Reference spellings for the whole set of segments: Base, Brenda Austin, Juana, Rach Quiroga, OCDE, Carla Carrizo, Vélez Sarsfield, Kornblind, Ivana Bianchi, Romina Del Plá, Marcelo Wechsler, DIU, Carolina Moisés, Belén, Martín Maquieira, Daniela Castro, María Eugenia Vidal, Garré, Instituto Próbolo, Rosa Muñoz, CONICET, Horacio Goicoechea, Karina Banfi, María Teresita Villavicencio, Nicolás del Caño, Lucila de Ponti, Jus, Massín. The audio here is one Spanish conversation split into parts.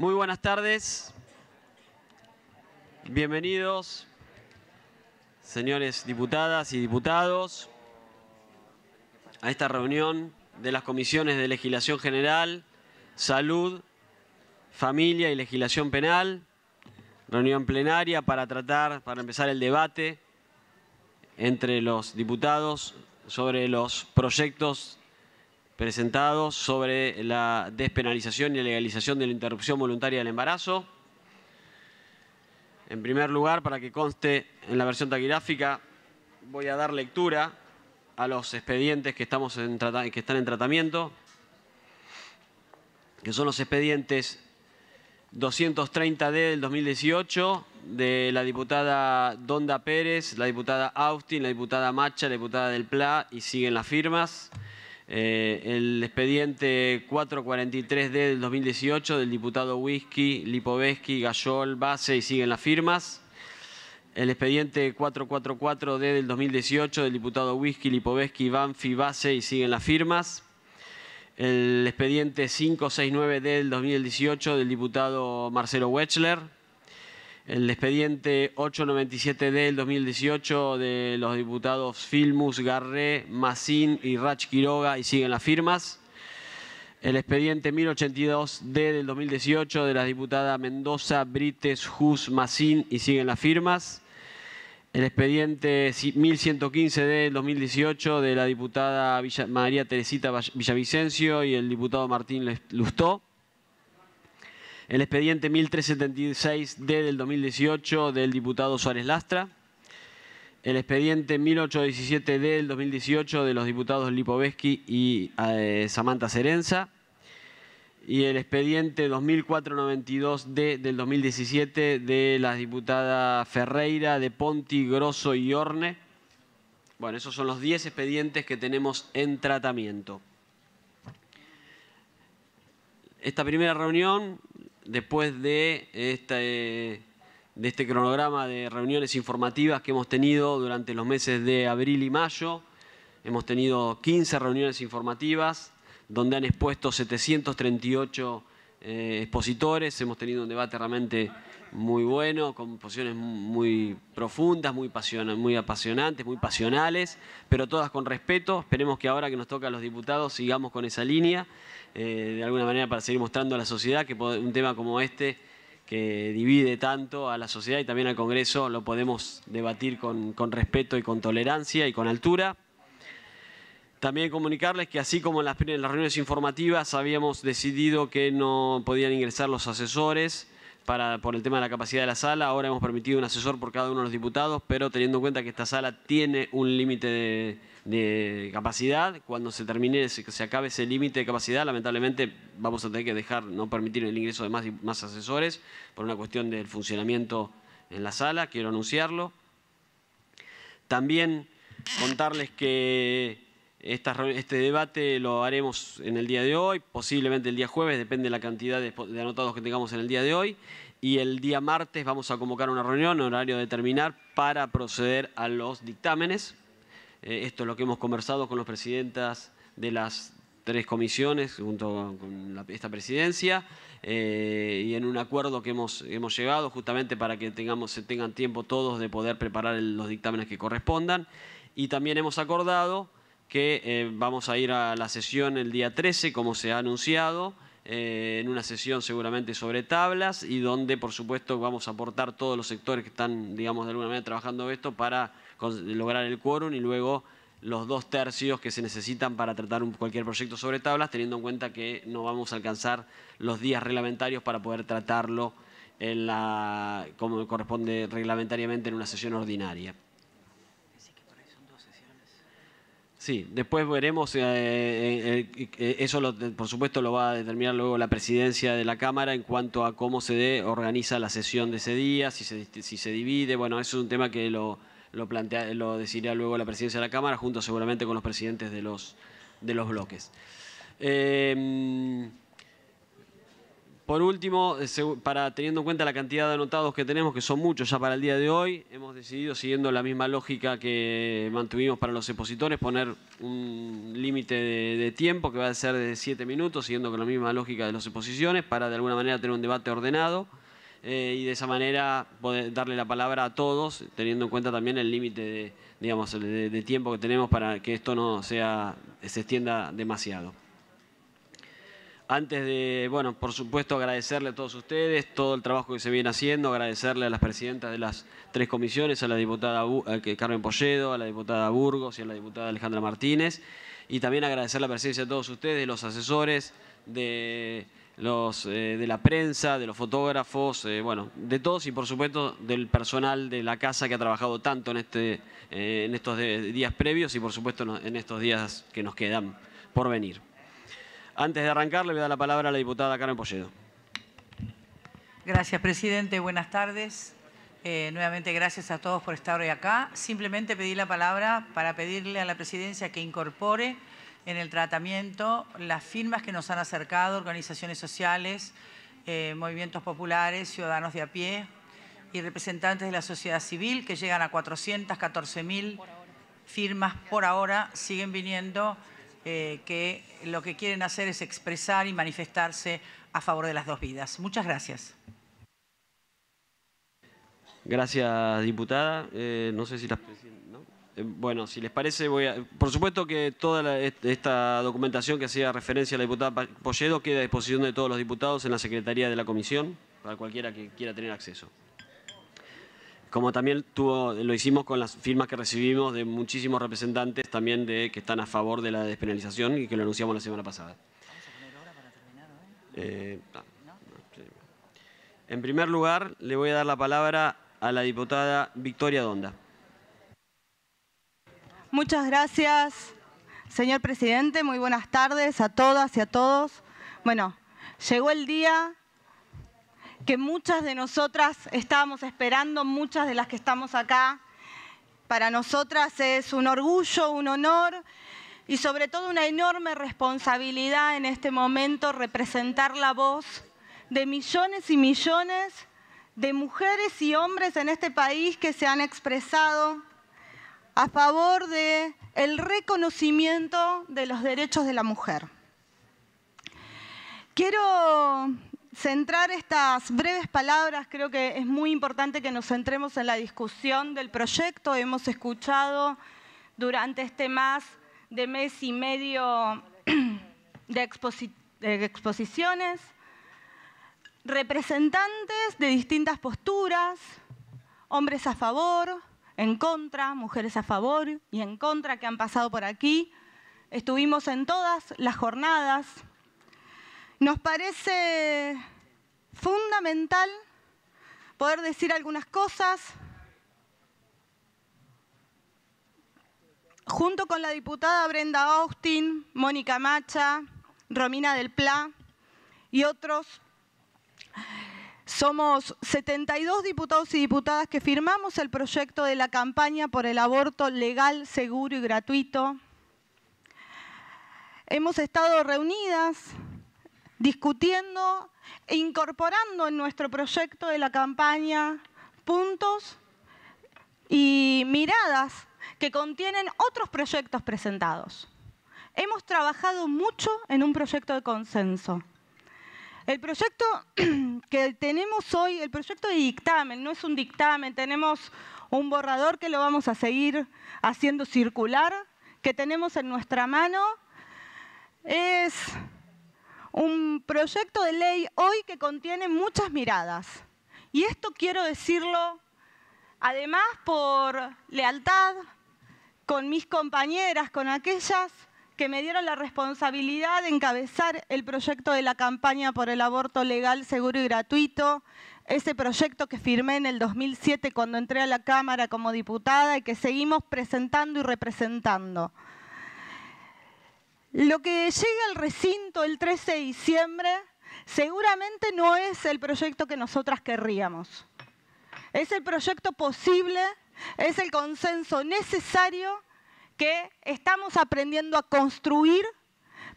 Muy buenas tardes, bienvenidos, señores diputadas y diputados, a esta reunión de las Comisiones de Legislación General, Salud, Familia y Legislación Penal, reunión plenaria para empezar el debate entre los diputados sobre los proyectos presentados sobre la despenalización y legalización de la interrupción voluntaria del embarazo. En primer lugar, para que conste en la versión taquigráfica, voy a dar lectura a los expedientes que están en tratamiento, que son los expedientes 230D del 2018, de la diputada Donda Pérez, la diputada Austin, la diputada Macha, la diputada Del Plá, y siguen las firmas. El expediente 443D del 2018 del diputado Wisky, Lipovetsky, Gayol, Base y siguen las firmas. El expediente 444D del 2018 del diputado Wisky, Lipovetsky, Banfi, Base y siguen las firmas. El expediente 569D del 2018 del diputado Marcelo Wechsler. El expediente 897D del 2018 de los diputados Filmus, Garré, Massín y Rach Quiroga, y siguen las firmas. El expediente 1082D del 2018 de la diputada Mendoza, Brites, Jus, Massín, y siguen las firmas. El expediente 1115D del 2018 de la diputada María Teresita Villavicencio y el diputado Martín Lustó. El expediente 1376D del 2018 del diputado Suárez Lastra. El expediente 1817D del 2018 de los diputados Lipovetsky y Samantha Cerenza. Y el expediente 2492D del 2017 de las diputadas Ferreira, De Ponti, Grosso y Orne. Bueno, esos son los 10 expedientes que tenemos en tratamiento. Esta primera reunión, después de este cronograma de reuniones informativas que hemos tenido durante los meses de abril y mayo, hemos tenido 15 reuniones informativas donde han expuesto 738 expositores. Hemos tenido un debate realmente muy bueno, con posiciones muy profundas, muy apasionantes, muy pasionales, pero todas con respeto. Esperemos que ahora que nos toca a los diputados sigamos con esa línea, de alguna manera para seguir mostrando a la sociedad que un tema como este, que divide tanto a la sociedad y también al Congreso, lo podemos debatir con respeto y con tolerancia y con altura. También comunicarles que así como en las reuniones informativas habíamos decidido que no podían ingresar los asesores por el tema de la capacidad de la sala, ahora hemos permitido un asesor por cada uno de los diputados, pero teniendo en cuenta que esta sala tiene un límite de capacidad, cuando se acabe ese límite de capacidad, lamentablemente vamos a tener que no permitir el ingreso de más asesores por una cuestión del funcionamiento en la sala, quiero anunciarlo. También contarles que este debate lo haremos en el día de hoy, posiblemente el día jueves, depende de la cantidad de anotados que tengamos en el día de hoy. Y el día martes vamos a convocar una reunión, horario de terminar, para proceder a los dictámenes. Esto es lo que hemos conversado con los presidentas de las 3 comisiones, junto con esta presidencia, y en un acuerdo que hemos llegado justamente para que se tengan tiempo todos de poder preparar los dictámenes que correspondan. Y también hemos acordado que vamos a ir a la sesión el día 13, como se ha anunciado, en una sesión seguramente sobre tablas y donde, por supuesto, vamos a aportar todos los sectores que están, digamos, de alguna manera trabajando esto para lograr el quórum y luego los 2/3 que se necesitan para tratar cualquier proyecto sobre tablas, teniendo en cuenta que no vamos a alcanzar los días reglamentarios para poder tratarlo como corresponde reglamentariamente en una sesión ordinaria. Sí, después veremos, eso por supuesto lo va a determinar luego la presidencia de la Cámara en cuanto a cómo organiza la sesión de ese día, si se divide. Bueno, eso es un tema que lo decidirá luego la presidencia de la Cámara, junto seguramente con los presidentes de los bloques. Por último, teniendo en cuenta la cantidad de anotados que tenemos, que son muchos ya para el día de hoy, hemos decidido, siguiendo la misma lógica que mantuvimos para los expositores, poner un límite de tiempo que va a ser de 7 minutos, siguiendo con la misma lógica de las exposiciones, para de alguna manera tener un debate ordenado y de esa manera poder darle la palabra a todos, teniendo en cuenta también el límite de tiempo que tenemos para que esto no se extienda demasiado. Antes de, bueno, por supuesto agradecerle a todos ustedes todo el trabajo que se viene haciendo, agradecerle a las presidentas de las tres comisiones, a la diputada Carmen Polledo, a la diputada Burgos y a la diputada Alejandra Martínez, y también agradecer la presencia de todos ustedes, los asesores, de la prensa, de los fotógrafos, bueno, de todos y por supuesto del personal de la casa que ha trabajado tanto en estos días previos y por supuesto en estos días que nos quedan por venir. Antes de arrancar, le voy a dar la palabra a la diputada Carmen Polledo. Gracias, presidente. Buenas tardes. Nuevamente, gracias a todos por estar hoy acá. Simplemente pedí la palabra para pedirle a la presidencia que incorpore en el tratamiento las firmas que nos han acercado, organizaciones sociales, movimientos populares, ciudadanos de a pie y representantes de la sociedad civil, que llegan a 414.000 firmas por ahora. Siguen viniendo. Que lo que quieren hacer es expresar y manifestarse a favor de las dos vidas. Muchas gracias. Gracias, diputada. No sé si las... ¿no? Bueno, si les parece, voy a... Por supuesto que toda esta documentación que hacía referencia a la diputada Polledo queda a disposición de todos los diputados en la Secretaría de la Comisión, para cualquiera que quiera tener acceso. Como también lo hicimos con las firmas que recibimos de muchísimos representantes también que están a favor de la despenalización y que lo anunciamos la semana pasada. ¿Vamos a poner hora para terminar hoy? No. Sí. En primer lugar, le voy a dar la palabra a la diputada Victoria Donda. Muchas gracias, señor presidente. Muy buenas tardes a todas y a todos. Bueno, llegó el día que muchas de nosotras estábamos esperando, muchas de las que estamos acá. Para nosotras es un orgullo, un honor y sobre todo una enorme responsabilidad en este momento representar la voz de millones y millones de mujeres y hombres en este país que se han expresado a favor del reconocimiento de los derechos de la mujer. Quiero centrar estas breves palabras, creo que es muy importante que nos centremos en la discusión del proyecto. Hemos escuchado durante este más de mes y medio de exposiciones, representantes de distintas posturas, hombres a favor, en contra, mujeres a favor y en contra que han pasado por aquí. Estuvimos en todas las jornadas. Nos parece fundamental poder decir algunas cosas. Junto con la diputada Brenda Austin, Mónica Macha, Romina Del Plá y otros, somos 72 diputados y diputadas que firmamos el proyecto de la campaña por el aborto legal, seguro y gratuito. Hemos estado reunidas discutiendo e incorporando en nuestro proyecto de la campaña puntos y miradas que contienen otros proyectos presentados. Hemos trabajado mucho en un proyecto de consenso. El proyecto que tenemos hoy, el proyecto de dictamen, no es un dictamen, tenemos un borrador que lo vamos a seguir haciendo circular, que tenemos en nuestra mano, es un proyecto de ley hoy que contiene muchas miradas. Y esto quiero decirlo, además por lealtad, con mis compañeras, con aquellas que me dieron la responsabilidad de encabezar el proyecto de la campaña por el aborto legal, seguro y gratuito, ese proyecto que firmé en el 2007 cuando entré a la Cámara como diputada y que seguimos presentando y representando. Lo que llega al recinto el 13 de diciembre seguramente no es el proyecto que nosotras querríamos. Es el proyecto posible, es el consenso necesario que estamos aprendiendo a construir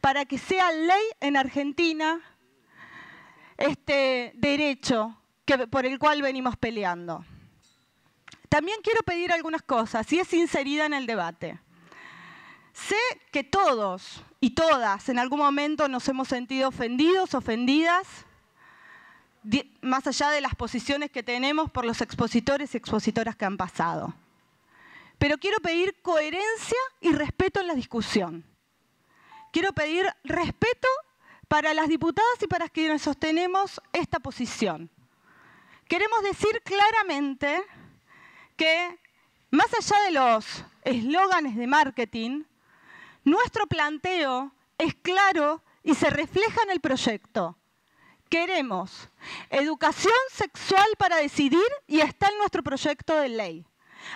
para que sea ley en Argentina este derecho por el cual venimos peleando. También quiero pedir algunas cosas, y es sinceridad en el debate. Sé que todos y todas en algún momento nos hemos sentido ofendidos, ofendidas, más allá de las posiciones que tenemos por los expositores y expositoras que han pasado. Pero quiero pedir coherencia y respeto en la discusión. Quiero pedir respeto para las diputadas y para quienes sostenemos esta posición. Queremos decir claramente que, más allá de los eslóganes de marketing, nuestro planteo es claro y se refleja en el proyecto. Queremos educación sexual para decidir y está en nuestro proyecto de ley.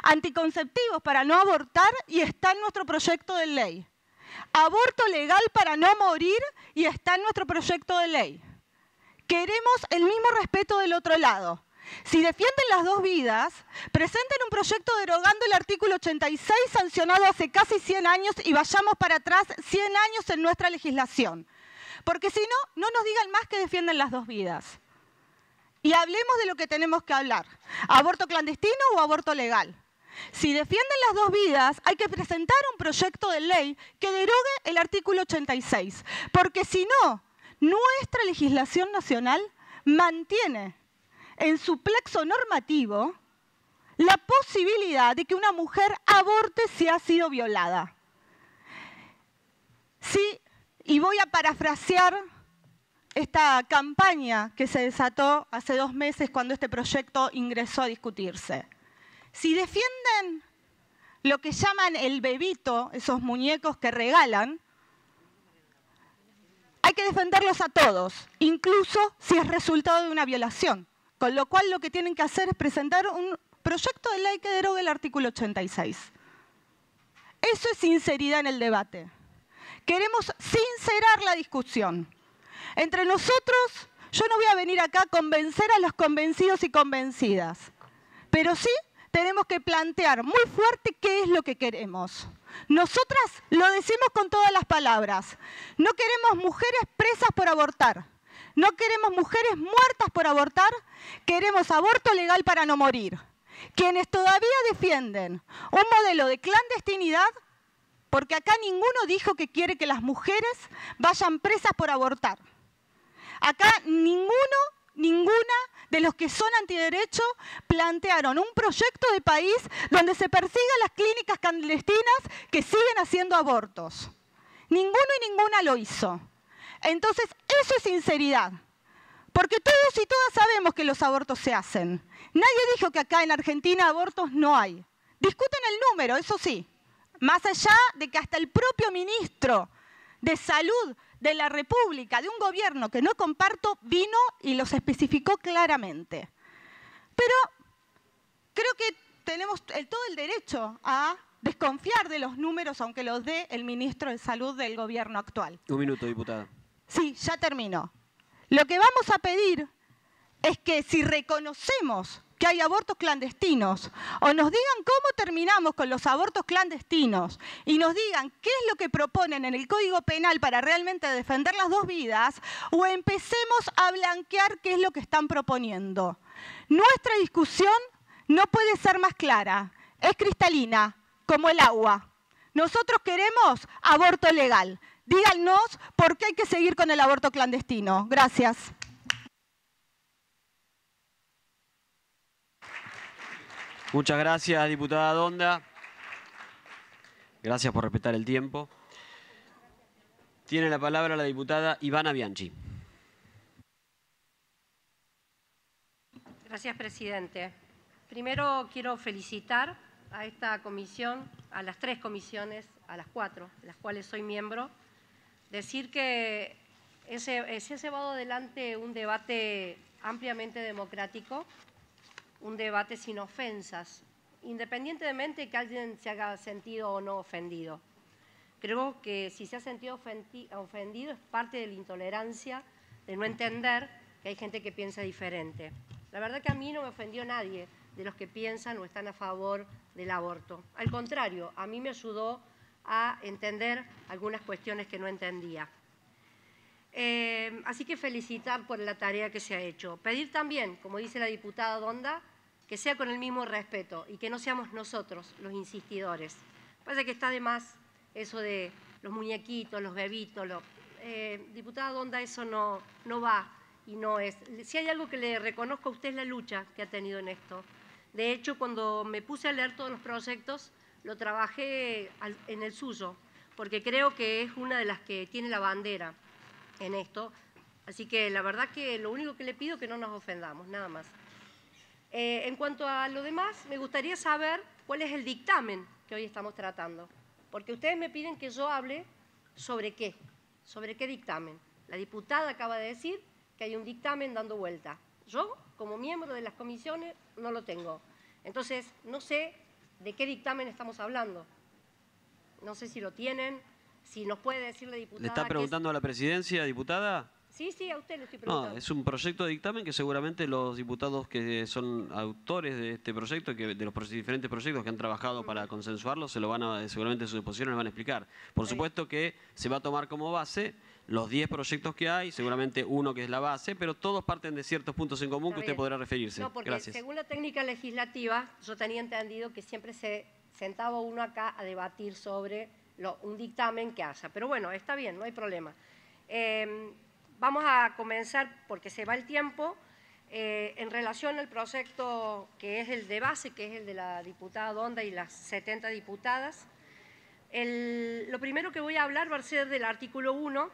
Anticonceptivos para no abortar y está en nuestro proyecto de ley. Aborto legal para no morir y está en nuestro proyecto de ley. Queremos el mismo respeto del otro lado. Si defienden las dos vidas, presenten un proyecto derogando el artículo 86 sancionado hace casi 100 años y vayamos para atrás 100 años en nuestra legislación. Porque si no, no nos digan más que defienden las dos vidas. Y hablemos de lo que tenemos que hablar, aborto clandestino o aborto legal. Si defienden las dos vidas, hay que presentar un proyecto de ley que derogue el artículo 86. Porque si no, nuestra legislación nacional mantiene en su plexo normativo la posibilidad de que una mujer aborte si ha sido violada. Sí, y voy a parafrasear esta campaña que se desató hace 2 meses cuando este proyecto ingresó a discutirse. Si defienden lo que llaman el bebito, esos muñecos que regalan, hay que defenderlos a todos, incluso si es resultado de una violación. Con lo cual lo que tienen que hacer es presentar un proyecto de ley que derogue el artículo 86. Eso es sinceridad en el debate. Queremos sincerar la discusión. Entre nosotros, yo no voy a venir acá a convencer a los convencidos y convencidas, pero sí tenemos que plantear muy fuerte qué es lo que queremos. Nosotras lo decimos con todas las palabras. No queremos mujeres presas por abortar. No queremos mujeres muertas por abortar, queremos aborto legal para no morir. Quienes todavía defienden un modelo de clandestinidad, porque acá ninguno dijo que quiere que las mujeres vayan presas por abortar. Acá ninguna de los que son antiderecho plantearon un proyecto de país donde se persigan las clínicas clandestinas que siguen haciendo abortos. Ninguno y ninguna lo hizo. Entonces, eso es sinceridad, porque todos y todas sabemos que los abortos se hacen. Nadie dijo que acá en Argentina abortos no hay. Discuten el número, eso sí, más allá de que hasta el propio ministro de Salud de la República, de un gobierno que no comparto, vino y los especificó claramente. Pero creo que tenemos todo el derecho a desconfiar de los números, aunque los dé el ministro de Salud del gobierno actual. Un minuto, diputada. Sí, ya termino. Lo que vamos a pedir es que si reconocemos que hay abortos clandestinos o nos digan cómo terminamos con los abortos clandestinos y nos digan qué es lo que proponen en el Código Penal para realmente defender las dos vidas o empecemos a blanquear qué es lo que están proponiendo. Nuestra discusión no puede ser más clara, es cristalina, como el agua. Nosotros queremos aborto legal. Díganos por qué hay que seguir con el aborto clandestino. Gracias. Muchas gracias, diputada Donda. Gracias por respetar el tiempo. Tiene la palabra la diputada Ivana Bianchi. Gracias, presidente. Primero quiero felicitar a esta comisión, a las 3 comisiones, a las 4, de las cuales soy miembro. Decir que se ha llevado adelante un debate ampliamente democrático, un debate sin ofensas, independientemente que alguien se haya sentido o no ofendido. Creo que si se ha sentido ofendido es parte de la intolerancia, de no entender que hay gente que piensa diferente. La verdad que a mí no me ofendió nadie de los que piensan o están a favor del aborto. Al contrario, a mí me ayudó a entender algunas cuestiones que no entendía. Así que felicitar por la tarea que se ha hecho. Pedir también, como dice la diputada Donda, que sea con el mismo respeto y que no seamos nosotros los insistidores. Parece que está de más eso de los muñequitos, los bebitos. Diputada Donda, eso no va y no es. Si hay algo que le reconozco a usted es la lucha que ha tenido en esto. De hecho, cuando me puse a leer todos los proyectos, lo trabajé en el suyo, porque creo que es una de las que tiene la bandera en esto. Así que la verdad que lo único que le pido es que no nos ofendamos, nada más. En cuanto a lo demás, me gustaría saber cuál es el dictamen que hoy estamos tratando, porque ustedes me piden que yo hable sobre qué dictamen. La diputada acaba de decir que hay un dictamen dando vuelta. Yo, como miembro de las comisiones, no lo tengo. Entonces, no sé de qué dictamen estamos hablando. No sé si lo tienen. Si nos puede decir la diputada... ¿Le está preguntando a la presidencia, diputada? Sí, sí, a usted le estoy preguntando. No, es un proyecto de dictamen que seguramente los diputados que son autores de este proyecto, de los diferentes proyectos que han trabajado para consensuarlo, se lo van a, seguramente en sus exposiciones les van a explicar. Por supuesto que se va a tomar como base los 10 proyectos que hay, seguramente uno que es la base, pero todos parten de ciertos puntos en común que usted podrá referirse. No, porque según la técnica legislativa, yo tenía entendido que siempre se sentaba uno acá a debatir sobre... un dictamen que haya. Pero bueno, está bien, no hay problema. Vamos a comenzar, porque se va el tiempo, en relación al proyecto que es el de base, que es el de la diputada Donda y las 70 diputadas. Lo primero que voy a hablar va a ser del artículo 1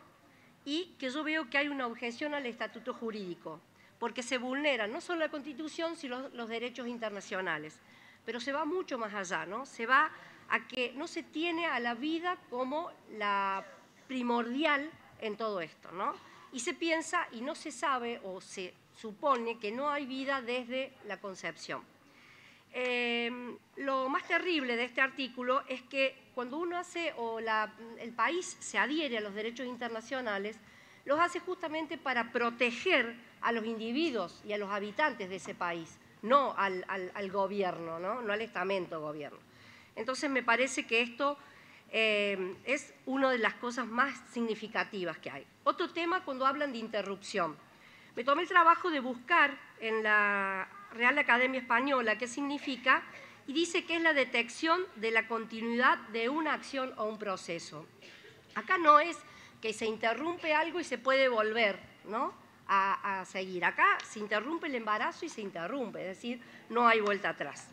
y que yo veo que hay una objeción al estatuto jurídico, porque se vulnera no solo la Constitución, sino los derechos internacionales. Pero se va mucho más allá, ¿no? Se va a que no se tiene a la vida como la primordial en todo esto, ¿no? Y se piensa y no se sabe o se supone que no hay vida desde la concepción. Lo más terrible de este artículo es que cuando uno hace o el país se adhiere a los derechos internacionales, los hace justamente para proteger a los individuos y a los habitantes de ese país, no al gobierno, ¿no? No al estamento gobierno. Entonces, me parece que esto es una de las cosas más significativas que hay. Otro tema cuando hablan de interrupción. Me tomé el trabajo de buscar en la Real Academia Española qué significa y dice que es la detección de la continuidad de una acción o un proceso. Acá no es que se interrumpe algo y se puede volver, ¿no? a seguir. Acá se interrumpe el embarazo y se interrumpe, es decir, no hay vuelta atrás.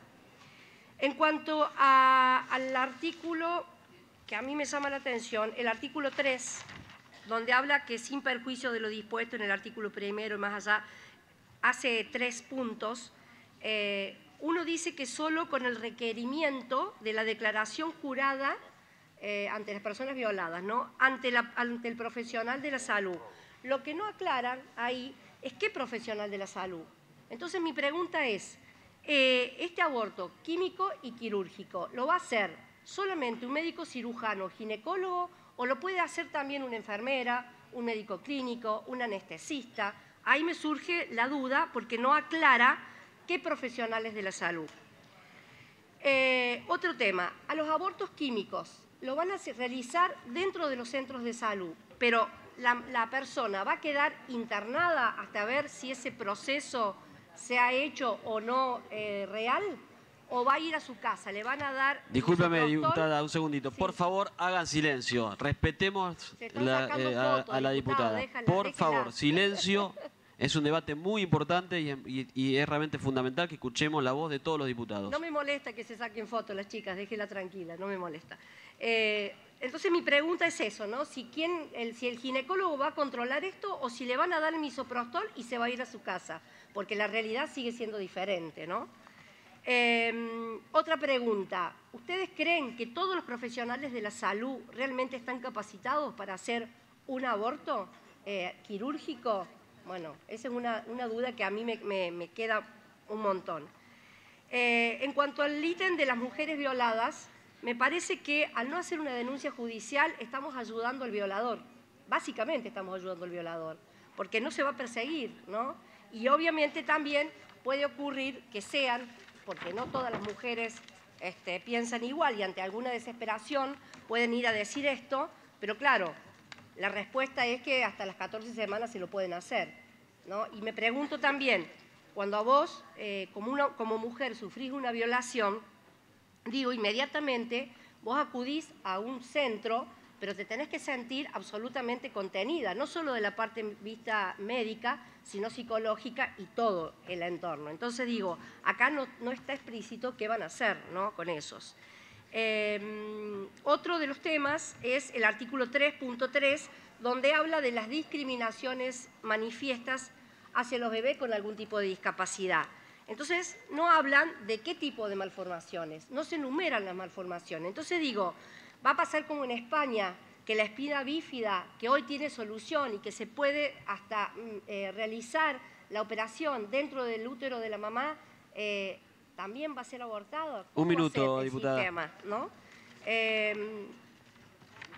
En cuanto al artículo que a mí me llama la atención, el artículo 3, donde habla que sin perjuicio de lo dispuesto en el artículo primero y más allá, hace 3 puntos. Uno dice que solo con el requerimiento de la declaración jurada ante las personas violadas, ¿no? Ante el profesional de la salud. Lo que no aclaran ahí es qué profesional de la salud. Entonces, mi pregunta es... este aborto químico y quirúrgico, ¿lo va a hacer solamente un médico cirujano, ginecólogo, o lo puede hacer también una enfermera, un médico clínico, un anestesista? Ahí me surge la duda porque no aclara qué profesionales de la salud. Otro tema, a los abortos químicos, lo van a realizar dentro de los centros de salud, pero la persona va a quedar internada hasta ver si ese proceso... se ha hecho o no real, o va a ir a su casa, le van a dar... Discúlpame, diputada, un segundito. Sí. Por favor, hagan silencio. Respetemos a la diputada. Déjala, por favor, silencio. Es un debate muy importante y es realmente fundamental que escuchemos la voz de todos los diputados. No me molesta que se saquen fotos las chicas, déjela tranquila, no me molesta. Entonces, mi pregunta es eso, ¿no? Si el ginecólogo va a controlar esto o si le van a dar misoprostol y se va a ir a su casa, porque la realidad sigue siendo diferente, ¿no? Otra pregunta. ¿Ustedes creen que todos los profesionales de la salud realmente están capacitados para hacer un aborto quirúrgico? Bueno, esa es una duda que a mí me queda un montón. En cuanto al ítem de las mujeres violadas, me parece que al no hacer una denuncia judicial estamos ayudando al violador. Básicamente estamos ayudando al violador, porque no se va a perseguir, ¿no? Y obviamente también puede ocurrir que sean, porque no todas las mujeres piensan igual y ante alguna desesperación pueden ir a decir esto, pero claro, La respuesta es que hasta las 14 semanas se lo pueden hacer, ¿no? Y me pregunto también, cuando a vos, como mujer, sufrís una violación, digo, inmediatamente vos acudís a un centro, pero te tenés que sentir absolutamente contenida, no solo de la parte vista médica, sino psicológica y todo el entorno. Entonces digo, acá no está explícito qué van a hacer, ¿no?, con esos. Otro de los temas es el artículo 3.3, donde habla de las discriminaciones manifiestas hacia los bebés con algún tipo de discapacidad. Entonces, no hablan de qué tipo de malformaciones, no se enumeran las malformaciones. Entonces digo, va a pasar como en España, que la espina bífida, que hoy tiene solución y que se puede hasta realizar la operación dentro del útero de la mamá, también va a ser abortado. Un minuto, diputada. Sistema, ¿no?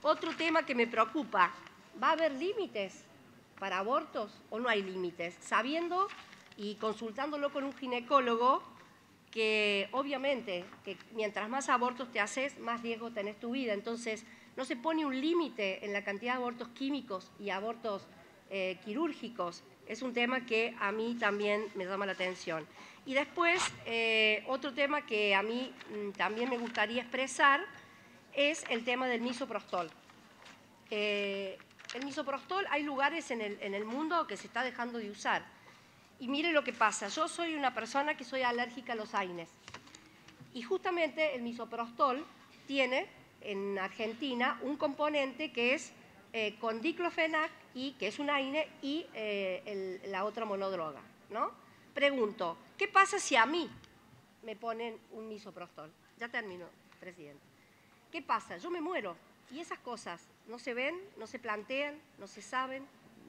Otro tema que me preocupa, ¿va a haber límites para abortos o no hay límites? Sabiendo y consultándolo con un ginecólogo, que obviamente que mientras más abortos te haces, más riesgo tenés tu vida. Entonces, no se pone un límite en la cantidad de abortos químicos y abortos quirúrgicos. Es un tema que a mí también me llama la atención. Y después, otro tema que a mí también me gustaría expresar es el tema del misoprostol. El misoprostol, hay lugares en el mundo que se está dejando de usar. Y mire lo que pasa, yo soy una persona que soy alérgica a los AINES. Y justamente el misoprostol tiene en Argentina un componente que es con diclofenac, y que es un AINE, y la otra monodroga, ¿no? Pregunto, ¿qué pasa si a mí me ponen un misoprostol? Ya termino, presidente. ¿Qué pasa? Yo me muero. Y esas cosas no se ven, no se plantean, no se saben.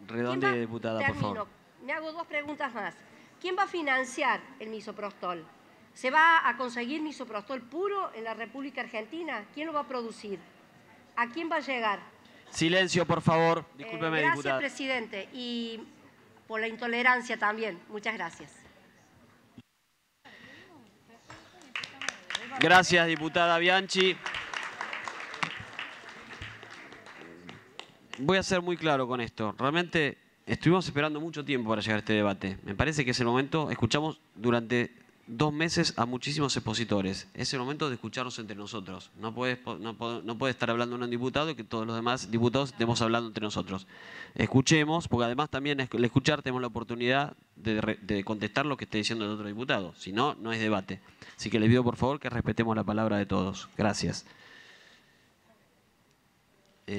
Redonde, diputada, termino, por favor. Me hago dos preguntas más. ¿Quién va a financiar el misoprostol? ¿Se va a conseguir misoprostol puro en la República Argentina? ¿Quién lo va a producir? ¿A quién va a llegar? Silencio, por favor. Discúlpeme, gracias, diputada. Gracias, presidente. Y por la intolerancia también. Muchas gracias. Gracias, diputada Bianchi. Voy a ser muy claro con esto. Realmente estuvimos esperando mucho tiempo para llegar a este debate. Me parece que es el momento. Escuchamos durante 2 meses a muchísimos expositores. Es el momento de escucharnos entre nosotros. No puede estar hablando un diputado y que todos los demás diputados estemos hablando entre nosotros. Escuchemos, porque además también al escuchar tenemos la oportunidad de contestar lo que esté diciendo el otro diputado. Si no, no es debate. Así que les pido por favor que respetemos la palabra de todos. Gracias.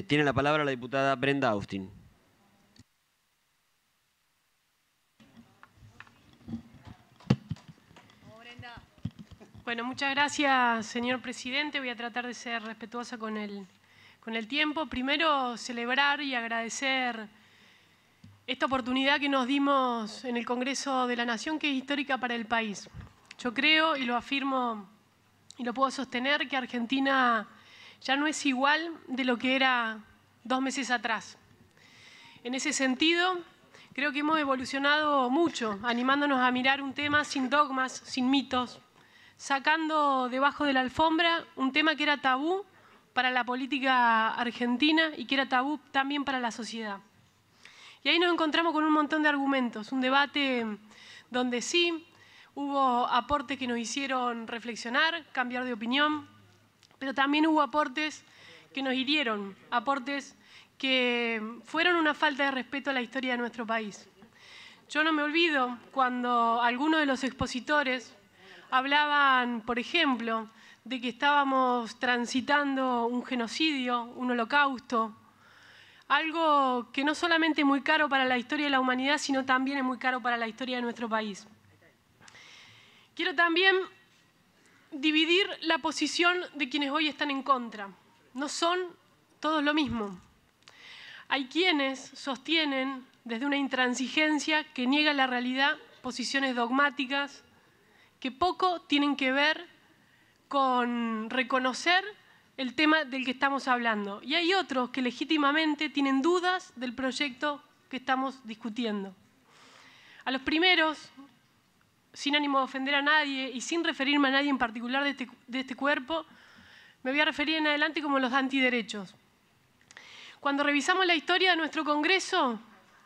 Tiene la palabra la diputada Brenda Austin. Bueno, muchas gracias, señor presidente. Voy a tratar de ser respetuosa con el tiempo. Primero, celebrar y agradecer esta oportunidad que nos dimos en el Congreso de la Nación, que es histórica para el país. Yo creo, y lo afirmo, y lo puedo sostener, que Argentina ya no es igual de lo que era 2 meses atrás. En ese sentido, creo que hemos evolucionado mucho, animándonos a mirar un tema sin dogmas, sin mitos, sacando debajo de la alfombra un tema que era tabú para la política argentina y que era tabú también para la sociedad. Y ahí nos encontramos con un montón de argumentos, un debate donde sí hubo aportes que nos hicieron reflexionar, cambiar de opinión, pero también hubo aportes que nos hirieron, aportes que fueron una falta de respeto a la historia de nuestro país. Yo no me olvido cuando alguno de los expositores hablaban, por ejemplo, de que estábamos transitando un genocidio, un holocausto, algo que no solamente es muy caro para la historia de la humanidad, sino también es muy caro para la historia de nuestro país. Quiero también dividir la posición de quienes hoy están en contra. No son todos lo mismo. Hay quienes sostienen, desde una intransigencia que niega la realidad, posiciones dogmáticas, que poco tienen que ver con reconocer el tema del que estamos hablando. Y hay otros que legítimamente tienen dudas del proyecto que estamos discutiendo. A los primeros, sin ánimo de ofender a nadie y sin referirme a nadie en particular de este cuerpo, me voy a referir en adelante como los antiderechos. cuando revisamos la historia de nuestro Congreso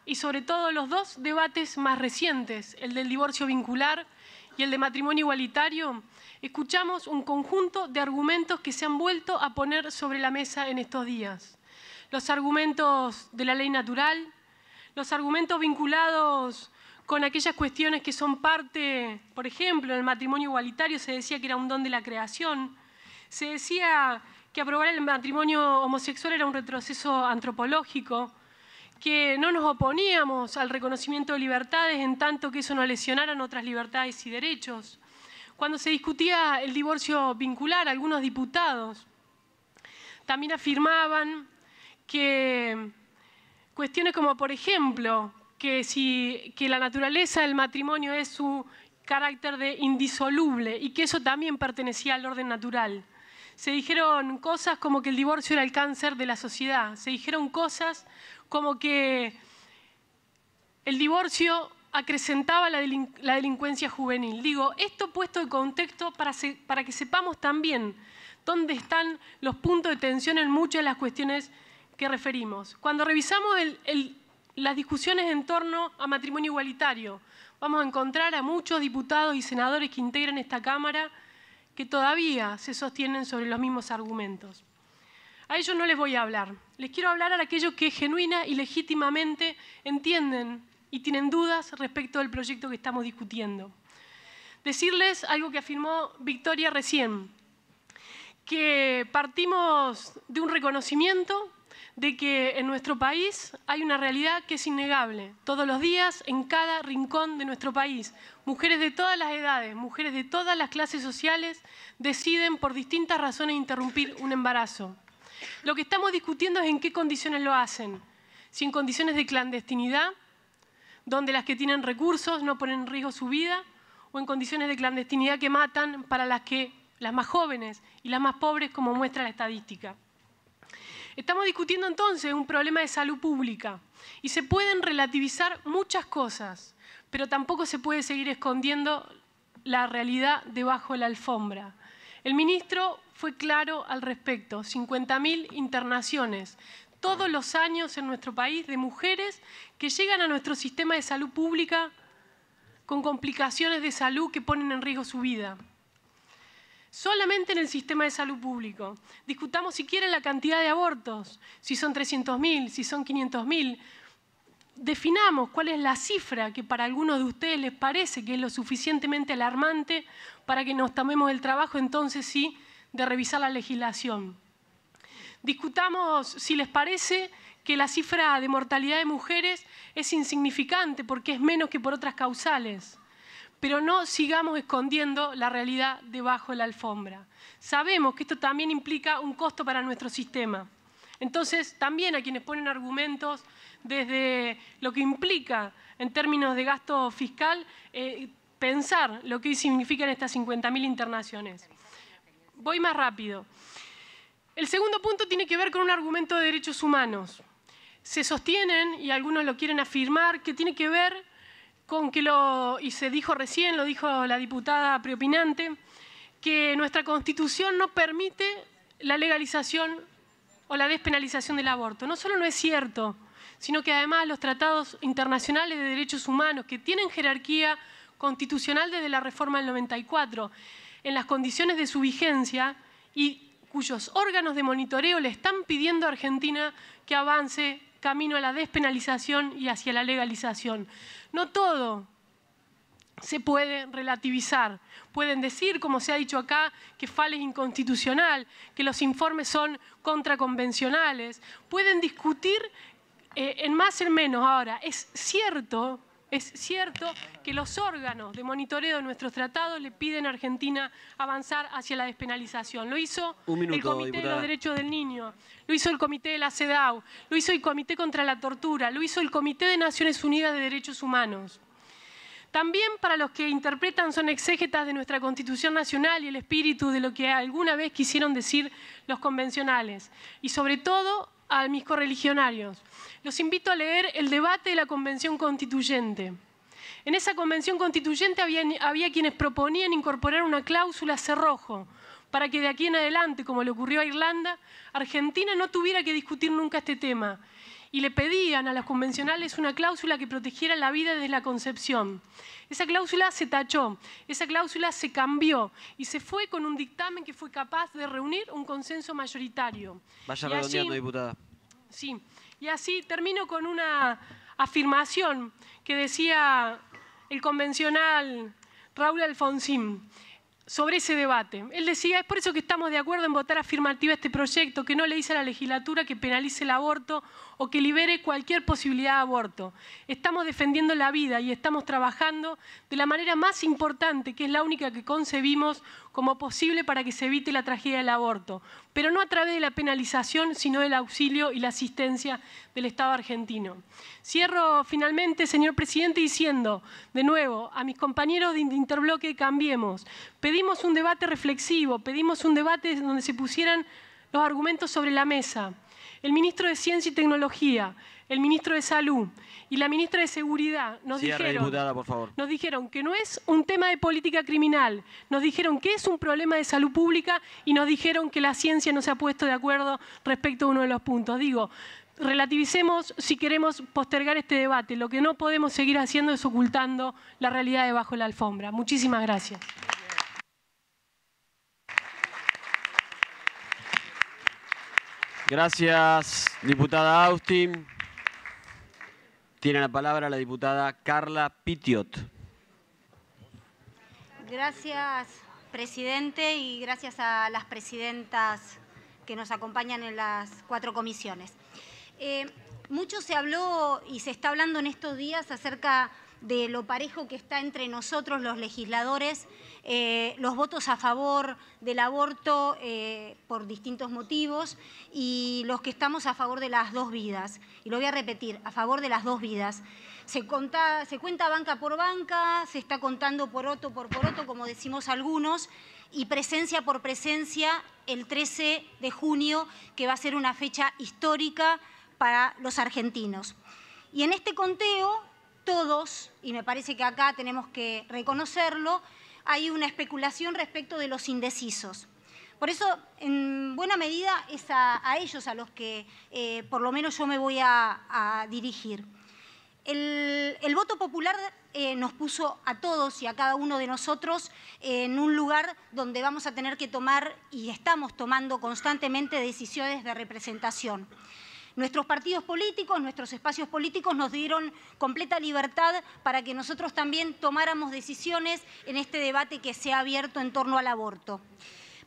y sobre todo los dos debates más recientes, el del divorcio vincular y el de matrimonio igualitario, escuchamos un conjunto de argumentos que se han vuelto a poner sobre la mesa en estos días. Los argumentos de la ley natural, los argumentos vinculados con aquellas cuestiones que son parte, por ejemplo, en el matrimonio igualitario se decía que era un don de la creación, se decía que aprobar el matrimonio homosexual era un retroceso antropológico, que no nos oponíamos al reconocimiento de libertades en tanto que eso no lesionara otras libertades y derechos. Cuando se discutía el divorcio vincular, algunos diputados también afirmaban que cuestiones como, por ejemplo, que la naturaleza del matrimonio es su carácter de indisoluble y que eso también pertenecía al orden natural. Se dijeron cosas como que el divorcio era el cáncer de la sociedad. Se dijeron cosas como que el divorcio acrecentaba la delincuencia juvenil. Digo, esto puesto de contexto para que sepamos también dónde están los puntos de tensión en muchas de las cuestiones que referimos. Cuando revisamos las discusiones en torno a matrimonio igualitario, vamos a encontrar a muchos diputados y senadores que integran esta Cámara que todavía se sostienen sobre los mismos argumentos. A ellos no les voy a hablar. Les quiero hablar a aquellos que genuina y legítimamente entienden y tienen dudas respecto del proyecto que estamos discutiendo. Decirles algo que afirmó Victoria recién, que partimos de un reconocimiento de que en nuestro país hay una realidad que es innegable. Todos los días, en cada rincón de nuestro país, mujeres de todas las edades, mujeres de todas las clases sociales, deciden por distintas razones interrumpir un embarazo. Lo que estamos discutiendo es en qué condiciones lo hacen. Si en condiciones de clandestinidad, donde las que tienen recursos no ponen en riesgo su vida, o en condiciones de clandestinidad que matan para las más jóvenes y las más pobres, como muestra la estadística. Estamos discutiendo entonces un problema de salud pública y se pueden relativizar muchas cosas, pero tampoco se puede seguir escondiendo la realidad debajo de la alfombra. El ministro fue claro al respecto, 50.000 internaciones todos los años en nuestro país de mujeres que llegan a nuestro sistema de salud pública con complicaciones de salud que ponen en riesgo su vida. Solamente en el sistema de salud público. Discutamos si quieren la cantidad de abortos, si son 300.000, si son 500.000. Definamos cuál es la cifra que para algunos de ustedes les parece que es lo suficientemente alarmante para que nos tomemos el trabajo, entonces sí, de revisar la legislación. Discutamos si les parece que la cifra de mortalidad de mujeres es insignificante porque es menos que por otras causales. Pero no sigamos escondiendo la realidad debajo de la alfombra. Sabemos que esto también implica un costo para nuestro sistema. Entonces, también a quienes ponen argumentos desde lo que implica en términos de gasto fiscal, pensar lo que significan estas 50.000 internaciones. Voy más rápido. El segundo punto tiene que ver con un argumento de derechos humanos. Se sostienen, y algunos lo quieren afirmar, que tiene que ver con que y se dijo recién, lo dijo la diputada preopinante, que nuestra Constitución no permite la legalización o la despenalización del aborto. No solo no es cierto, sino que además los tratados internacionales de derechos humanos que tienen jerarquía constitucional desde la reforma del 94, en las condiciones de su vigencia y cuyos órganos de monitoreo le están pidiendo a Argentina que avance camino a la despenalización y hacia la legalización. No todo se puede relativizar. Pueden decir, como se ha dicho acá, que FAL es inconstitucional, que los informes son contraconvencionales. Pueden discutir en más en menos. Ahora, es cierto que los órganos de monitoreo de nuestros tratados le piden a Argentina avanzar hacia la despenalización. Lo hizo el Comité de los Derechos del Niño, lo hizo el Comité de la CEDAW, lo hizo el Comité contra la Tortura, lo hizo el Comité de Naciones Unidas de Derechos Humanos. También para los que interpretan son exégetas de nuestra Constitución Nacional y el espíritu de lo que alguna vez quisieron decir los convencionales. Y sobre todo a mis correligionarios. Los invito a leer el debate de la Convención Constituyente. En esa Convención Constituyente había quienes proponían incorporar una cláusula cerrojo para que de aquí en adelante, como le ocurrió a Irlanda, Argentina no tuviera que discutir nunca este tema. Y le pedían a los convencionales una cláusula que protegiera la vida desde la concepción. Esa cláusula se tachó, esa cláusula se cambió y se fue con un dictamen que fue capaz de reunir un consenso mayoritario. Vaya redondeando, diputada. Sí, y así termino con una afirmación que decía el convencional Raúl Alfonsín sobre ese debate. Él decía, es por eso que estamos de acuerdo en votar afirmativa este proyecto, que no le dice a la legislatura que penalice el aborto o que libere cualquier posibilidad de aborto. Estamos defendiendo la vida y estamos trabajando de la manera más importante, que es la única que concebimos como posible para que se evite la tragedia del aborto, pero no a través de la penalización, sino del auxilio y la asistencia del Estado argentino. Cierro finalmente, señor presidente, diciendo de nuevo a mis compañeros de Interbloque Cambiemos, pedimos un debate reflexivo, pedimos un debate donde se pusieran los argumentos sobre la mesa. El ministro de Ciencia y Tecnología, el ministro de Salud y la ministra de Seguridad nos dijeron que no es un tema de política criminal, nos dijeron que es un problema de salud pública y nos dijeron que la ciencia no se ha puesto de acuerdo respecto a uno de los puntos. Digo, relativicemos si queremos postergar este debate. Lo que no podemos seguir haciendo es ocultando la realidad debajo de la alfombra. Muchísimas gracias. Gracias, diputada Austin. Tiene la palabra la diputada Carla Pitiot. Gracias, presidente, y gracias a las presidentas que nos acompañan en las cuatro comisiones. Mucho se habló y se está hablando en estos días acerca de lo parejo que está entre nosotros los legisladores, los votos a favor del aborto por distintos motivos y los que estamos a favor de las dos vidas. Y lo voy a repetir, a favor de las dos vidas. Se cuenta banca por banca, se está contando poroto por poroto, como decimos algunos, y presencia por presencia el 13 de junio, que va a ser una fecha histórica para los argentinos. Y en este conteo, todos, y me parece que acá tenemos que reconocerlo, hay una especulación respecto de los indecisos. Por eso, en buena medida, es a ellos a los que por lo menos yo me voy a dirigir. El voto popular nos puso a todos y a cada uno de nosotros en un lugar donde vamos a tener que tomar, y estamos tomando constantemente, decisiones de representación. Nuestros partidos políticos, nuestros espacios políticos nos dieron completa libertad para que nosotros también tomáramos decisiones en este debate que se ha abierto en torno al aborto.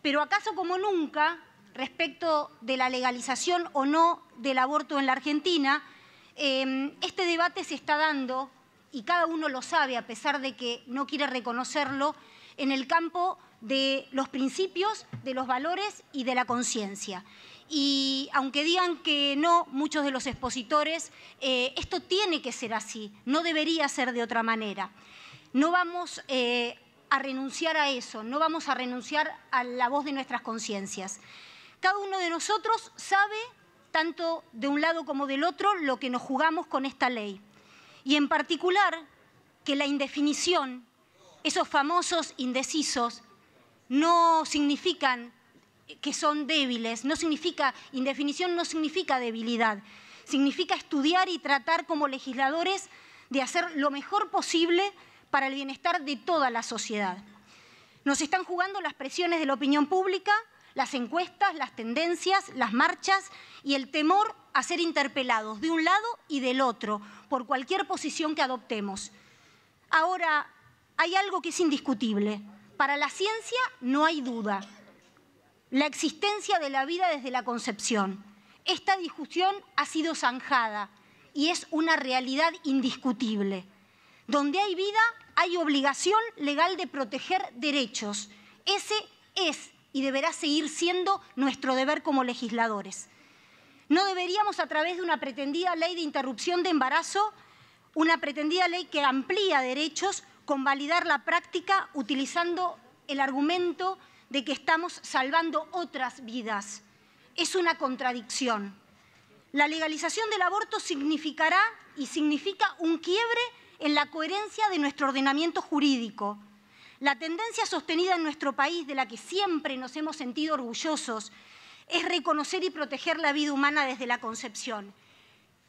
Pero acaso como nunca, respecto de la legalización o no del aborto en la Argentina, este debate se está dando, y cada uno lo sabe a pesar de que no quiere reconocerlo, en el campo de los principios, de los valores y de la conciencia. Y aunque digan que no, muchos de los expositores, esto tiene que ser así, no debería ser de otra manera. No vamos a renunciar a eso, no vamos a renunciar a la voz de nuestras conciencias. Cada uno de nosotros sabe, tanto de un lado como del otro, lo que nos jugamos con esta ley. Y en particular, que la indefinición, esos famosos indecisos, no significan que son débiles, no significa, indefinición no significa debilidad, significa estudiar y tratar como legisladores de hacer lo mejor posible para el bienestar de toda la sociedad. Nos están jugando las presiones de la opinión pública, las encuestas, las tendencias, las marchas y el temor a ser interpelados de un lado y del otro por cualquier posición que adoptemos. Ahora, hay algo que es indiscutible. Para la ciencia no hay duda. La existencia de la vida desde la concepción. Esta discusión ha sido zanjada y es una realidad indiscutible. Donde hay vida, hay obligación legal de proteger derechos. Ese es y deberá seguir siendo nuestro deber como legisladores. No deberíamos, a través de una pretendida ley de interrupción de embarazo, una pretendida ley que amplía derechos, convalidar la práctica utilizando el argumento de que estamos salvando otras vidas. Es una contradicción. La legalización del aborto significará y significa un quiebre en la coherencia de nuestro ordenamiento jurídico. La tendencia sostenida en nuestro país, de la que siempre nos hemos sentido orgullosos, es reconocer y proteger la vida humana desde la concepción.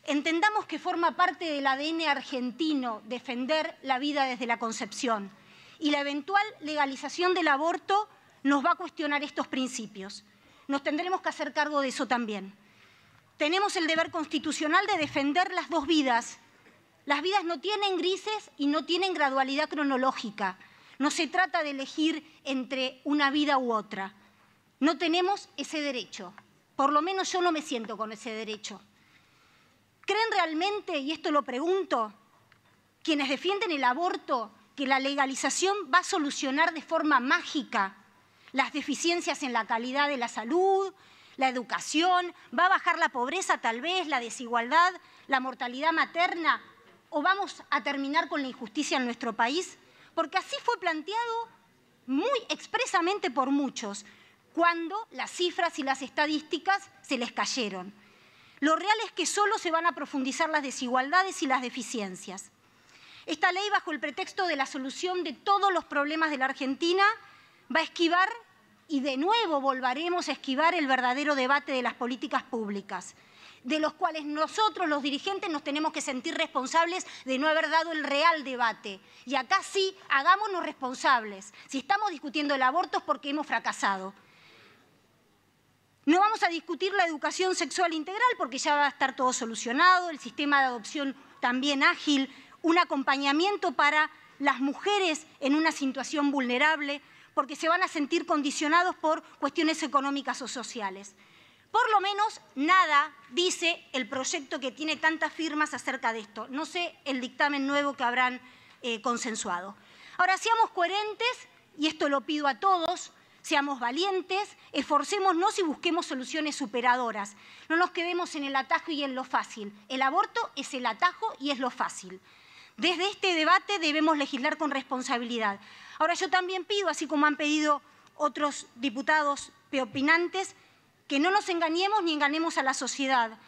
Entendamos que forma parte del ADN argentino defender la vida desde la concepción, y la eventual legalización del aborto nos va a cuestionar estos principios. Nos tendremos que hacer cargo de eso también. Tenemos el deber constitucional de defender las dos vidas. Las vidas no tienen grises y no tienen gradualidad cronológica. No se trata de elegir entre una vida u otra. No tenemos ese derecho. Por lo menos yo no me siento con ese derecho. ¿Creen realmente, y esto lo pregunto, quienes defienden el aborto, que la legalización va a solucionar de forma mágica las deficiencias en la calidad de la salud, la educación? ¿Va a bajar la pobreza tal vez, la desigualdad, la mortalidad materna? ¿O vamos a terminar con la injusticia en nuestro país? Porque así fue planteado muy expresamente por muchos, cuando las cifras y las estadísticas se les cayeron. Lo real es que solo se van a profundizar las desigualdades y las deficiencias. Esta ley, bajo el pretexto de la solución de todos los problemas de la Argentina, va a esquivar, y de nuevo volveremos a esquivar, el verdadero debate de las políticas públicas, de los cuales nosotros, los dirigentes, nos tenemos que sentir responsables de no haber dado el real debate. Y acá sí, hagámonos responsables. Si estamos discutiendo el aborto es porque hemos fracasado. No vamos a discutir la educación sexual integral porque ya va a estar todo solucionado, el sistema de adopción también ágil, un acompañamiento para las mujeres en una situación vulnerable, porque se van a sentir condicionados por cuestiones económicas o sociales. Por lo menos nada dice el proyecto que tiene tantas firmas acerca de esto. No sé el dictamen nuevo que habrán consensuado. Ahora, seamos coherentes, y esto lo pido a todos, seamos valientes, esforcémonos y busquemos soluciones superadoras. No nos quedemos en el atajo y en lo fácil. El aborto es el atajo y es lo fácil. Desde este debate debemos legislar con responsabilidad. Ahora, yo también pido, así como han pedido otros diputados opinantes, que no nos engañemos ni engañemos a la sociedad,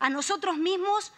a nosotros mismos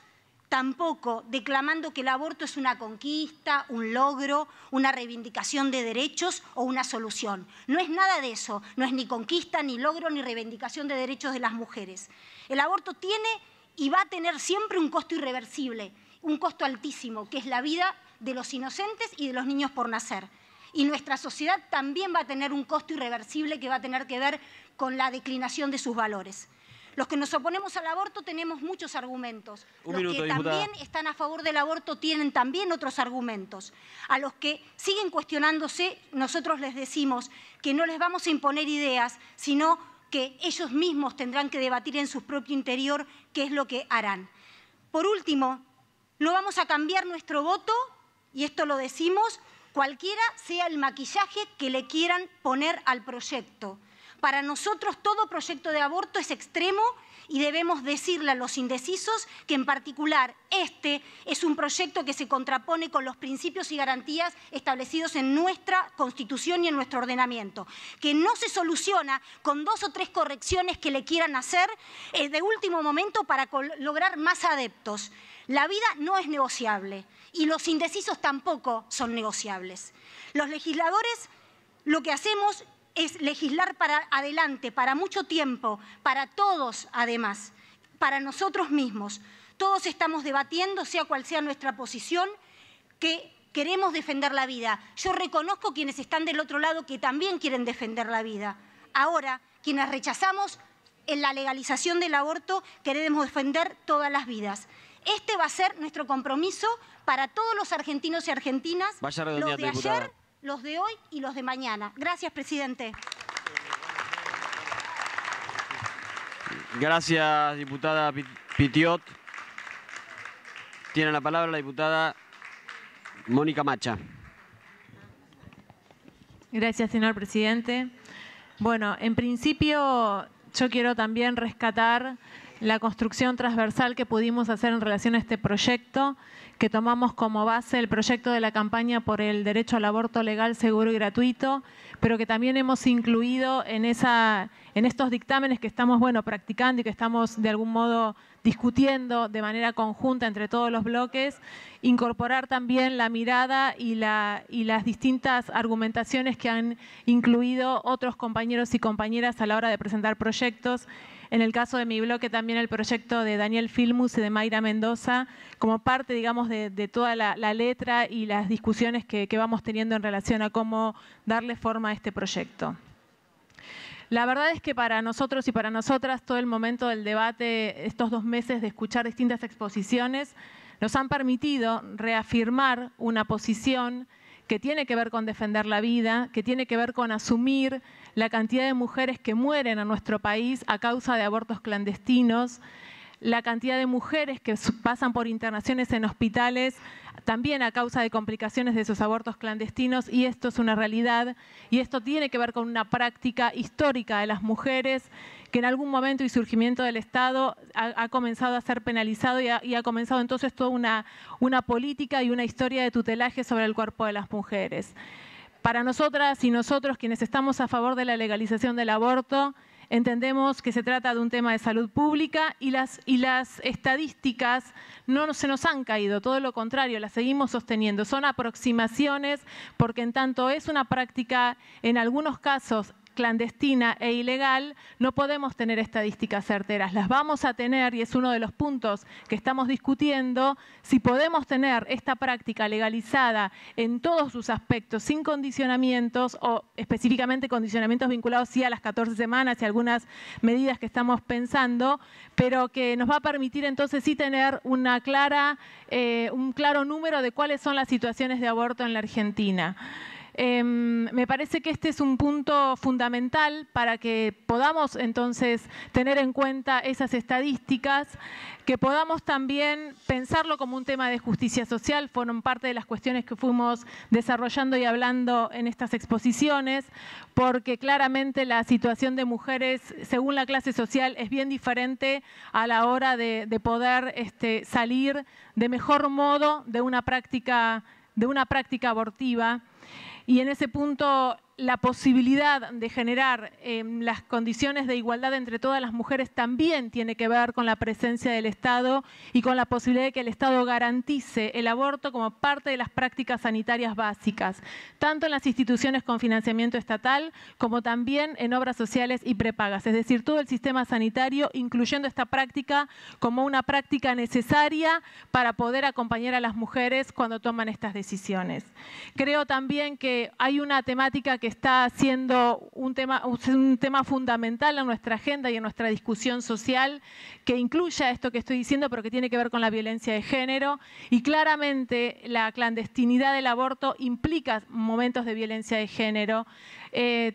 tampoco, declamando que el aborto es una conquista, un logro, una reivindicación de derechos o una solución. No es nada de eso, no es ni conquista, ni logro, ni reivindicación de derechos de las mujeres. El aborto tiene y va a tener siempre un costo irreversible, un costo altísimo, que es la vida de los inocentes y de los niños por nacer. Y nuestra sociedad también va a tener un costo irreversible que va a tener que ver con la declinación de sus valores. Los que nos oponemos al aborto tenemos muchos argumentos. Los que también están a favor del aborto tienen también otros argumentos. A los que siguen cuestionándose, nosotros les decimos que no les vamos a imponer ideas, sino que ellos mismos tendrán que debatir en su propio interior qué es lo que harán. Por último, no vamos a cambiar nuestro voto, y esto lo decimos, cualquiera sea el maquillaje que le quieran poner al proyecto. Para nosotros todo proyecto de aborto es extremo y debemos decirle a los indecisos que en particular este es un proyecto que se contrapone con los principios y garantías establecidos en nuestra Constitución y en nuestro ordenamiento, que no se soluciona con 2 o 3 correcciones que le quieran hacer de último momento para lograr más adeptos. La vida no es negociable y los indecisos tampoco son negociables. Los legisladores lo que hacemos es legislar para adelante, para mucho tiempo, para todos además, para nosotros mismos. Todos estamos debatiendo, sea cual sea nuestra posición, que queremos defender la vida. Yo reconozco quienes están del otro lado que también quieren defender la vida. Ahora, quienes rechazamos en la legalización del aborto, queremos defender todas las vidas. Este va a ser nuestro compromiso para todos los argentinos y argentinas, los de ayer, los de hoy y los de mañana. Gracias, presidente. Gracias, diputada Pitiot. Tiene la palabra la diputada Mónica Macha. Gracias, señor presidente. Bueno, en principio yo quiero también rescatar la construcción transversal que pudimos hacer en relación a este proyecto, que tomamos como base el proyecto de la campaña por el derecho al aborto legal, seguro y gratuito, pero que también hemos incluido en estos dictámenes que estamos, bueno, practicando y que estamos de algún modo discutiendo de manera conjunta entre todos los bloques, incorporar también la mirada y las distintas argumentaciones que han incluido otros compañeros y compañeras a la hora de presentar proyectos. En el caso de mi bloque también el proyecto de Daniel Filmus y de Mayra Mendoza, como parte, digamos, de toda la letra y las discusiones que vamos teniendo en relación a cómo darle forma a este proyecto. La verdad es que para nosotros y para nosotras todo el momento del debate, estos 2 meses de escuchar distintas exposiciones, nos han permitido reafirmar una posición que tiene que ver con defender la vida, que tiene que ver con asumir la cantidad de mujeres que mueren en nuestro país a causa de abortos clandestinos, la cantidad de mujeres que pasan por internaciones en hospitales también a causa de complicaciones de esos abortos clandestinos, y esto es una realidad y esto tiene que ver con una práctica histórica de las mujeres que en algún momento y surgimiento del Estado ha comenzado a ser penalizado y ha comenzado entonces toda una política y una historia de tutelaje sobre el cuerpo de las mujeres. Para nosotras y nosotros quienes estamos a favor de la legalización del aborto, entendemos que se trata de un tema de salud pública y las estadísticas no se nos han caído, todo lo contrario, las seguimos sosteniendo. Son aproximaciones porque en tanto es una práctica, en algunos casos, clandestina e ilegal, no podemos tener estadísticas certeras. Las vamos a tener y es uno de los puntos que estamos discutiendo, si podemos tener esta práctica legalizada en todos sus aspectos, sin condicionamientos o específicamente condicionamientos vinculados sí a las 14 semanas y algunas medidas que estamos pensando, pero que nos va a permitir entonces sí tener una clara, un claro número de cuáles son las situaciones de aborto en la Argentina. Me parece que este es un punto fundamental para que podamos entonces tener en cuenta esas estadísticas, que podamos también pensarlo como un tema de justicia social, fueron parte de las cuestiones que fuimos desarrollando y hablando en estas exposiciones, porque claramente la situación de mujeres según la clase social es bien diferente a la hora de poder salir de mejor modo de una práctica abortiva. Y en ese punto, la posibilidad de generar las condiciones de igualdad entre todas las mujeres también tiene que ver con la presencia del Estado y con la posibilidad de que el Estado garantice el aborto como parte de las prácticas sanitarias básicas, tanto en las instituciones con financiamiento estatal como también en obras sociales y prepagas. Es decir, todo el sistema sanitario, incluyendo esta práctica como una práctica necesaria para poder acompañar a las mujeres cuando toman estas decisiones. Creo también que hay una temática que está siendo un tema fundamental en nuestra agenda y en nuestra discusión social, que incluya esto que estoy diciendo, pero que tiene que ver con la violencia de género, y claramente la clandestinidad del aborto implica momentos de violencia de género,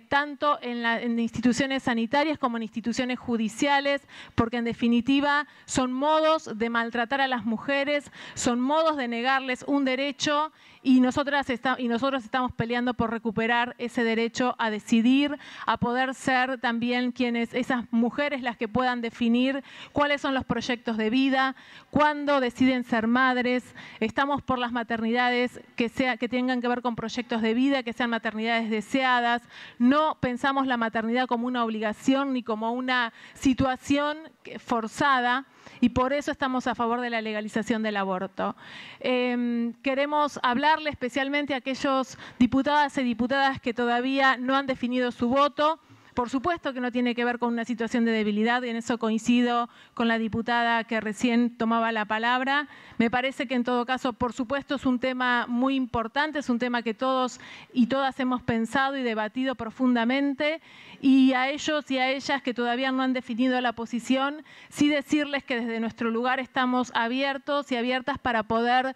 tanto en instituciones sanitarias como en instituciones judiciales, porque en definitiva son modos de maltratar a las mujeres, son modos de negarles un derecho, y nosotros estamos peleando por recuperar ese derecho a decidir, a poder ser también esas mujeres las que puedan definir cuáles son los proyectos de vida, cuándo deciden ser madres. Estamos por las maternidades que tengan que ver con proyectos de vida, que sean maternidades deseadas. No pensamos la maternidad como una obligación ni como una situación forzada, y por eso estamos a favor de la legalización del aborto. Queremos hablarle especialmente a aquellos diputadas y diputadas que todavía no han definido su voto. Por supuesto que no tiene que ver con una situación de debilidad, y en eso coincido con la diputada que recién tomaba la palabra. Me parece que en todo caso, por supuesto, es un tema muy importante, es un tema que todos y todas hemos pensado y debatido profundamente, y a ellos y a ellas que todavía no han definido la posición, sí decirles que desde nuestro lugar estamos abiertos y abiertas para poder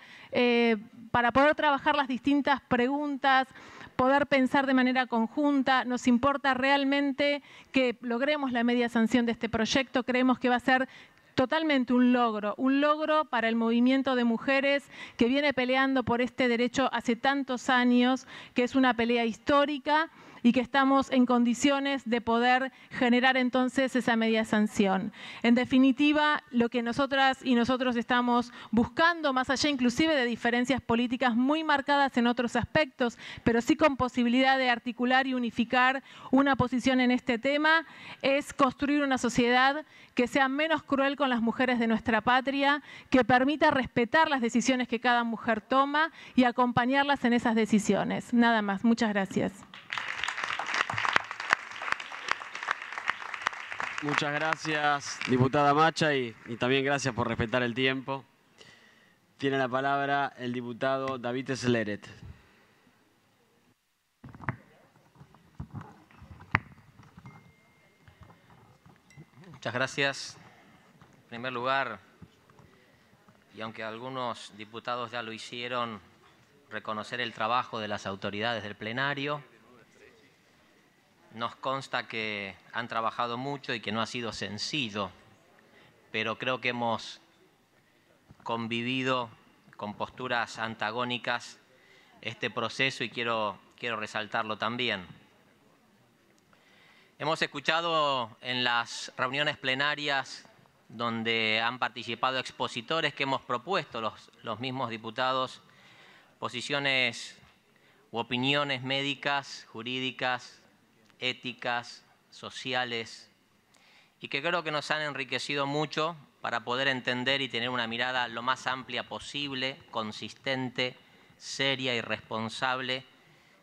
trabajar las distintas preguntas, poder pensar de manera conjunta. Nos importa realmente que logremos la media sanción de este proyecto. Creemos que va a ser totalmente un logro para el movimiento de mujeres que viene peleando por este derecho hace tantos años, que es una pelea histórica, y que estamos en condiciones de poder generar entonces esa media sanción. En definitiva, lo que nosotras y nosotros estamos buscando, más allá inclusive de diferencias políticas muy marcadas en otros aspectos, pero sí con posibilidad de articular y unificar una posición en este tema, es construir una sociedad que sea menos cruel con las mujeres de nuestra patria, que permita respetar las decisiones que cada mujer toma y acompañarlas en esas decisiones. Nada más. Muchas gracias. Muchas gracias, diputada Macha, y también gracias por respetar el tiempo. Tiene la palabra el diputado David Schlereth. Muchas gracias. En primer lugar, y aunque algunos diputados ya lo hicieron, reconocer el trabajo de las autoridades del plenario. Nos consta que han trabajado mucho y que no ha sido sencillo, pero creo que hemos convivido con posturas antagónicas este proceso y quiero resaltarlo también. Hemos escuchado en las reuniones plenarias donde han participado expositores que hemos propuesto los mismos diputados, posiciones u opiniones médicas, jurídicas, éticas, sociales, y que creo que nos han enriquecido mucho para poder entender y tener una mirada lo más amplia posible, consistente, seria y responsable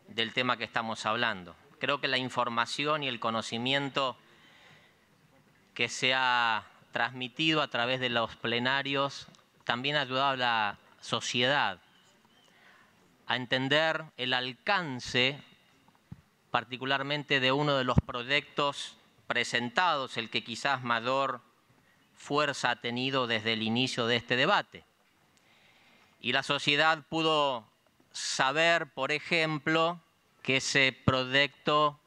del tema que estamos hablando. Creo que la información y el conocimiento que se ha transmitido a través de los plenarios también ha ayudado a la sociedad a entender el alcance particularmente de uno de los proyectos presentados, el que quizás mayor fuerza ha tenido desde el inicio de este debate. Y la sociedad pudo saber, por ejemplo, que ese proyecto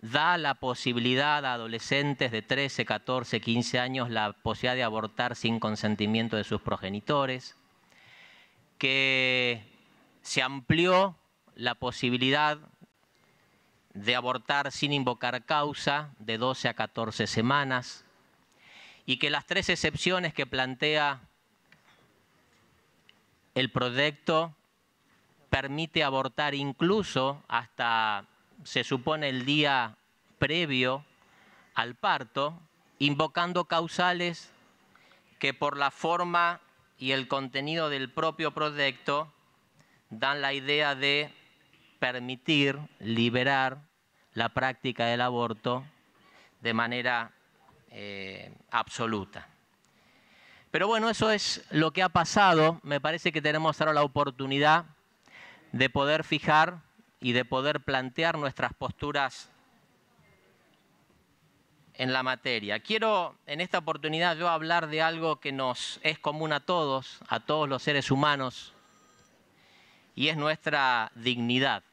da la posibilidad a adolescentes de 13, 14, 15 años la posibilidad de abortar sin consentimiento de sus progenitores, que se amplió la posibilidad de abortar sin invocar causa de 12 a 14 semanas y que las tres excepciones que plantea el proyecto permite abortar incluso hasta, se supone, el día previo al parto, invocando causales que por la forma y el contenido del propio proyecto dan la idea de permitir, liberar la práctica del aborto de manera absoluta. Pero bueno, eso es lo que ha pasado. Me parece que tenemos ahora la oportunidad de poder fijar y de poder plantear nuestras posturas en la materia. Quiero en esta oportunidad yo hablar de algo que nos es común a todos los seres humanos, y es nuestra dignidad.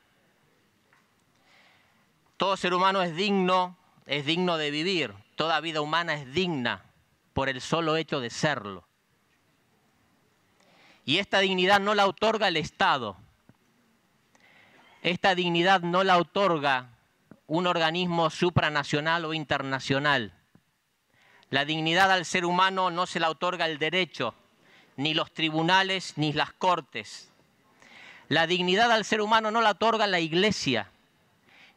Todo ser humano es digno de vivir. Toda vida humana es digna por el solo hecho de serlo. Y esta dignidad no la otorga el Estado. Esta dignidad no la otorga un organismo supranacional o internacional. La dignidad al ser humano no se la otorga el derecho, ni los tribunales, ni las cortes. La dignidad al ser humano no la otorga la Iglesia,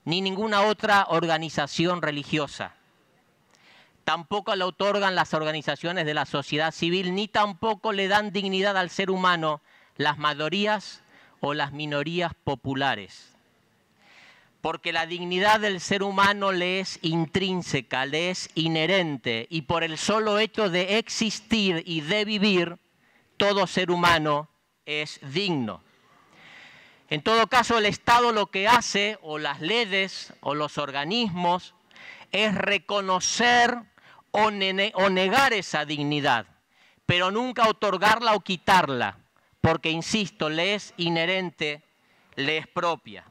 ni ninguna otra organización religiosa. Tampoco la otorgan las organizaciones de la sociedad civil, ni tampoco le dan dignidad al ser humano las mayorías o las minorías populares. Porque la dignidad del ser humano le es intrínseca, le es inherente, y por el solo hecho de existir y de vivir, todo ser humano es digno. En todo caso, el Estado lo que hace, o las leyes, o los organismos, es reconocer o negar esa dignidad, pero nunca otorgarla o quitarla, porque, insisto, le es inherente, le es propia.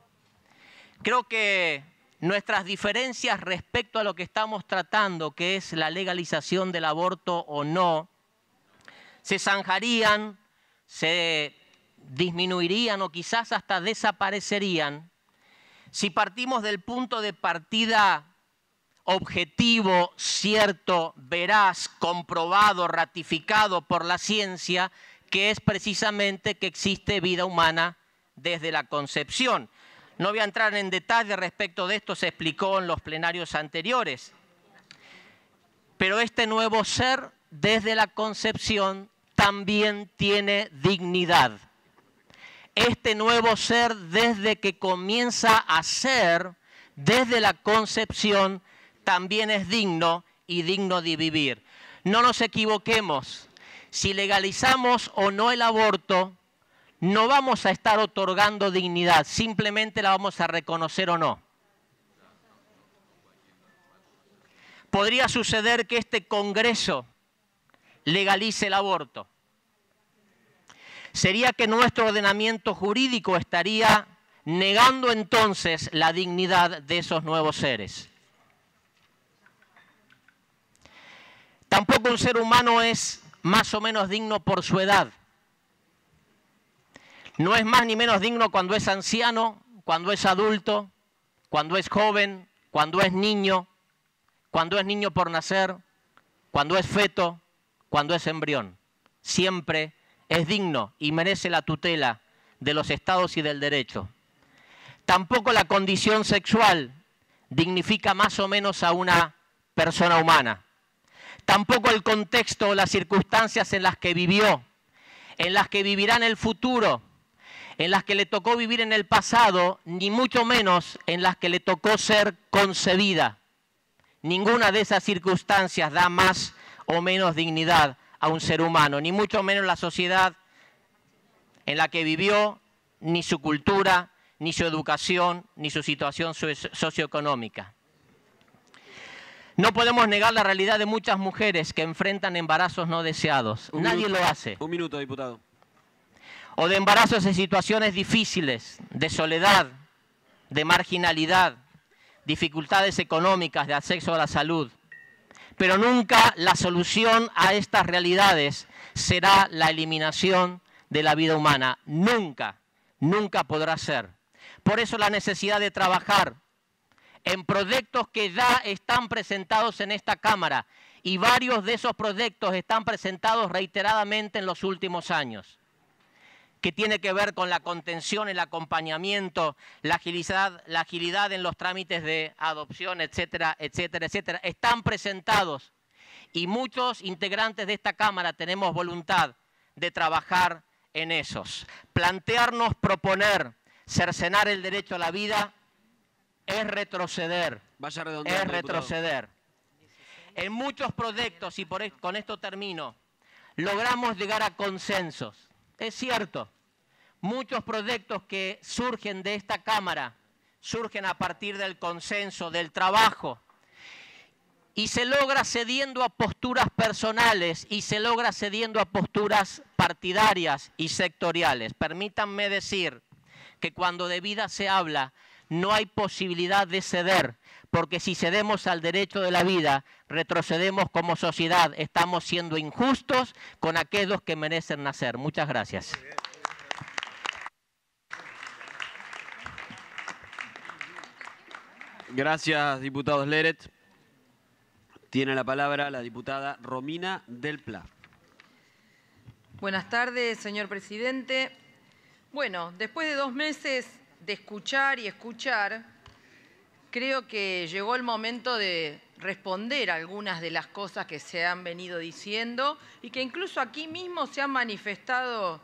Creo que nuestras diferencias respecto a lo que estamos tratando, que es la legalización del aborto o no, se zanjarían, se disminuirían o quizás hasta desaparecerían si partimos del punto de partida objetivo, cierto, veraz, comprobado, ratificado por la ciencia, que es precisamente que existe vida humana desde la concepción. No voy a entrar en detalle respecto de esto, se explicó en los plenarios anteriores. Pero este nuevo ser, desde la concepción, también tiene dignidad. Este nuevo ser, desde que comienza a ser, desde la concepción, también es digno y digno de vivir. No nos equivoquemos. Si legalizamos o no el aborto, no vamos a estar otorgando dignidad, simplemente la vamos a reconocer o no. Podría suceder que este Congreso legalice el aborto. Sería que nuestro ordenamiento jurídico estaría negando entonces la dignidad de esos nuevos seres. Tampoco un ser humano es más o menos digno por su edad. No es más ni menos digno cuando es anciano, cuando es adulto, cuando es joven, cuando es niño por nacer, cuando es feto, cuando es embrión. Siempre es digno y merece la tutela de los estados y del derecho. Tampoco la condición sexual dignifica más o menos a una persona humana. Tampoco el contexto o las circunstancias en las que vivió, en las que vivirá en el futuro, en las que le tocó vivir en el pasado, ni mucho menos en las que le tocó ser concebida. Ninguna de esas circunstancias da más o menos dignidad a un ser humano, ni mucho menos la sociedad en la que vivió, ni su cultura, ni su educación, ni su situación socioeconómica. No podemos negar la realidad de muchas mujeres que enfrentan embarazos no deseados. Nadie lo hace. Un minuto, diputado. O de embarazos en situaciones difíciles, de soledad, de marginalidad, dificultades económicas, de acceso a la salud. Pero nunca la solución a estas realidades será la eliminación de la vida humana. Nunca, nunca podrá ser. Por eso la necesidad de trabajar en proyectos que ya están presentados en esta Cámara, y varios de esos proyectos están presentados reiteradamente en los últimos años, que tiene que ver con la contención, el acompañamiento, la agilidad en los trámites de adopción, etcétera, etcétera, etcétera. Están presentados y muchos integrantes de esta Cámara tenemos voluntad de trabajar en esos. Plantearnos, proponer, cercenar el derecho a la vida es retroceder, es retroceder. En muchos proyectos, y con esto termino, logramos llegar a consensos. Es cierto, muchos proyectos que surgen de esta Cámara surgen a partir del consenso, del trabajo, y se logra cediendo a posturas personales y se logra cediendo a posturas partidarias y sectoriales. Permítanme decir que cuando de vida se habla, no hay posibilidad de ceder, porque si cedemos al derecho de la vida, retrocedemos como sociedad. Estamos siendo injustos con aquellos que merecen nacer. Muchas gracias. Gracias, diputado Schlereth. Tiene la palabra la diputada Romina Del Plá. Buenas tardes, señor presidente. Bueno, después de 2 meses... de escuchar y escuchar, creo que llegó el momento de responder a algunas de las cosas que se han venido diciendo y que incluso aquí mismo se han manifestado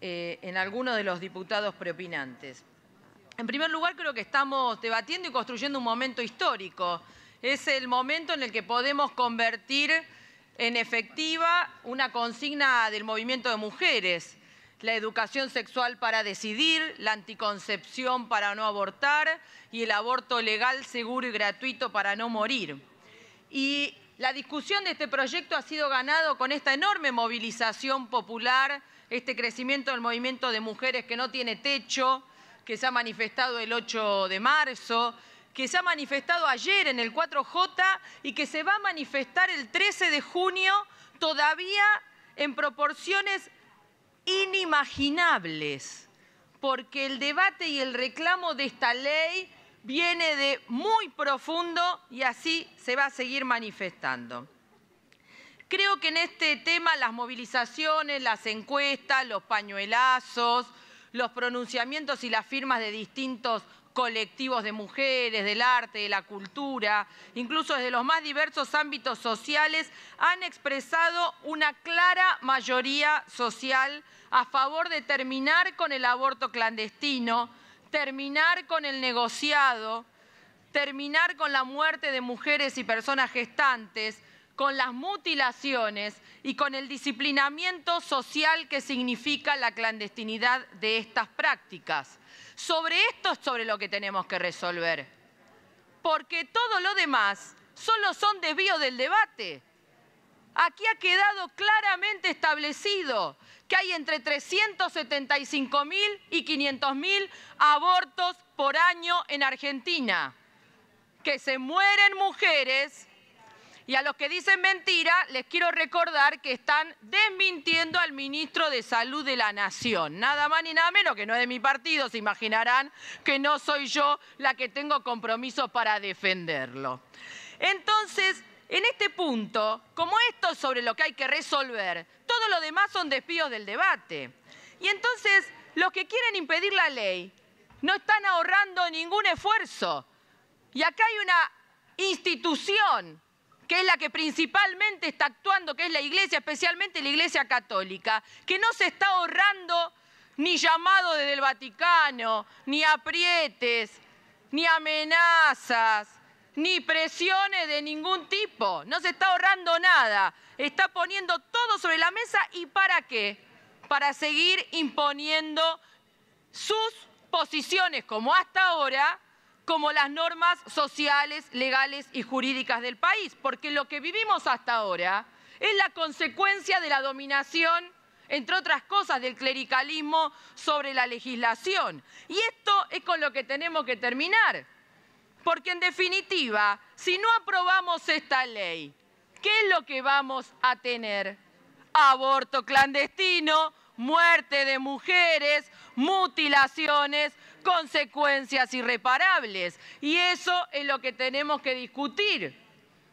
en algunos de los diputados preopinantes. En primer lugar, creo que estamos debatiendo y construyendo un momento histórico. Es el momento en el que podemos convertir en efectiva una consigna del movimiento de mujeres, la educación sexual para decidir, la anticoncepción para no abortar y el aborto legal, seguro y gratuito para no morir. Y la discusión de este proyecto ha sido ganado con esta enorme movilización popular, este crecimiento del movimiento de mujeres que no tiene techo, que se ha manifestado el 8 de marzo, que se ha manifestado ayer en el 4J y que se va a manifestar el 13 de junio todavía en proporciones inimaginables. porque el debate y el reclamo de esta ley viene de muy profundo y así se va a seguir manifestando. Creo que en este tema las movilizaciones, las encuestas, los pañuelazos, los pronunciamientos y las firmas de distintos colectivos de mujeres, del arte, de la cultura, incluso desde los más diversos ámbitos sociales, han expresado una clara mayoría social a favor de terminar con el aborto clandestino, terminar con el negociado, terminar con la muerte de mujeres y personas gestantes, con las mutilaciones y con el disciplinamiento social que significa la clandestinidad de estas prácticas. Sobre esto es sobre lo que tenemos que resolver, porque todo lo demás solo son desvíos del debate. Aquí ha quedado claramente establecido que hay entre 375.000 y 500.000 abortos por año en Argentina, que se mueren mujeres. Y a los que dicen mentira, les quiero recordar que están desmintiendo al ministro de Salud de la Nación. Nada más ni nada menos, que no es de mi partido, se imaginarán que no soy yo la que tengo compromiso para defenderlo. Entonces, en este punto, como esto es sobre lo que hay que resolver, todo lo demás son desvíos del debate. Y entonces, los que quieren impedir la ley no están ahorrando ningún esfuerzo. Y acá hay una institución que es la que principalmente está actuando, que es la Iglesia, especialmente la Iglesia Católica, que no se está ahorrando ni llamado desde el Vaticano, ni aprietes, ni amenazas, ni presiones de ningún tipo. No se está ahorrando nada. Está poniendo todo sobre la mesa. ¿Y para qué? Para seguir imponiendo sus posiciones, como hasta ahora, como las normas sociales, legales y jurídicas del país, porque lo que vivimos hasta ahora es la consecuencia de la dominación, entre otras cosas, del clericalismo sobre la legislación. Y esto es con lo que tenemos que terminar, porque en definitiva, si no aprobamos esta ley, ¿qué es lo que vamos a tener? Aborto clandestino, muerte de mujeres, mutilaciones, consecuencias irreparables. Y eso es lo que tenemos que discutir.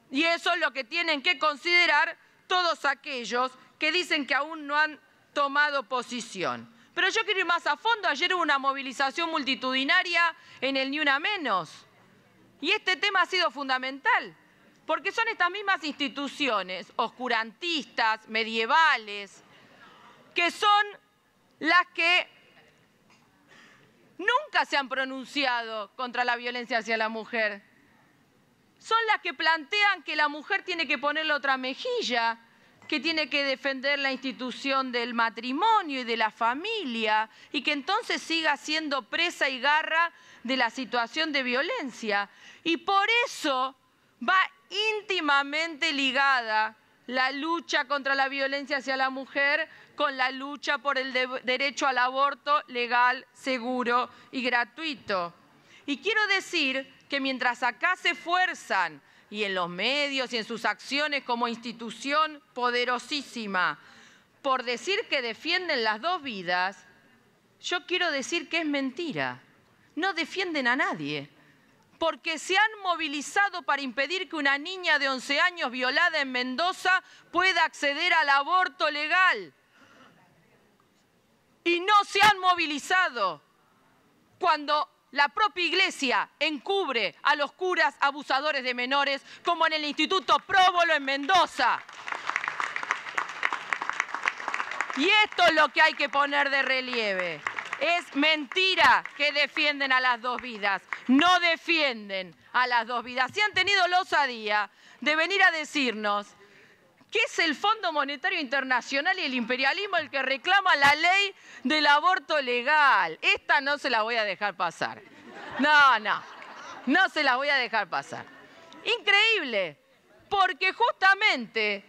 Y eso es lo que tienen que considerar todos aquellos que dicen que aún no han tomado posición. Pero yo quiero ir más a fondo. Ayer hubo una movilización multitudinaria en el Ni Una Menos. Y este tema ha sido fundamental, porque son estas mismas instituciones oscurantistas, medievales, que son las que nunca se han pronunciado contra la violencia hacia la mujer. Son las que plantean que la mujer tiene que ponerle otra mejilla, que tiene que defender la institución del matrimonio y de la familia, y que entonces siga siendo presa y garra de la situación de violencia. Y por eso va íntimamente ligada la lucha contra la violencia hacia la mujer con la lucha por el derecho al aborto legal, seguro y gratuito. Y quiero decir que mientras acá se esfuerzan, y en los medios y en sus acciones como institución poderosísima, por decir que defienden las dos vidas, yo quiero decir que es mentira. No defienden a nadie, porque se han movilizado para impedir que una niña de 11 años violada en Mendoza pueda acceder al aborto legal. Y no se han movilizado cuando la propia Iglesia encubre a los curas abusadores de menores, como en el Instituto Próbolo en Mendoza. Y esto es lo que hay que poner de relieve. Es mentira que defienden a las dos vidas. No defienden a las dos vidas. Si han tenido la osadía de venir a decirnos que es el Fondo Monetario Internacional y el imperialismo el que reclama la ley del aborto legal. Esta no se la voy a dejar pasar. No se la voy a dejar pasar. Increíble, porque justamente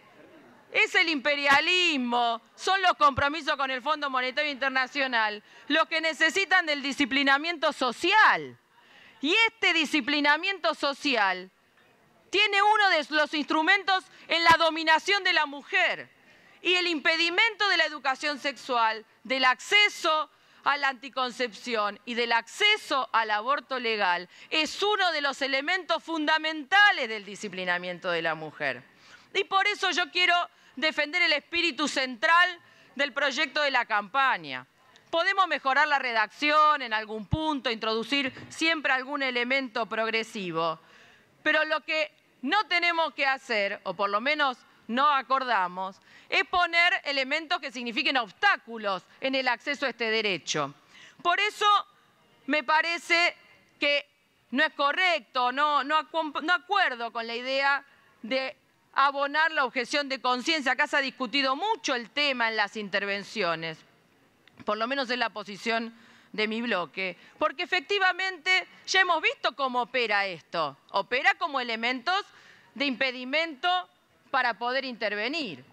es el imperialismo, son los compromisos con el Fondo Monetario Internacional los que necesitan del disciplinamiento social. Y este disciplinamiento social tiene uno de los instrumentos en la dominación de la mujer y el impedimento de la educación sexual, del acceso a la anticoncepción y del acceso al aborto legal es uno de los elementos fundamentales del disciplinamiento de la mujer. Y por eso yo quiero defender el espíritu central del proyecto de la campaña. Podemos mejorar la redacción en algún punto, introducir siempre algún elemento progresivo, pero lo que no tenemos que hacer, o por lo menos no acordamos, es poner elementos que signifiquen obstáculos en el acceso a este derecho. Por eso me parece que no es correcto, no acuerdo con la idea de abonar la objeción de conciencia. Acá se ha discutido mucho el tema en las intervenciones, por lo menos en la posición de mi bloque, porque efectivamente ya hemos visto cómo opera esto. Opera como elementos de impedimento para poder intervenir.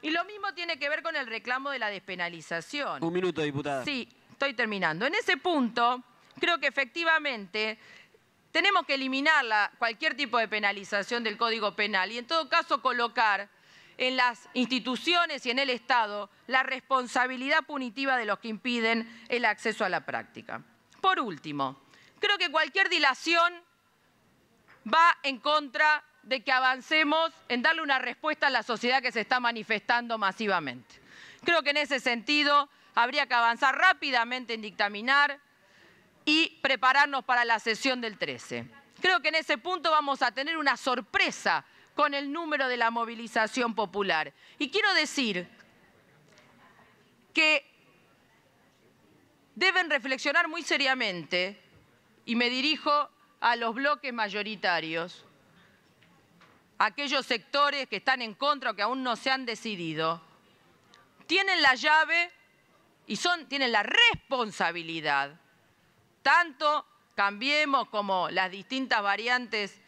Y lo mismo tiene que ver con el reclamo de la despenalización. Un minuto, diputada. Sí, estoy terminando. En ese punto, creo que efectivamente tenemos que eliminar cualquier tipo de penalización del Código Penal y en todo caso colocar en las instituciones y en el Estado la responsabilidad punitiva de los que impiden el acceso a la práctica. Por último, creo que cualquier dilación va en contra de que avancemos en darle una respuesta a la sociedad que se está manifestando masivamente. Creo que en ese sentido habría que avanzar rápidamente en dictaminar y prepararnos para la sesión del 13. Creo que en ese punto vamos a tener una sorpresa con el número de la movilización popular. Y quiero decir que deben reflexionar muy seriamente, y me dirijo a los bloques mayoritarios, aquellos sectores que están en contra o que aún no se han decidido, tienen la llave y tienen la responsabilidad, tanto Cambiemos como las distintas variantes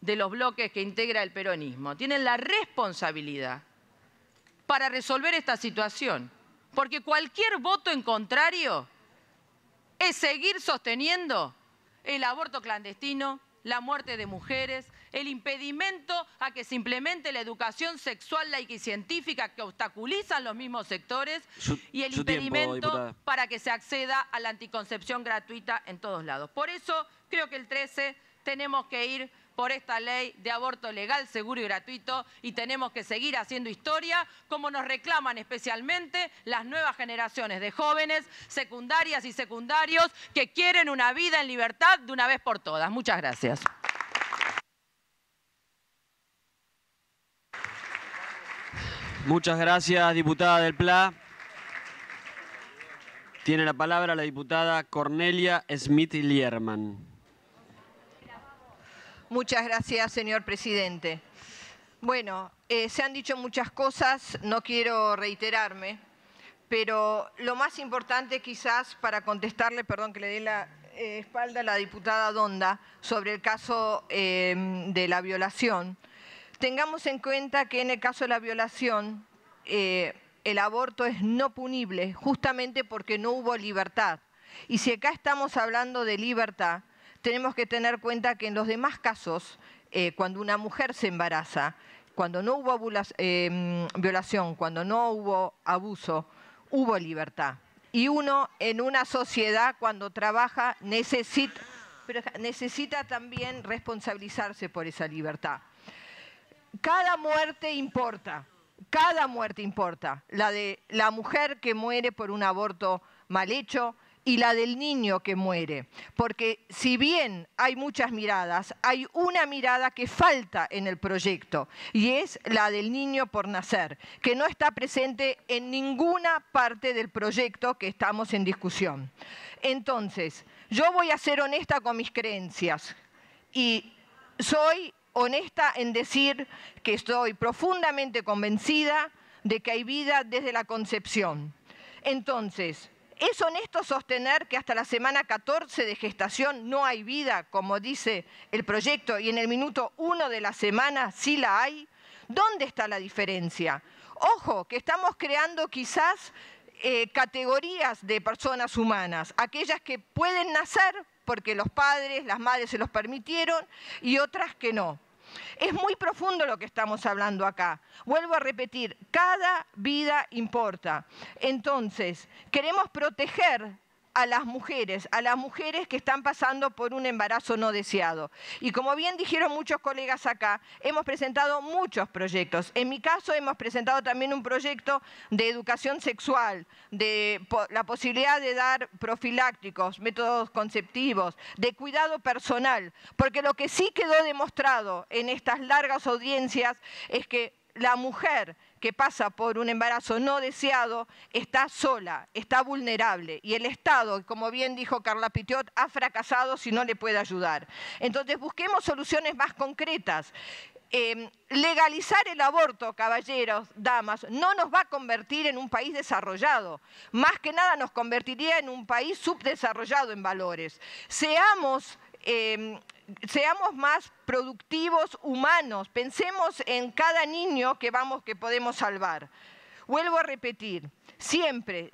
de los bloques que integra el peronismo, tienen la responsabilidad para resolver esta situación, porque cualquier voto en contrario es seguir sosteniendo el aborto clandestino, la muerte de mujeres, el impedimento a que se implemente la educación sexual, laica y científica que obstaculizan los mismos sectores y el impedimento para que se acceda a la anticoncepción gratuita en todos lados. Por eso creo que el 13 tenemos que ir por esta ley de aborto legal, seguro y gratuito y tenemos que seguir haciendo historia como nos reclaman especialmente las nuevas generaciones de jóvenes, secundarias y secundarios que quieren una vida en libertad de una vez por todas. Muchas gracias. Muchas gracias, diputada Del Plá. Tiene la palabra la diputada Cornelia Smith-Lierman. Muchas gracias, señor presidente. Bueno, se han dicho muchas cosas, no quiero reiterarme, pero lo más importante quizás para contestarle, perdón que le dé la espalda a la diputada Donda, sobre el caso de la violación. Tengamos en cuenta que en el caso de la violación, el aborto es no punible, justamente porque no hubo libertad. Y si acá estamos hablando de libertad, tenemos que tener cuenta que en los demás casos, cuando una mujer se embaraza, cuando no hubo violación, cuando no hubo abuso, hubo libertad. Y uno en una sociedad cuando trabaja necesita también responsabilizarse por esa libertad. Cada muerte importa, cada muerte importa. La de la mujer que muere por un aborto mal hecho, y la del niño que muere, porque si bien hay muchas miradas, hay una mirada que falta en el proyecto y es la del niño por nacer, que no está presente en ninguna parte del proyecto que estamos en discusión. Entonces, yo voy a ser honesta con mis creencias y soy honesta en decir que estoy profundamente convencida de que hay vida desde la concepción. Entonces, ¿es honesto sostener que hasta la semana 14 de gestación no hay vida, como dice el proyecto, y en el minuto 1 de la semana sí la hay? ¿Dónde está la diferencia? Ojo, que estamos creando quizás categorías de personas humanas, aquellas que pueden nacer porque los padres, las madres se los permitieron, y otras que no. Es muy profundo lo que estamos hablando acá. Vuelvo a repetir, cada vida importa. Entonces, queremos proteger a las mujeres que están pasando por un embarazo no deseado. Y como bien dijeron muchos colegas acá, hemos presentado muchos proyectos. En mi caso hemos presentado también un proyecto de educación sexual, de la posibilidad de dar profilácticos, métodos conceptivos, de cuidado personal, porque lo que sí quedó demostrado en estas largas audiencias es que la mujer que pasa por un embarazo no deseado está sola, está vulnerable. Y el Estado, como bien dijo Carla Pitiot, ha fracasado si no le puede ayudar. Entonces, busquemos soluciones más concretas. Legalizar el aborto, caballeros, damas, no nos va a convertir en un país desarrollado. Más que nada nos convertiría en un país subdesarrollado en valores. Seamos más productivos, humanos. Pensemos en cada niño que podemos salvar. Vuelvo a repetir, siempre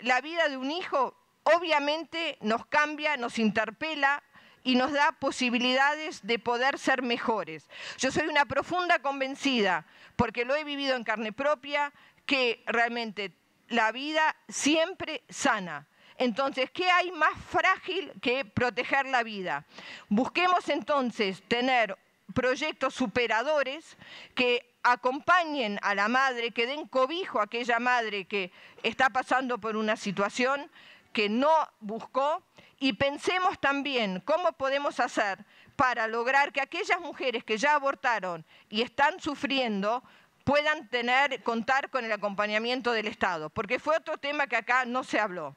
la vida de un hijo obviamente nos cambia, nos interpela y nos da posibilidades de poder ser mejores. Yo soy una profunda convencida, porque lo he vivido en carne propia, que realmente la vida siempre sana. Entonces, ¿qué hay más frágil que proteger la vida? Busquemos entonces tener proyectos superadores que acompañen a la madre, que den cobijo a aquella madre que está pasando por una situación que no buscó, y pensemos también cómo podemos hacer para lograr que aquellas mujeres que ya abortaron y están sufriendo puedan contar con el acompañamiento del Estado, porque fue otro tema que acá no se habló.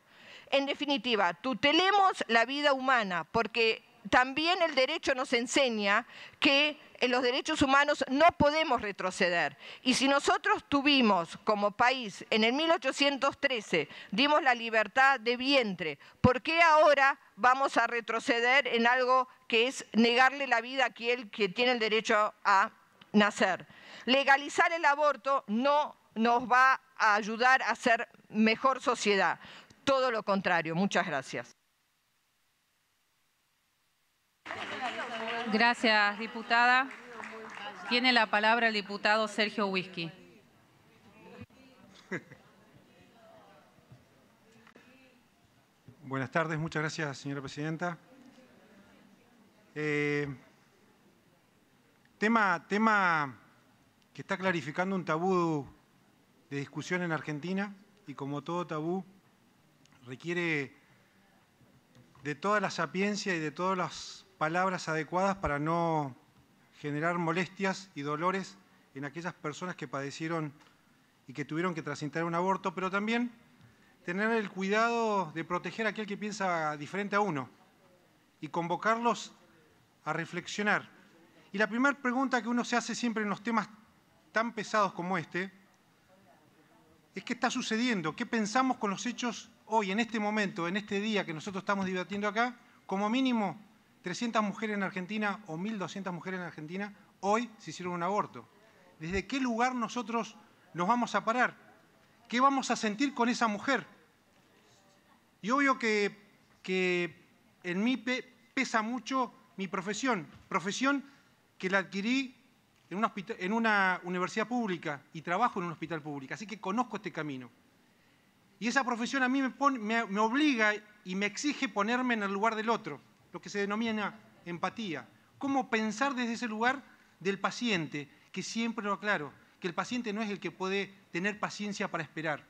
En definitiva, tutelemos la vida humana, porque también el derecho nos enseña que en los derechos humanos no podemos retroceder. Y si nosotros tuvimos como país, en el 1813, dimos la libertad de vientre, ¿por qué ahora vamos a retroceder en algo que es negarle la vida a aquel que tiene el derecho a nacer? Legalizar el aborto no nos va a ayudar a ser mejor sociedad. Todo lo contrario. Muchas gracias. Gracias, diputada. Tiene la palabra el diputado Sergio Wisky. Buenas tardes. Muchas gracias, señora presidenta. Tema que está clarificando un tabú de discusión en Argentina, y como todo tabú, requiere de toda la sapiencia y de todas las palabras adecuadas para no generar molestias y dolores en aquellas personas que padecieron y que tuvieron que transitar un aborto, pero también tener el cuidado de proteger a aquel que piensa diferente a uno y convocarlos a reflexionar. Y la primera pregunta que uno se hace siempre en los temas tan pesados como este es ¿qué está sucediendo? ¿Qué pensamos con los hechos hoy, en este momento, en este día que nosotros estamos debatiendo acá? Como mínimo 300 mujeres en Argentina o 1.200 mujeres en Argentina hoy se hicieron un aborto. ¿Desde qué lugar nosotros nos vamos a parar? ¿Qué vamos a sentir con esa mujer? Y obvio que en mí pesa mucho mi profesión que la adquirí en una universidad pública y trabajo en un hospital público, así que conozco este camino. Y esa profesión a mí me obliga y me exige ponerme en el lugar del otro, lo que se denomina empatía. ¿Cómo pensar desde ese lugar del paciente? Que siempre lo aclaro, que el paciente no es el que puede tener paciencia para esperar.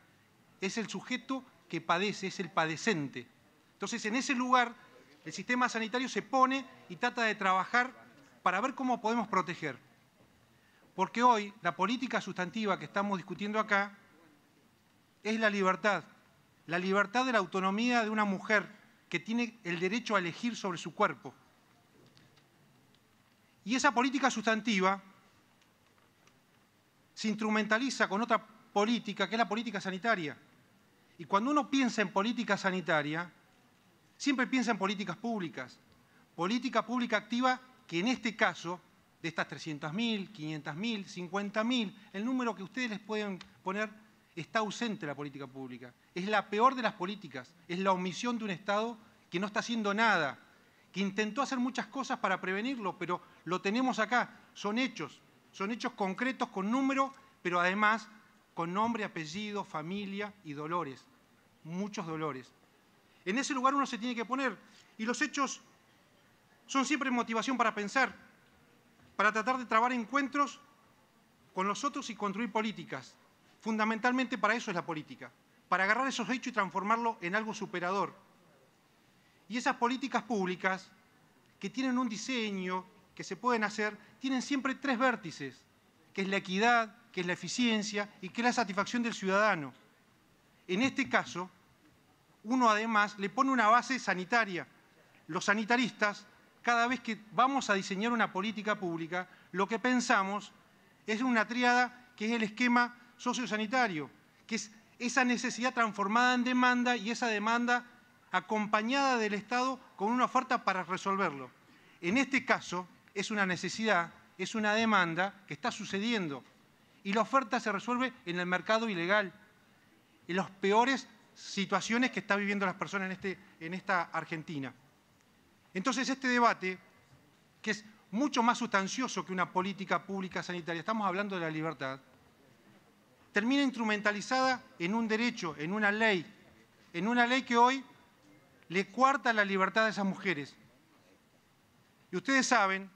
Es el sujeto que padece, es el padecente. Entonces, en ese lugar, el sistema sanitario se pone y trata de trabajar para ver cómo podemos proteger. Porque hoy, la política sustantiva que estamos discutiendo acá es la libertad de la autonomía de una mujer que tiene el derecho a elegir sobre su cuerpo. Y esa política sustantiva se instrumentaliza con otra política, que es la política sanitaria. Y cuando uno piensa en política sanitaria, siempre piensa en políticas públicas. Política pública activa que en este caso, de estas 300.000, 500.000, 50.000, el número que ustedes les pueden poner, está ausente la política pública. Es la peor de las políticas, es la omisión de un Estado que no está haciendo nada, que intentó hacer muchas cosas para prevenirlo, pero lo tenemos acá. Son hechos concretos con número, pero además con nombre, apellido, familia y dolores, muchos dolores. En ese lugar uno se tiene que poner, y los hechos son siempre motivación para pensar, para tratar de trabar encuentros con los otros y construir políticas. Fundamentalmente para eso es la política, para agarrar esos hechos y transformarlo en algo superador. Y esas políticas públicas, que tienen un diseño, que se pueden hacer, tienen siempre tres vértices, que es la equidad, que es la eficiencia y que es la satisfacción del ciudadano. En este caso, uno además le pone una base sanitaria. Los sanitaristas, cada vez que vamos a diseñar una política pública, lo que pensamos es una tríada que es el esquema sociosanitario, que es esa necesidad transformada en demanda y esa demanda acompañada del Estado con una oferta para resolverlo. En este caso, es una necesidad, es una demanda que está sucediendo y la oferta se resuelve en el mercado ilegal, en las peores situaciones que están viviendo las personas en esta Argentina. Entonces, este debate, que es mucho más sustancioso que una política pública sanitaria, estamos hablando de la libertad, termina instrumentalizada en un derecho, en una ley que hoy le cuarta la libertad a esas mujeres. Y ustedes saben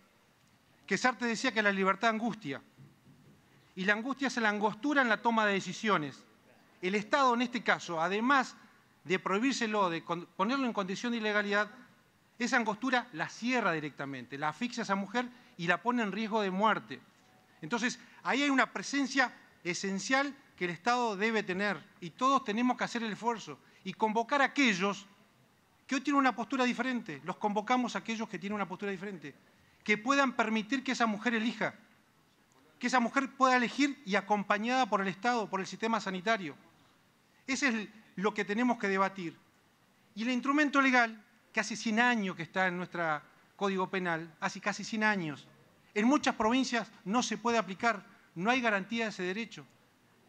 que Sartre decía que la libertad angustia, y la angustia es la angostura en la toma de decisiones. El Estado, en este caso, además de prohibírselo, de ponerlo en condición de ilegalidad, esa angostura la cierra directamente, la asfixia a esa mujer y la pone en riesgo de muerte. Entonces, ahí hay una presencia esencial que el Estado debe tener y todos tenemos que hacer el esfuerzo y convocar a aquellos que hoy tienen una postura diferente, los convocamos a aquellos que tienen una postura diferente, que puedan permitir que esa mujer elija, que esa mujer pueda elegir y acompañada por el Estado, por el sistema sanitario. Ese es lo que tenemos que debatir. Y el instrumento legal, que hace 100 años que está en nuestro Código Penal, hace casi 100 años, en muchas provincias no se puede aplicar. No hay garantía de ese derecho.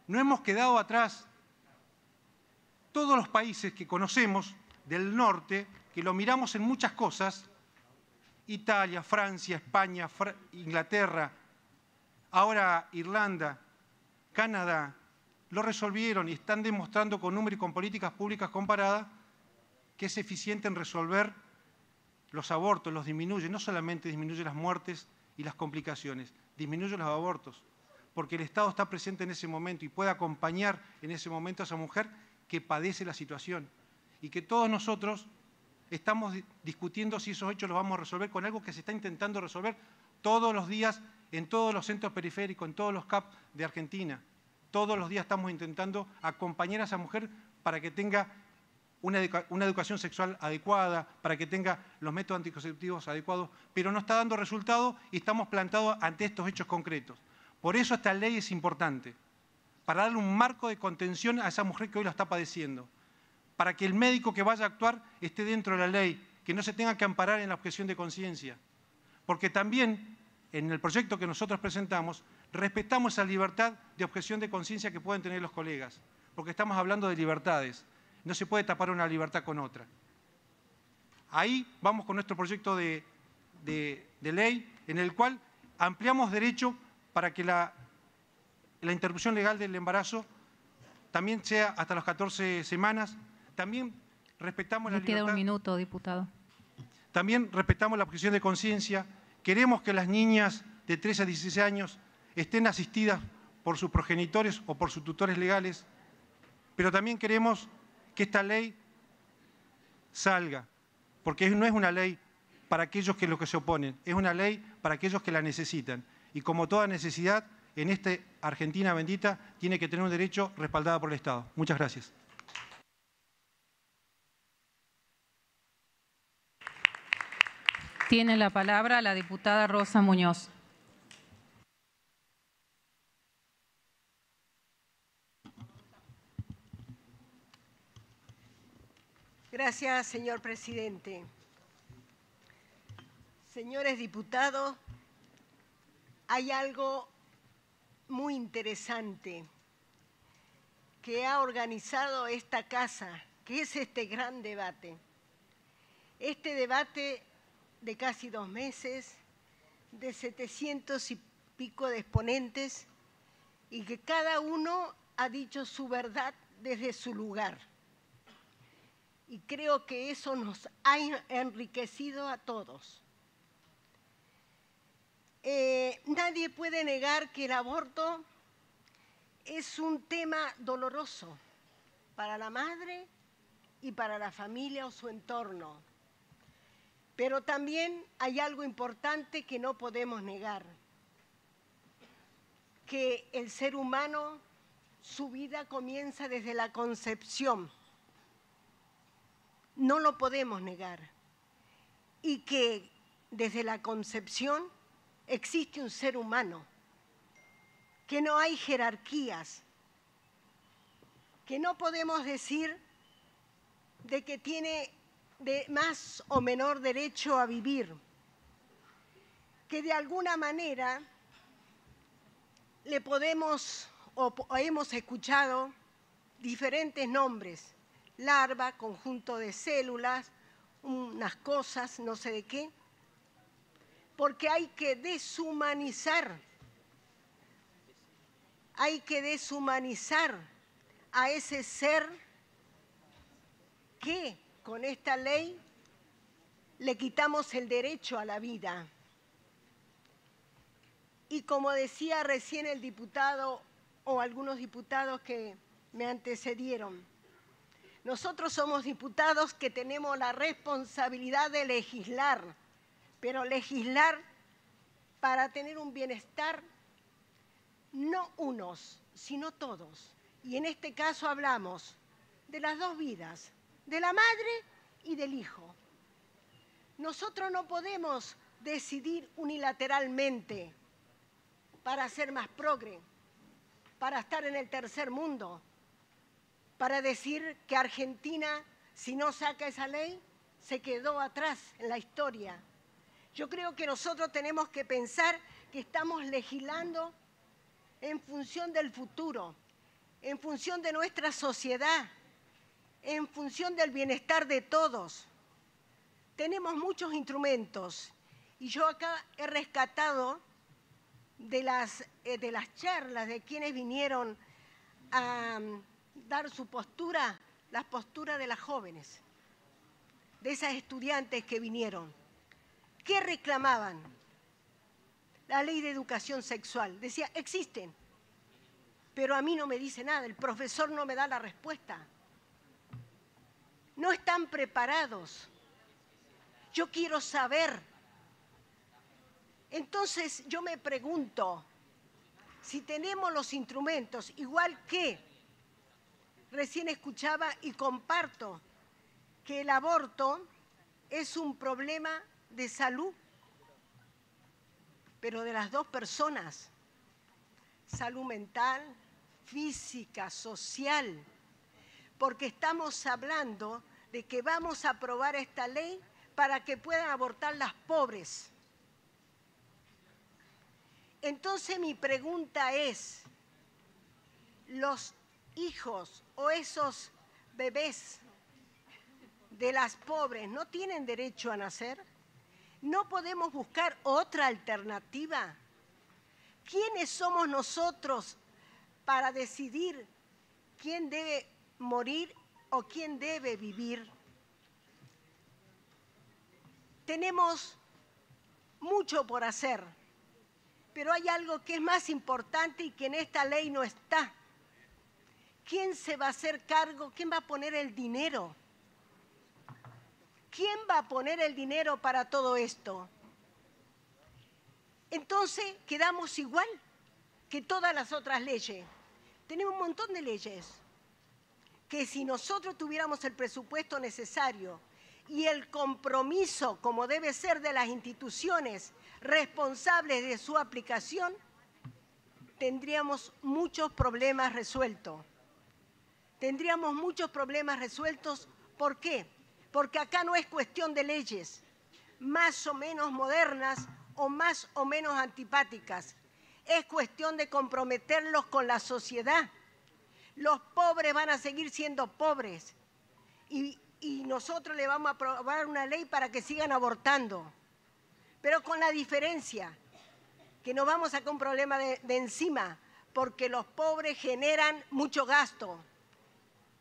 No hemos quedado atrás. Todos los países que conocemos del norte, que lo miramos en muchas cosas, Italia, Francia, España, Inglaterra, ahora Irlanda, Canadá, lo resolvieron y están demostrando con números y con políticas públicas comparadas que es eficiente en resolver los abortos, los disminuye. No solamente disminuye las muertes y las complicaciones, disminuye los abortos, porque el Estado está presente en ese momento y puede acompañar en ese momento a esa mujer que padece la situación y que todos nosotros estamos discutiendo si esos hechos los vamos a resolver con algo que se está intentando resolver todos los días en todos los centros periféricos, en todos los CAP de Argentina. Todos los días estamos intentando acompañar a esa mujer para que tenga una educación sexual adecuada, para que tenga los métodos anticonceptivos adecuados, pero no está dando resultado y estamos plantados ante estos hechos concretos. Por eso esta ley es importante, para darle un marco de contención a esa mujer que hoy lo está padeciendo, para que el médico que vaya a actuar esté dentro de la ley, que no se tenga que amparar en la objeción de conciencia. Porque también, en el proyecto que nosotros presentamos, respetamos esa libertad de objeción de conciencia que pueden tener los colegas, porque estamos hablando de libertades, no se puede tapar una libertad con otra. Ahí vamos con nuestro proyecto de ley, en el cual ampliamos derecho para que la interrupción legal del embarazo también sea hasta las 14 semanas. También respetamos la libertad. Me queda un minuto, diputado. También respetamos la objeción de conciencia. Queremos que las niñas de 13 a 16 años estén asistidas por sus progenitores o por sus tutores legales, pero también queremos que esta ley salga, porque no es una ley para aquellos que se oponen, es una ley para aquellos que la necesitan. Y como toda necesidad, en esta Argentina bendita, tiene que tener un derecho respaldado por el Estado. Muchas gracias. Tiene la palabra la diputada Rosa Muñoz. Gracias, señor presidente. Señores diputados, hay algo muy interesante que ha organizado esta casa, que es este gran debate. Este debate de casi 2 meses, de 700 y pico de exponentes, y que cada uno ha dicho su verdad desde su lugar. Y creo que eso nos ha enriquecido a todos. Nadie puede negar que el aborto es un tema doloroso para la madre y para la familia o su entorno. Pero también hay algo importante que no podemos negar, que el ser humano, su vida comienza desde la concepción. No lo podemos negar. Y que desde la concepción existe un ser humano, que no hay jerarquías, que no podemos decir de que tiene de más o menor derecho a vivir, que de alguna manera le podemos, o hemos escuchado diferentes nombres, larva, conjunto de células, unas cosas, no sé de qué, porque hay que deshumanizar, a ese ser que con esta ley le quitamos el derecho a la vida. Y como decía recién el diputado o algunos diputados que me antecedieron, nosotros somos diputados que tenemos la responsabilidad de legislar, pero legislar para tener un bienestar, no unos, sino todos. Y en este caso hablamos de las dos vidas, de la madre y del hijo. Nosotros no podemos decidir unilateralmente para ser más progre, para estar en el tercer mundo, para decir que Argentina, si no saca esa ley, se quedó atrás en la historia. Yo creo que nosotros tenemos que pensar que estamos legislando en función del futuro, en función de nuestra sociedad, en función del bienestar de todos. Tenemos muchos instrumentos y yo acá he rescatado de las charlas de quienes vinieron a dar su postura, las posturas de las jóvenes, de esas estudiantes que vinieron. ¿Qué reclamaban? La ley de educación sexual. Decía, existen, pero a mí no me dice nada, el profesor no me da la respuesta. No están preparados. Yo quiero saber. Entonces yo me pregunto, si tenemos los instrumentos, igual que recién escuchaba y comparto que el aborto es un problema de salud, pero de las dos personas, salud mental, física, social, porque estamos hablando de que vamos a aprobar esta ley para que puedan abortar las pobres. Entonces mi pregunta es, los hijos o esos bebés de las pobres no tienen derecho a nacer, no podemos buscar otra alternativa. ¿Quiénes somos nosotros para decidir quién debe morir o quién debe vivir? Tenemos mucho por hacer, pero hay algo que es más importante y que en esta ley no está. ¿Quién se va a hacer cargo? ¿Quién va a poner el dinero? ¿Quién va a poner el dinero para todo esto? Entonces quedamos igual que todas las otras leyes. Tenemos un montón de leyes que si nosotros tuviéramos el presupuesto necesario y el compromiso, como debe ser, de las instituciones responsables de su aplicación, tendríamos muchos problemas resueltos. ¿Por qué? Porque acá no es cuestión de leyes más o menos modernas o más o menos antipáticas. Es cuestión de comprometerlos con la sociedad. Los pobres van a seguir siendo pobres y nosotros le vamos a aprobar una ley para que sigan abortando. pero con la diferencia que nos vamos a sacar un problema de encima, porque los pobres generan mucho gasto.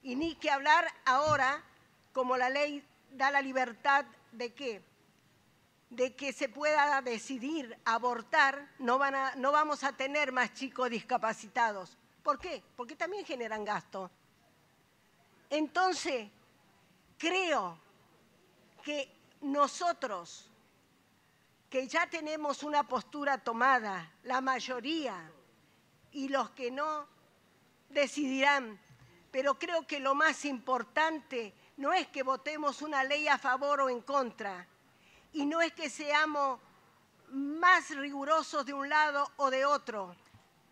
Y ni que hablar ahora, como la ley da la libertad de qué, de que se pueda decidir abortar, no vamos a tener más chicos discapacitados. ¿Por qué? Porque también generan gasto. Entonces, creo que nosotros, que ya tenemos una postura tomada, la mayoría, y los que no decidirán, pero creo que lo más importante no es que votemos una ley a favor o en contra, y no es que seamos más rigurosos de un lado o de otro.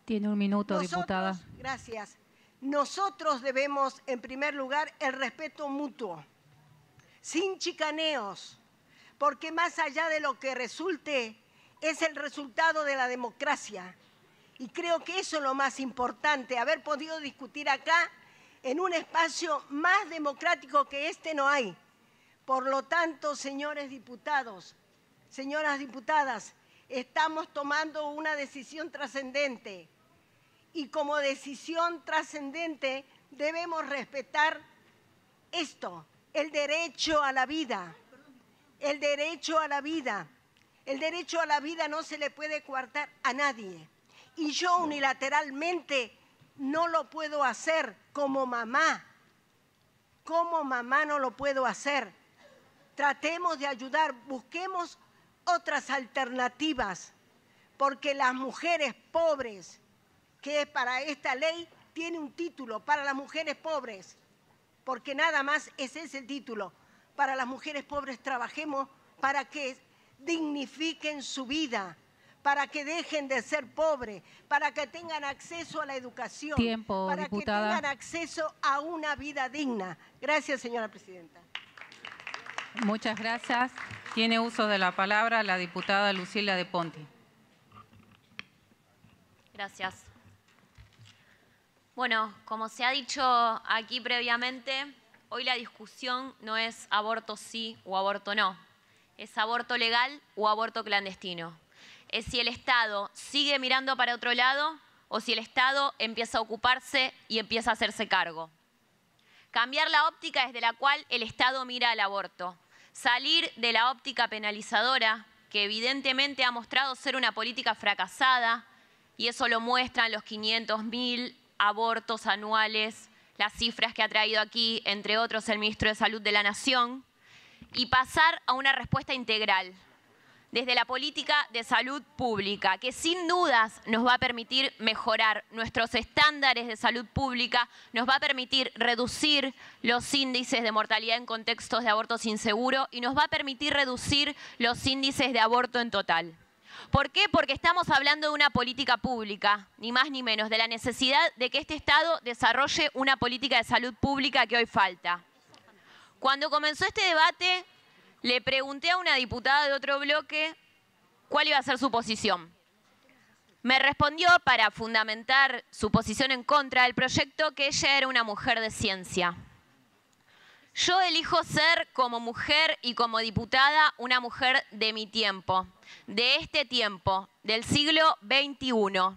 Tiene un minuto, diputada. Gracias. Nosotros debemos, en primer lugar, el respeto mutuo, sin chicaneos, porque más allá de lo que resulte, es el resultado de la democracia. Y creo que eso es lo más importante, haber podido discutir acá en un espacio más democrático que este no hay. Por lo tanto, señores diputados, señoras diputadas, estamos tomando una decisión trascendente y como decisión trascendente debemos respetar esto, el derecho a la vida. El derecho a la vida. El derecho a la vida no se le puede coartar a nadie. Y yo unilateralmente no lo puedo hacer como mamá. Como mamá no lo puedo hacer. Tratemos de ayudar, busquemos otras alternativas, porque las mujeres pobres, que para esta ley tiene un título, para las mujeres pobres, porque nada más ese es el título, para las mujeres pobres trabajemos para que dignifiquen su vida, para que dejen de ser pobres, para que tengan acceso a la educación, para diputada. Que tengan acceso a una vida digna. Gracias, señora presidenta. Muchas gracias. Tiene uso de la palabra la diputada Lucila de Ponti. Gracias. Bueno, como se ha dicho aquí previamente, hoy la discusión no es aborto sí o aborto no. Es aborto legal o aborto clandestino. Es si el Estado sigue mirando para otro lado o si el Estado empieza a ocuparse y empieza a hacerse cargo. Cambiar la óptica desde la cual el Estado mira al aborto. Salir de la óptica penalizadora, que evidentemente ha mostrado ser una política fracasada, y eso lo muestran los 500.000 abortos anuales, las cifras que ha traído aquí, entre otros, el ministro de Salud de la Nación, y pasar a una respuesta integral, desde la política de salud pública, que sin dudas nos va a permitir mejorar nuestros estándares de salud pública, nos va a permitir reducir los índices de mortalidad en contextos de abortos inseguros y nos va a permitir reducir los índices de aborto en total. ¿Por qué? Porque estamos hablando de una política pública, ni más ni menos, de la necesidad de que este Estado desarrolle una política de salud pública que hoy falta. Cuando comenzó este debate, le pregunté a una diputada de otro bloque cuál iba a ser su posición. Me respondió, para fundamentar su posición en contra del proyecto, que ella era una mujer de ciencia. Yo elijo ser, como mujer y como diputada, una mujer de mi tiempo, de este tiempo, del siglo XXI.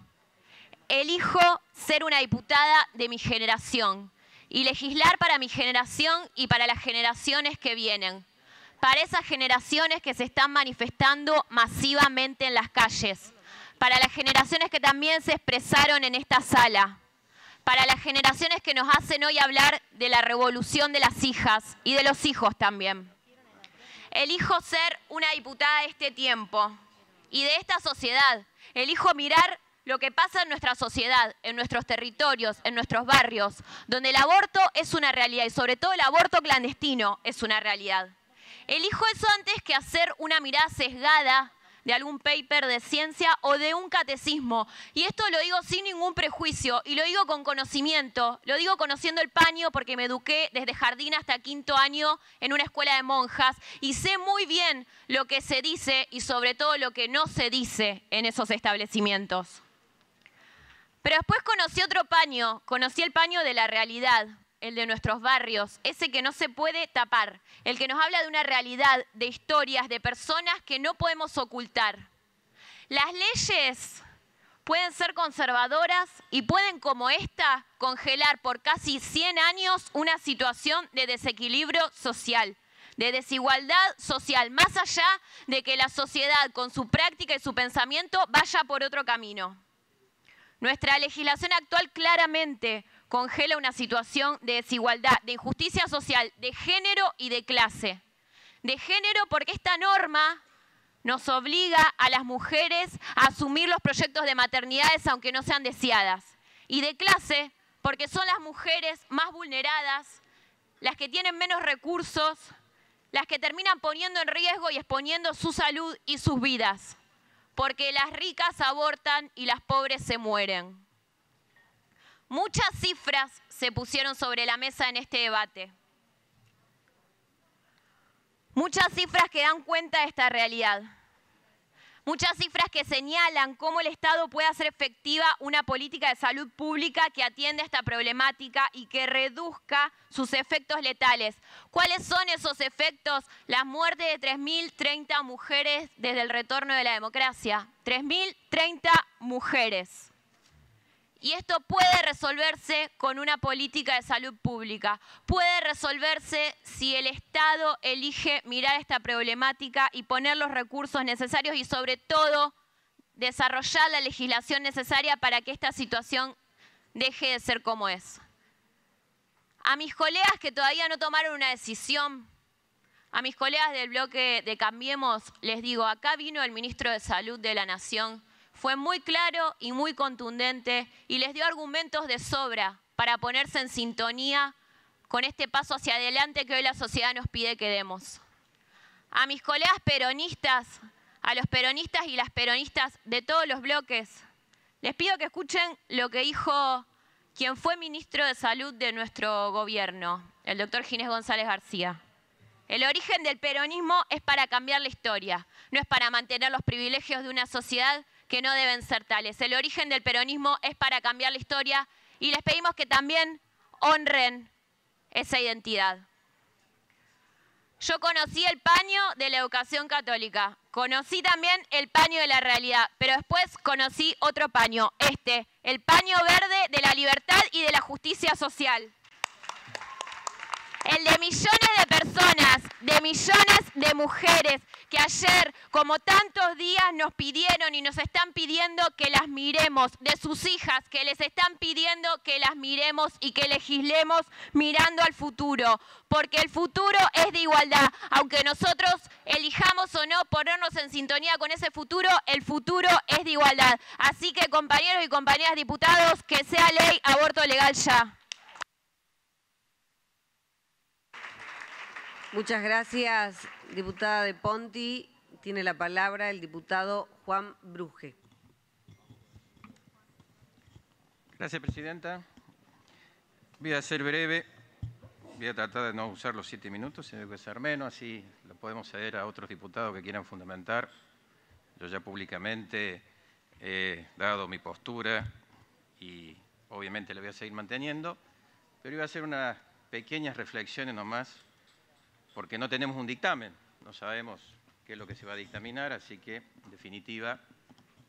Elijo ser una diputada de mi generación y legislar para mi generación y para las generaciones que vienen. Para esas generaciones que se están manifestando masivamente en las calles, para las generaciones que también se expresaron en esta sala, para las generaciones que nos hacen hoy hablar de la revolución de las hijas y de los hijos también. Elijo ser una diputada de este tiempo y de esta sociedad. Elijo mirar lo que pasa en nuestra sociedad, en nuestros territorios, en nuestros barrios, donde el aborto es una realidad y sobre todo el aborto clandestino es una realidad. Elijo eso antes que hacer una mirada sesgada de algún paper de ciencia o de un catecismo. Y esto lo digo sin ningún prejuicio y lo digo con conocimiento. Lo digo conociendo el paño porque me eduqué desde jardín hasta quinto año en una escuela de monjas y sé muy bien lo que se dice y sobre todo lo que no se dice en esos establecimientos. Pero después conocí otro paño, conocí el paño de la realidad. el de nuestros barrios, ese que no se puede tapar, el que nos habla de una realidad, de historias, de personas que no podemos ocultar. Las leyes pueden ser conservadoras y pueden, como esta, congelar por casi 100 años una situación de desequilibrio social, de desigualdad social, más allá de que la sociedad con su práctica y su pensamiento vaya por otro camino. Nuestra legislación actual claramente congela una situación de desigualdad, de injusticia social, de género y de clase. De género porque esta norma nos obliga a las mujeres a asumir los proyectos de maternidades aunque no sean deseadas. Y de clase porque son las mujeres más vulneradas, las que tienen menos recursos, las que terminan poniendo en riesgo y exponiendo su salud y sus vidas, porque las ricas abortan y las pobres se mueren. Muchas cifras se pusieron sobre la mesa en este debate. Muchas cifras que dan cuenta de esta realidad. Muchas cifras que señalan cómo el Estado puede hacer efectiva una política de salud pública que atienda esta problemática y que reduzca sus efectos letales. ¿Cuáles son esos efectos? Las muertes de 3.030 mujeres desde el retorno de la democracia. 3.030 mujeres. Y esto puede resolverse con una política de salud pública. Puede resolverse si el Estado elige mirar esta problemática y poner los recursos necesarios y, sobre todo, desarrollar la legislación necesaria para que esta situación deje de ser como es. A mis colegas que todavía no tomaron una decisión, a mis colegas del bloque de Cambiemos, les digo, acá vino el ministro de Salud de la Nación. Fue muy claro y muy contundente y les dio argumentos de sobra para ponerse en sintonía con este paso hacia adelante que hoy la sociedad nos pide que demos. A mis colegas peronistas, a los peronistas y las peronistas de todos los bloques, les pido que escuchen lo que dijo quien fue ministro de Salud de nuestro gobierno, el doctor Ginés González García. El origen del peronismo es para cambiar la historia, no es para mantener los privilegios de una sociedad que no deben ser tales. El origen del peronismo es para cambiar la historia y les pedimos que también honren esa identidad. Yo conocí el paño de la educación católica, conocí también el paño de la realidad, pero después conocí otro paño, este, el paño verde de la libertad y de la justicia social. El de millones de personas, de millones de mujeres que ayer, como tantos días, nos pidieron y nos están pidiendo que las miremos, de sus hijas, que les están pidiendo que las miremos y que legislemos mirando al futuro. Porque el futuro es de igualdad. Aunque nosotros elijamos o no ponernos en sintonía con ese futuro, el futuro es de igualdad. Así que, compañeros y compañeras diputados, que sea ley aborto legal ya. Muchas gracias, diputada de Ponti. Tiene la palabra el diputado Juan Brügge. Gracias, presidenta. Voy a ser breve. Voy a tratar de no usar los 7 minutos, sino que ser menos, así lo podemos ceder a otros diputados que quieran fundamentar. Yo ya públicamente he dado mi postura y obviamente la voy a seguir manteniendo, pero iba a hacer unas pequeñas reflexiones nomás, porque no tenemos un dictamen, no sabemos qué es lo que se va a dictaminar, así que, en definitiva,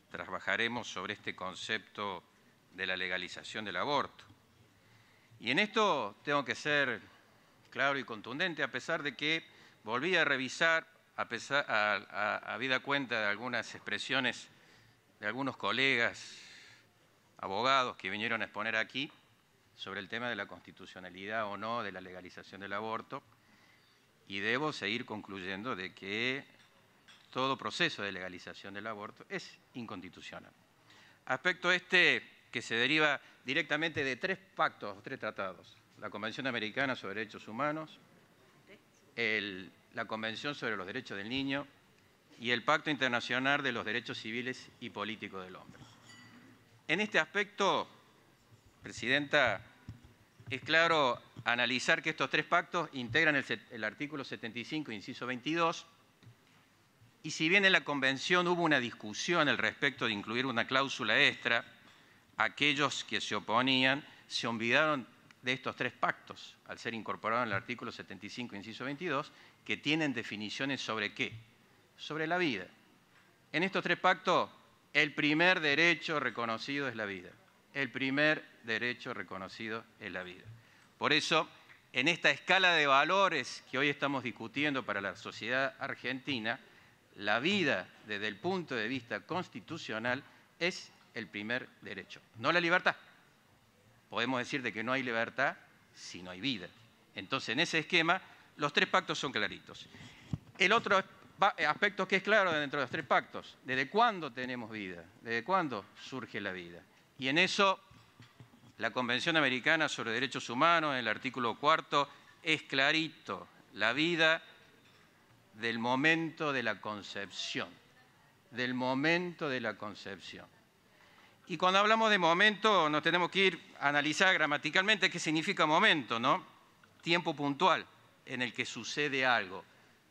trabajaremos sobre este concepto de la legalización del aborto. Y en esto tengo que ser claro y contundente, a pesar de que volví a revisar, habida cuenta de algunas expresiones de algunos colegas, abogados que vinieron a exponer aquí, sobre el tema de la constitucionalidad o no de la legalización del aborto, y debo seguir concluyendo de que todo proceso de legalización del aborto es inconstitucional. Aspecto este que se deriva directamente de 3 pactos, 3 tratados. La Convención Americana sobre Derechos Humanos, la Convención sobre los Derechos del Niño y el Pacto Internacional de los Derechos Civiles y Políticos del Hombre. En este aspecto, presidenta, es claro analizar que estos 3 pactos integran el artículo 75, inciso 22, y si bien en la Convención hubo una discusión al respecto de incluir una cláusula extra, aquellos que se oponían se olvidaron de estos tres pactos, al ser incorporado en el artículo 75, inciso 22, que tienen definiciones sobre qué, sobre la vida. En estos tres pactos, el primer derecho reconocido es la vida. El primer derecho reconocido es la vida. Por eso, en esta escala de valores que hoy estamos discutiendo para la sociedad argentina, la vida, desde el punto de vista constitucional, es el primer derecho, no la libertad. Podemos decir de que no hay libertad si no hay vida. Entonces, en ese esquema, los tres pactos son claritos. El otro aspecto que es claro dentro de los tres pactos, ¿desde cuándo tenemos vida? ¿Desde cuándo surge la vida? Y en eso, la Convención Americana sobre Derechos Humanos, en el artículo 4, es clarito, la vida del momento de la concepción, del momento de la concepción. Y cuando hablamos de momento, nos tenemos que ir a analizar gramaticalmente qué significa momento, ¿no? Tiempo puntual en el que sucede algo.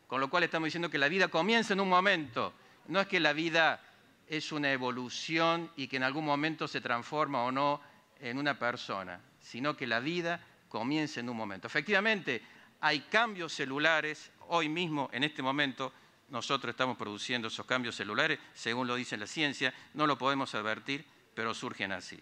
Con lo cual estamos diciendo que la vida comienza en un momento. No es que la vida es una evolución y que en algún momento se transforma o no en una persona, sino que la vida comienza en un momento. Efectivamente, hay cambios celulares. Hoy mismo, en este momento, nosotros estamos produciendo esos cambios celulares, según lo dice la ciencia, no lo podemos advertir, pero surgen así.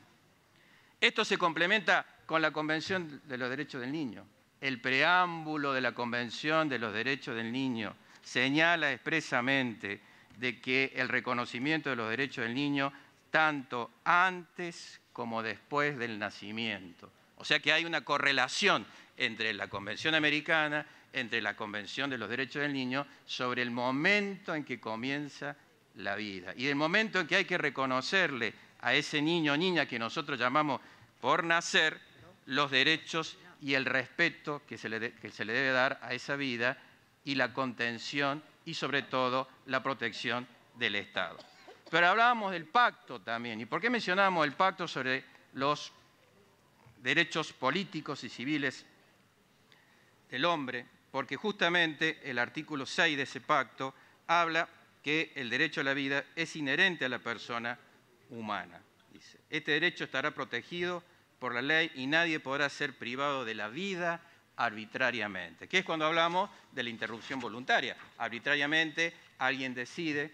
Esto se complementa con la Convención de los Derechos del Niño. El preámbulo de la Convención de los Derechos del Niño señala expresamente de que el reconocimiento de los derechos del niño tanto antes como después del nacimiento. O sea que hay una correlación entre la Convención Americana, entre la Convención de los Derechos del Niño, sobre el momento en que comienza la vida. Y el momento en que hay que reconocerle a ese niño o niña que nosotros llamamos por nacer, los derechos y el respeto que se le debe dar a esa vida y la contención y sobre todo la protección del Estado. Pero hablábamos del pacto también. ¿Y por qué mencionamos el pacto sobre los derechos políticos y civiles del hombre? Porque justamente el artículo 6 de ese pacto habla que el derecho a la vida es inherente a la persona humana. Dice, este derecho estará protegido por la ley y nadie podrá ser privado de la vida arbitrariamente, que es cuando hablamos de la interrupción voluntaria. Arbitrariamente alguien decide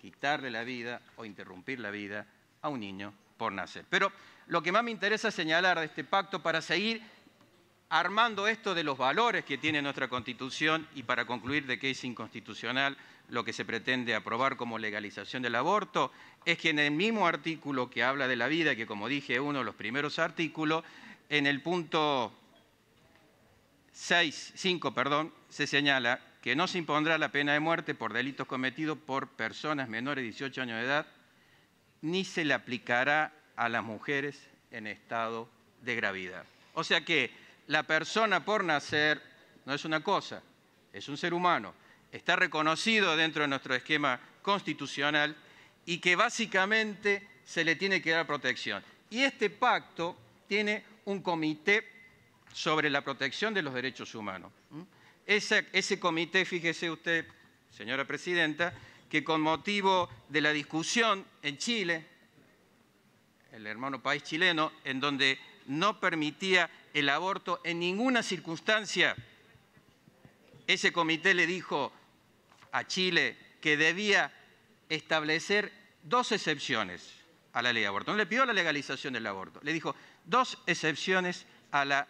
quitarle la vida o interrumpir la vida a un niño por nacer. Pero lo que más me interesa señalar de este pacto para seguir armando esto de los valores que tiene nuestra Constitución y para concluir de que es inconstitucional lo que se pretende aprobar como legalización del aborto, es que en el mismo artículo que habla de la vida, que como dije es uno de los primeros artículos, en el punto 5, se señala que no se impondrá la pena de muerte por delitos cometidos por personas menores de 18 años de edad, ni se le aplicará a las mujeres en estado de gravidad. O sea que la persona por nacer no es una cosa, es un ser humano. Está reconocido dentro de nuestro esquema constitucional y que básicamente se le tiene que dar protección. Y este pacto tiene un comité sobre la protección de los derechos humanos. Ese comité, fíjese usted, señora presidenta, que con motivo de la discusión en Chile, el hermano país chileno, en donde no permitía el aborto en ninguna circunstancia, ese comité le dijo a Chile que debía establecer dos excepciones a la ley de aborto. No le pidió la legalización del aborto, le dijo dos excepciones a la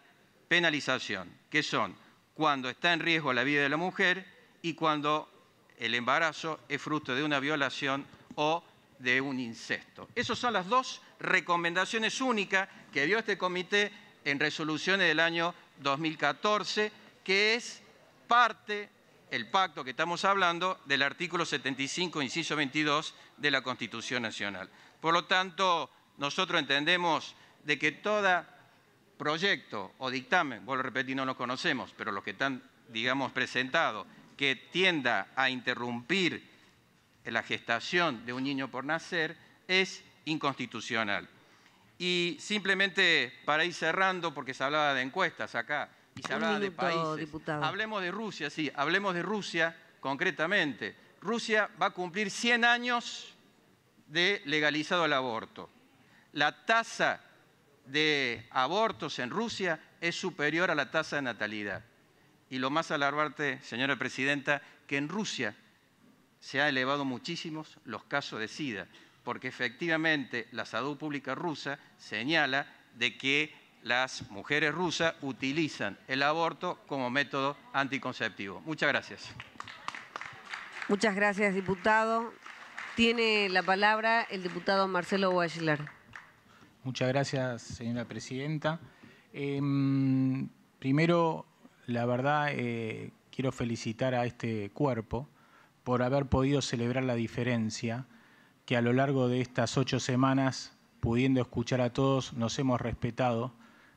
penalización, que son cuando está en riesgo la vida de la mujer y cuando el embarazo es fruto de una violación o de un incesto. Esas son las dos recomendaciones únicas que dio este comité en resoluciones del año 2014, que es parte, el pacto que estamos hablando, del artículo 75, inciso 22 de la Constitución Nacional. Por lo tanto, nosotros entendemos de que todo proyecto o dictamen, vuelvo a repetir, no lo conocemos, pero los que están, digamos, presentados, que tienda a interrumpir la gestación de un niño por nacer, es inconstitucional. Y simplemente para ir cerrando, porque se hablaba de encuestas acá, y se hablaba de países. Diputado. Hablemos de Rusia, sí, hablemos de Rusia concretamente. Rusia va a cumplir 100 años de legalizado el aborto. La tasa de abortos en Rusia es superior a la tasa de natalidad. Y lo más alarmante, señora presidenta, que en Rusia se han elevado muchísimos los casos de SIDA, porque efectivamente la salud pública rusa señala de que las mujeres rusas utilizan el aborto como método anticonceptivo. Muchas gracias. Muchas gracias, diputado. Tiene la palabra el diputado Marcelo Wechsler. Muchas gracias, señora presidenta. Primero, la verdad, quiero felicitar a este cuerpo por haber podido celebrar la diferencia que a lo largo de estas 8 semanas, pudiendo escuchar a todos, nos hemos respetado,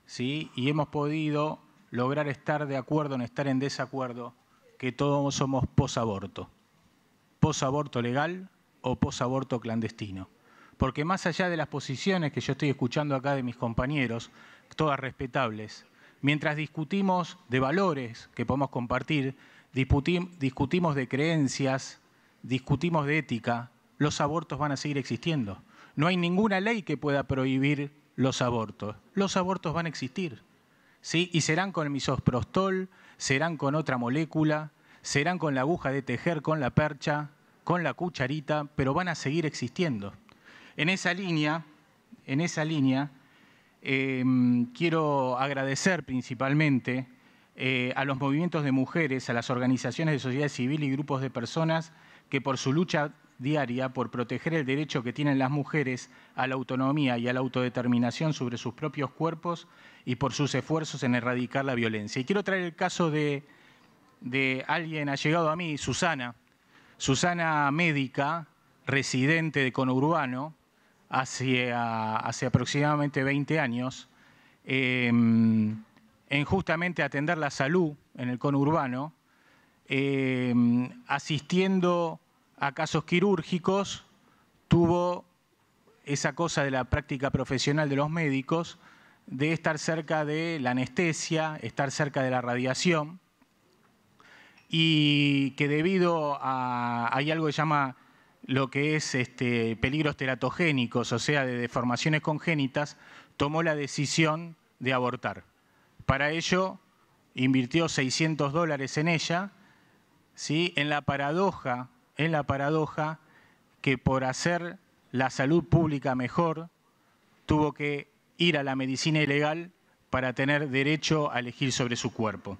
¿sí? Y hemos podido lograr estar de acuerdo en estar en desacuerdo, que todos somos posaborto. Posaborto legal o posaborto clandestino. Porque más allá de las posiciones que yo estoy escuchando acá de mis compañeros, todas respetables, mientras discutimos de valores que podemos compartir, discutimos de creencias, discutimos de ética, los abortos van a seguir existiendo. No hay ninguna ley que pueda prohibir los abortos. Los abortos van a existir, ¿sí? Y serán con el misoprostol, serán con otra molécula, serán con la aguja de tejer, con la percha, con la cucharita, pero van a seguir existiendo. En esa línea, quiero agradecer principalmente a los movimientos de mujeres, a las organizaciones de sociedad civil y grupos de personas que por su lucha diaria, por proteger el derecho que tienen las mujeres a la autonomía y a la autodeterminación sobre sus propios cuerpos y por sus esfuerzos en erradicar la violencia. Y quiero traer el caso de alguien allegado a mí, Susana, médica, residente de conurbano, hace aproximadamente 20 años, en justamente atender la salud en el conurbano, asistiendo a casos quirúrgicos, tuvo esa cosa de la práctica profesional de los médicos, de estar cerca de la anestesia, estar cerca de la radiación, y que debido a, hay algo que se llama lo que es peligros teratogénicos, o sea, de deformaciones congénitas, tomó la decisión de abortar. Para ello, invirtió $600 en ella, ¿sí? En la paradoja que por hacer la salud pública mejor, tuvo que ir a la medicina ilegal para tener derecho a elegir sobre su cuerpo.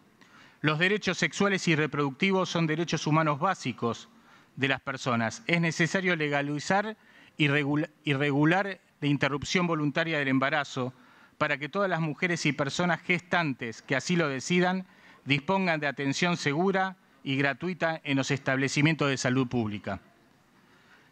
Los derechos sexuales y reproductivos son derechos humanos básicos de las personas. Es necesario legalizar y regular la interrupción voluntaria del embarazo para que todas las mujeres y personas gestantes que así lo decidan dispongan de atención segura y gratuita en los establecimientos de salud pública.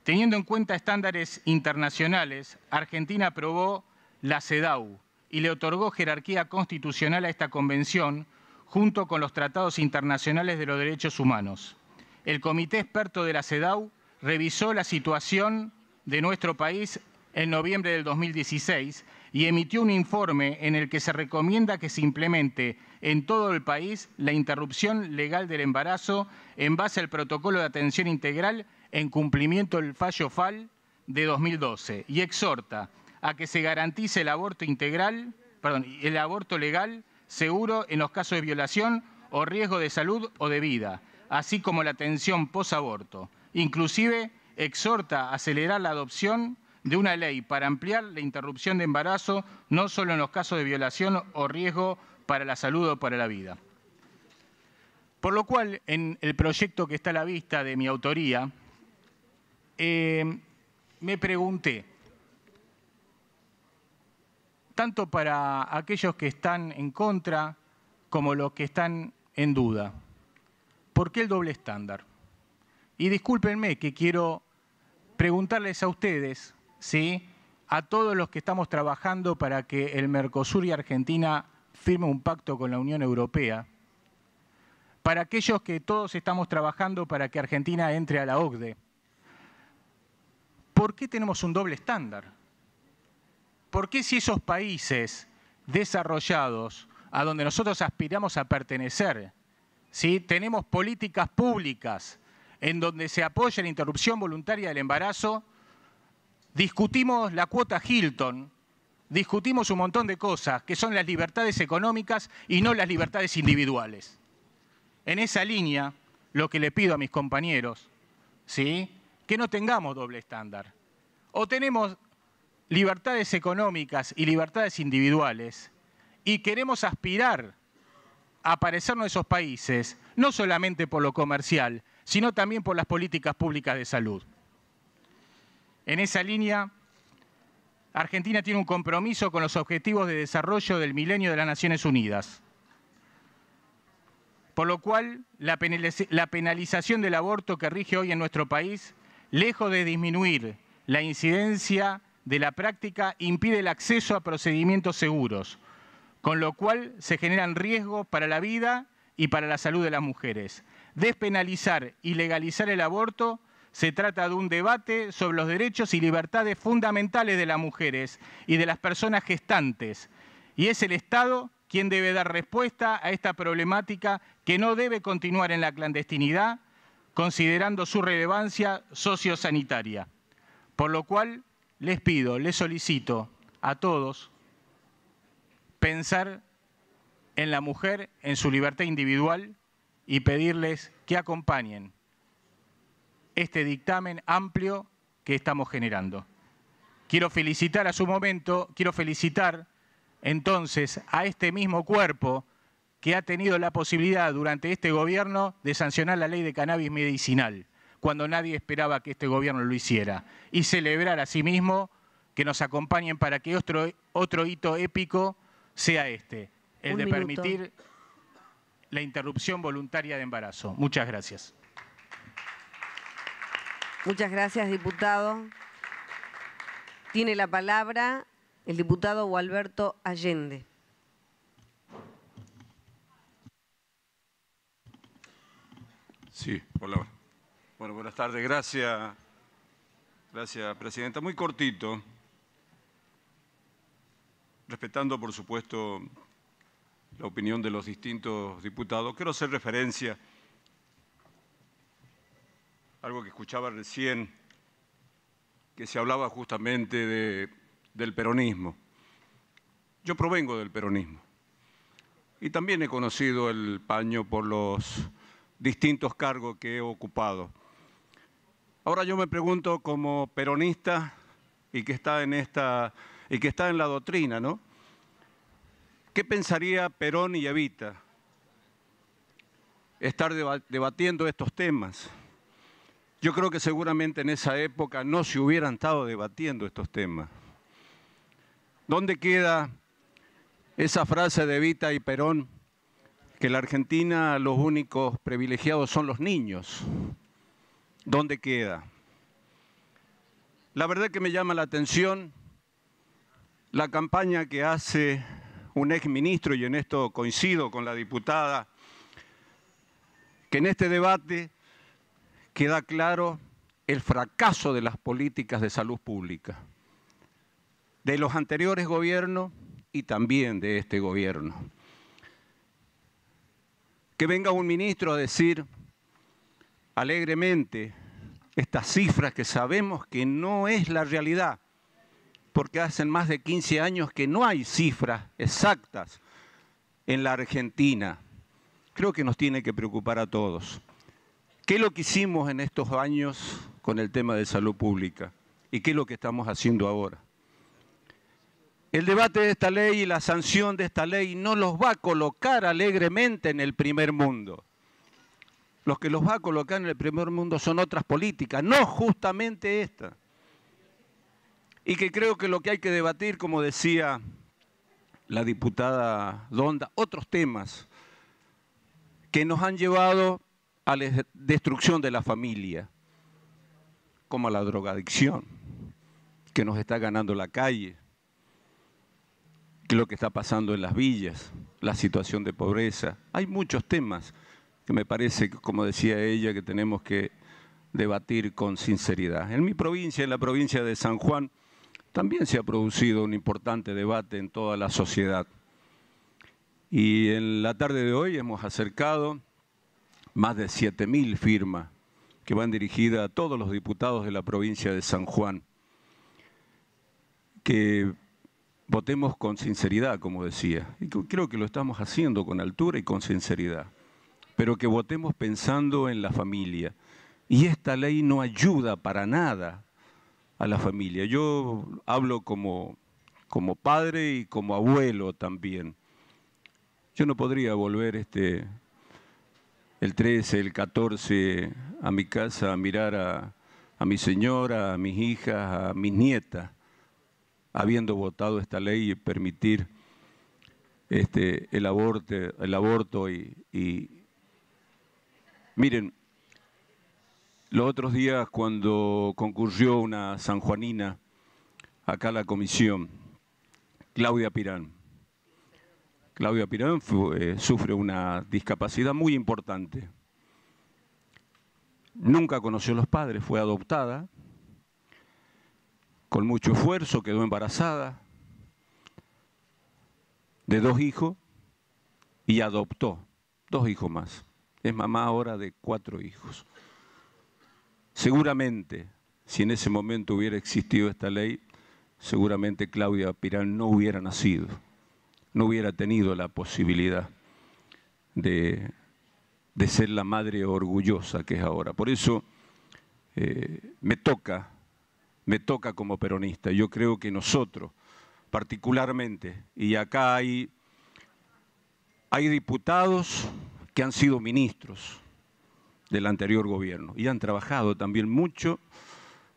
Teniendo en cuenta estándares internacionales, Argentina aprobó la CEDAW y le otorgó jerarquía constitucional a esta convención junto con los tratados internacionales de los derechos humanos. El Comité Experto de la CEDAW revisó la situación de nuestro país en noviembre del 2016 y emitió un informe en el que se recomienda que se implemente en todo el país la interrupción legal del embarazo en base al protocolo de atención integral en cumplimiento del fallo FAL de 2012 y exhorta a que se garantice el aborto legal seguro en los casos de violación o riesgo de salud o de vida, así como la atención posaborto. Inclusive exhorta a acelerar la adopción de una ley para ampliar la interrupción de embarazo, no solo en los casos de violación o riesgo para la salud o para la vida. Por lo cual, en el proyecto que está a la vista de mi autoría, me pregunté, tanto para aquellos que están en contra como los que están en duda, ¿por qué el doble estándar? Y discúlpenme que quiero preguntarles a ustedes, ¿sí? A todos los que estamos trabajando para que el Mercosur y Argentina firmen un pacto con la Unión Europea, para aquellos que todos estamos trabajando para que Argentina entre a la OCDE, ¿por qué tenemos un doble estándar? ¿Por qué si esos países desarrollados a donde nosotros aspiramos a pertenecer, ¿sí? Tenemos políticas públicas en donde se apoya la interrupción voluntaria del embarazo? Discutimos la cuota Hilton discutimos un montón de cosas, que son las libertades económicas y no las libertades individuales. En esa línea, lo que le pido a mis compañeros, ¿sí?, que no tengamos doble estándar. O tenemos libertades económicas y libertades individuales y queremos aspirar a parecernos a esos países, no solamente por lo comercial, sino también por las políticas públicas de salud. En esa línea, Argentina tiene un compromiso con los objetivos de desarrollo del milenio de las Naciones Unidas, por lo cual la penalización del aborto que rige hoy en nuestro país, lejos de disminuir la incidencia de la práctica, impide el acceso a procedimientos seguros, con lo cual se generan riesgos para la vida y para la salud de las mujeres. Despenalizar y legalizar el aborto se trata de un debate sobre los derechos y libertades fundamentales de las mujeres y de las personas gestantes, y es el Estado quien debe dar respuesta a esta problemática que no debe continuar en la clandestinidad, considerando su relevancia sociosanitaria. Por lo cual, les pido, les solicito a todos pensar en la mujer, en su libertad individual, y pedirles que acompañen este dictamen amplio que estamos generando. Quiero felicitar a su momento, quiero felicitar entonces a este mismo cuerpo que ha tenido la posibilidad durante este gobierno de sancionar la ley de cannabis medicinal, cuando nadie esperaba que este gobierno lo hiciera, y celebrar asimismo que nos acompañen para que otro hito épico sea este, el de permitir la interrupción voluntaria de embarazo. Muchas gracias. Muchas gracias, diputado. Tiene la palabra el diputado Gualberto Allende. Sí, hola. Bueno, buenas tardes. Gracias, Presidenta. Muy cortito, respetando, por supuesto, la opinión de los distintos diputados. Quiero hacer referencia a algo que escuchaba recién, que se hablaba justamente del peronismo. Yo provengo del peronismo y también he conocido el paño por los distintos cargos que he ocupado. Ahora yo me pregunto, como peronista y que está en la doctrina, ¿no?, ¿qué pensaría Perón y Evita? Estar debatiendo estos temas. Yo creo que seguramente en esa época no se hubieran estado debatiendo estos temas. ¿Dónde queda esa frase de Evita y Perón, que en la Argentina los únicos privilegiados son los niños? ¿Dónde queda? La verdad que me llama la atención la campaña que hace un exministro, y en esto coincido con la diputada, que en este debate queda claro el fracaso de las políticas de salud pública, de los anteriores gobiernos y también de este gobierno. Que venga un ministro a decir alegremente estas cifras que sabemos que no es la realidad, porque hacen más de 15 años que no hay cifras exactas en la Argentina. Creo que nos tiene que preocupar a todos. ¿Qué es lo que hicimos en estos años con el tema de salud pública? ¿Y qué es lo que estamos haciendo ahora? El debate de esta ley y la sanción de esta ley no los va a colocar alegremente en el primer mundo. Los que los va a colocar en el primer mundo son otras políticas, no justamente esta. Y que creo que lo que hay que debatir, como decía la diputada Donda, otros temas que nos han llevado a la destrucción de la familia, como la drogadicción, que nos está ganando la calle, que lo que está pasando en las villas, la situación de pobreza. Hay muchos temas que me parece, como decía ella, que tenemos que debatir con sinceridad. En mi provincia, en la provincia de San Juan, también se ha producido un importante debate en toda la sociedad. Y en la tarde de hoy hemos acercado más de 7.000 firmas que van dirigidas a todos los diputados de la provincia de San Juan, que Votemos con sinceridad, como decía. Y creo que lo estamos haciendo con altura y con sinceridad. Pero que votemos pensando en la familia. Y esta ley no ayuda para nada a la familia. Yo hablo como padre y como abuelo también. Yo no podría volver el 13, el 14 a mi casa a mirar a mi señora, a mis hijas, a mis nietas, habiendo votado esta ley y permitir el aborto y... Miren, los otros días cuando concurrió una sanjuanina acá a la comisión, Claudia Pirán sufre una discapacidad muy importante. Nunca conoció a los padres, fue adoptada, con mucho esfuerzo quedó embarazada de 2 hijos y adoptó 2 hijos más. Es mamá ahora de 4 hijos. Seguramente, si en ese momento hubiera existido esta ley, seguramente Claudia Pirán no hubiera nacido, no hubiera tenido la posibilidad de ser la madre orgullosa que es ahora. Por eso me toca como peronista. Yo creo que nosotros, particularmente, y acá hay diputados que han sido ministros del anterior gobierno y han trabajado también mucho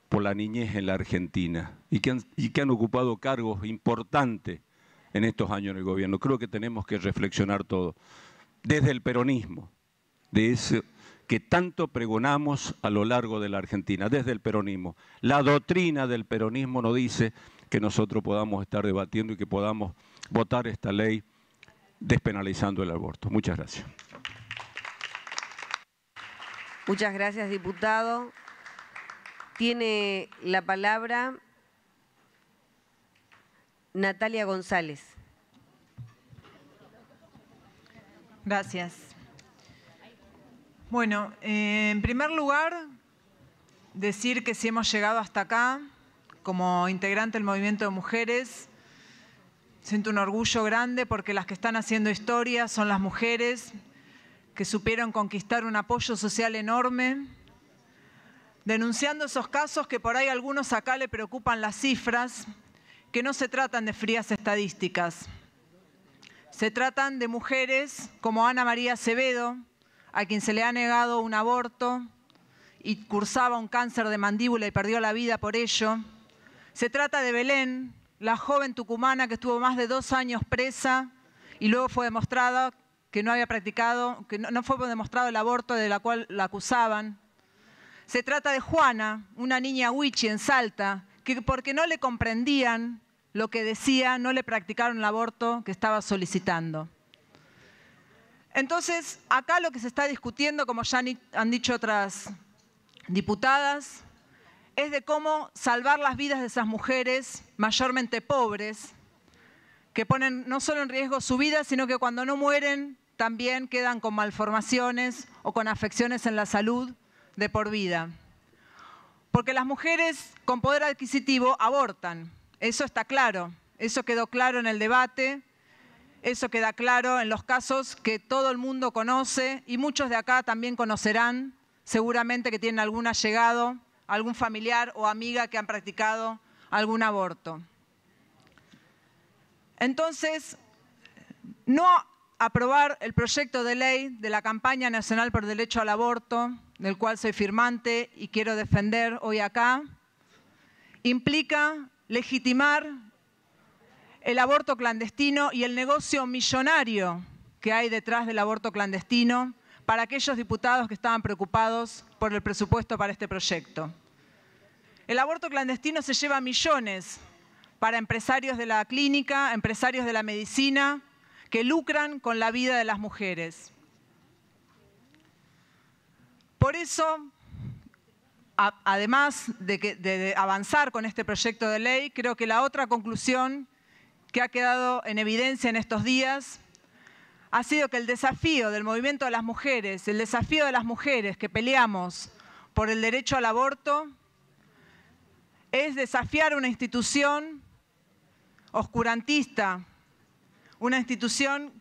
por la niñez en la Argentina y que han ocupado cargos importantes en estos años en el gobierno. Creo que tenemos que reflexionar todo, desde el peronismo, de eso que tanto pregonamos a lo largo de la Argentina, desde el peronismo. La doctrina del peronismo nos dice que nosotros podamos estar debatiendo y que podamos votar esta ley despenalizando el aborto. Muchas gracias. Muchas gracias, diputado. Tiene la palabra Natalia González. Gracias. Bueno, en primer lugar, decir que si hemos llegado hasta acá, como integrante del Movimiento de Mujeres, siento un orgullo grande porque las que están haciendo historia son las mujeres que supieron conquistar un apoyo social enorme, denunciando esos casos que por ahí a algunos acá le preocupan las cifras, que no se tratan de frías estadísticas. Se tratan de mujeres como Ana María Acevedo, a quien se le ha negado un aborto y cursaba un cáncer de mandíbula y perdió la vida por ello. Se trata de Belén, la joven tucumana que estuvo más de 2 años presa y luego fue demostrada que no había practicado, que no fue demostrado el aborto de la cual la acusaban. Se trata de Juana, una niña huichi en Salta, que porque no le comprendían lo que decía, no le practicaron el aborto que estaba solicitando. Entonces, acá lo que se está discutiendo, como ya han dicho otras diputadas, es de cómo salvar las vidas de esas mujeres, mayormente pobres, que ponen no solo en riesgo su vida, sino que cuando no mueren también quedan con malformaciones o con afecciones en la salud de por vida. Porque las mujeres con poder adquisitivo abortan, eso está claro, eso quedó claro en el debate, eso queda claro en los casos que todo el mundo conoce y muchos de acá también conocerán, seguramente que tienen algún allegado, algún familiar o amiga que han practicado algún aborto. Entonces, no aprobar el proyecto de ley de la Campaña Nacional por el Derecho al Aborto, del cual soy firmante y quiero defender hoy acá, implica legitimar el aborto clandestino y el negocio millonario que hay detrás del aborto clandestino para aquellos diputados que estaban preocupados por el presupuesto para este proyecto. El aborto clandestino se lleva millones para empresarios de la clínica, empresarios de la medicina, que lucran con la vida de las mujeres. Por eso, además de avanzar con este proyecto de ley, creo que la otra conclusión que ha quedado en evidencia en estos días ha sido que el desafío del movimiento de las mujeres, el desafío de las mujeres que peleamos por el derecho al aborto, es desafiar una institución oscurantista, una institución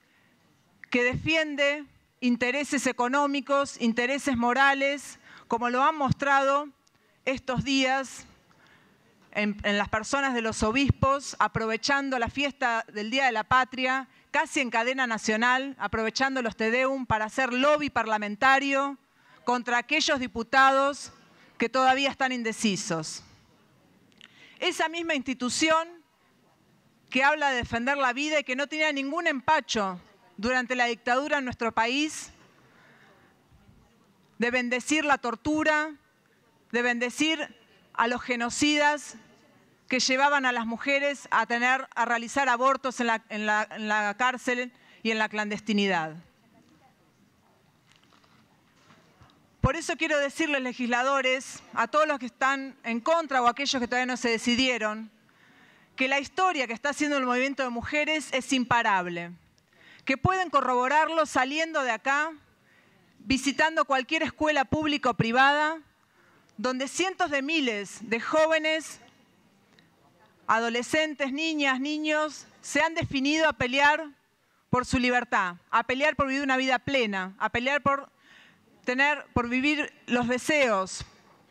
que defiende intereses económicos, intereses morales, como lo han mostrado estos días en las personas de los obispos, aprovechando la fiesta del Día de la Patria, casi en cadena nacional, aprovechando los Te Deum para hacer lobby parlamentario contra aquellos diputados que todavía están indecisos. Esa misma institución que habla de defender la vida y que no tenía ningún empacho durante la dictadura en nuestro país, de bendecir la tortura, de bendecir a los genocidas que llevaban a las mujeres a realizar abortos en la cárcel y en la clandestinidad. Por eso quiero decirles, legisladores, a todos los que están en contra o a aquellos que todavía no se decidieron, que la historia que está haciendo el movimiento de mujeres es imparable, que pueden corroborarlo saliendo de acá, visitando cualquier escuela pública o privada, donde cientos de miles de jóvenes, adolescentes, niñas, niños, se han definido a pelear por su libertad, a pelear por vivir una vida plena, a pelear por vivir los deseos,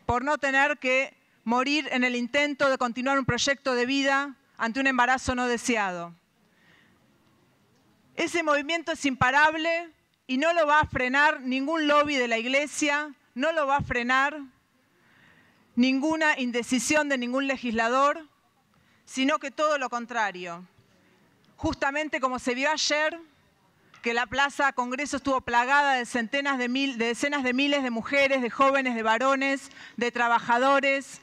por no tener que morir en el intento de continuar un proyecto de vida ante un embarazo no deseado. Ese movimiento es imparable y no lo va a frenar ningún lobby de la Iglesia, no lo va a frenar ninguna indecisión de ningún legislador, sino que todo lo contrario. Justamente como se vio ayer, que la Plaza Congreso estuvo plagada de decenas de miles de mujeres, de jóvenes, de varones, de trabajadores.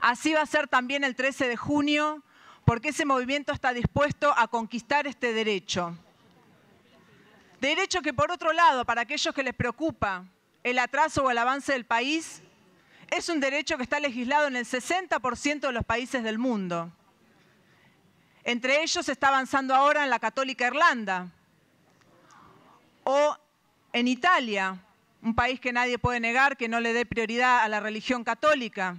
Así va a ser también el 13 de junio, porque ese movimiento está dispuesto a conquistar este derecho. Derecho que, por otro lado, para aquellos que les preocupa el atraso o el avance del país, es un derecho que está legislado en el 60% de los países del mundo. Entre ellos se está avanzando ahora en la católica Irlanda o en Italia, un país que nadie puede negar que no le dé prioridad a la religión católica.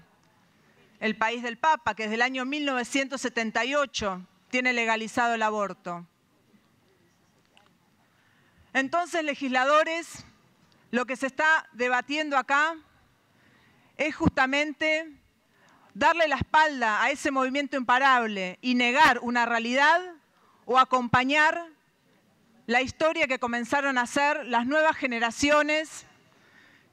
El país del Papa, que desde el año 1978 tiene legalizado el aborto. Entonces, legisladores, lo que se está debatiendo acá es justamente darle la espalda a ese movimiento imparable y negar una realidad o acompañar la historia que comenzaron a hacer las nuevas generaciones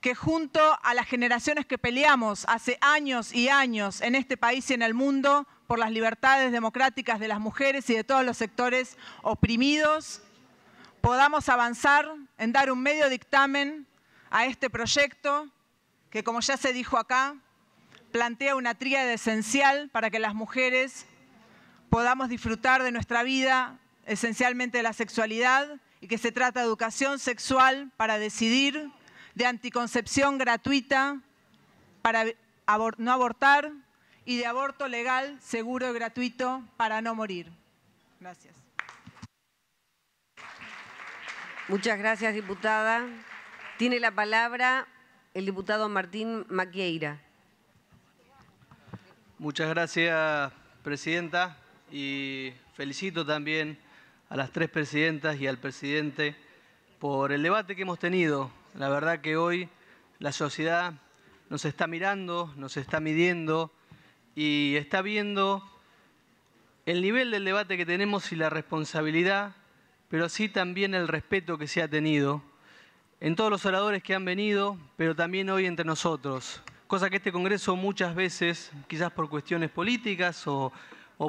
que junto a las generaciones que peleamos hace años y años en este país y en el mundo por las libertades democráticas de las mujeres y de todos los sectores oprimidos, podamos avanzar en dar un medio dictamen a este proyecto que, como ya se dijo acá, plantea una tríada esencial para que las mujeres podamos disfrutar de nuestra vida, esencialmente de la sexualidad, y que se trata de educación sexual para decidir, de anticoncepción gratuita para no abortar y de aborto legal, seguro y gratuito para no morir. Gracias. Muchas gracias, diputada. Tiene la palabra el diputado Martín Maquieira. Muchas gracias, presidenta, y felicito también a las tres presidentas y al presidente por el debate que hemos tenido. La verdad que hoy la sociedad nos está mirando, nos está midiendo y está viendo el nivel del debate que tenemos y la responsabilidad, pero así también el respeto que se ha tenido en todos los oradores que han venido, pero también hoy entre nosotros. Cosa que este Congreso muchas veces, quizás por cuestiones políticas o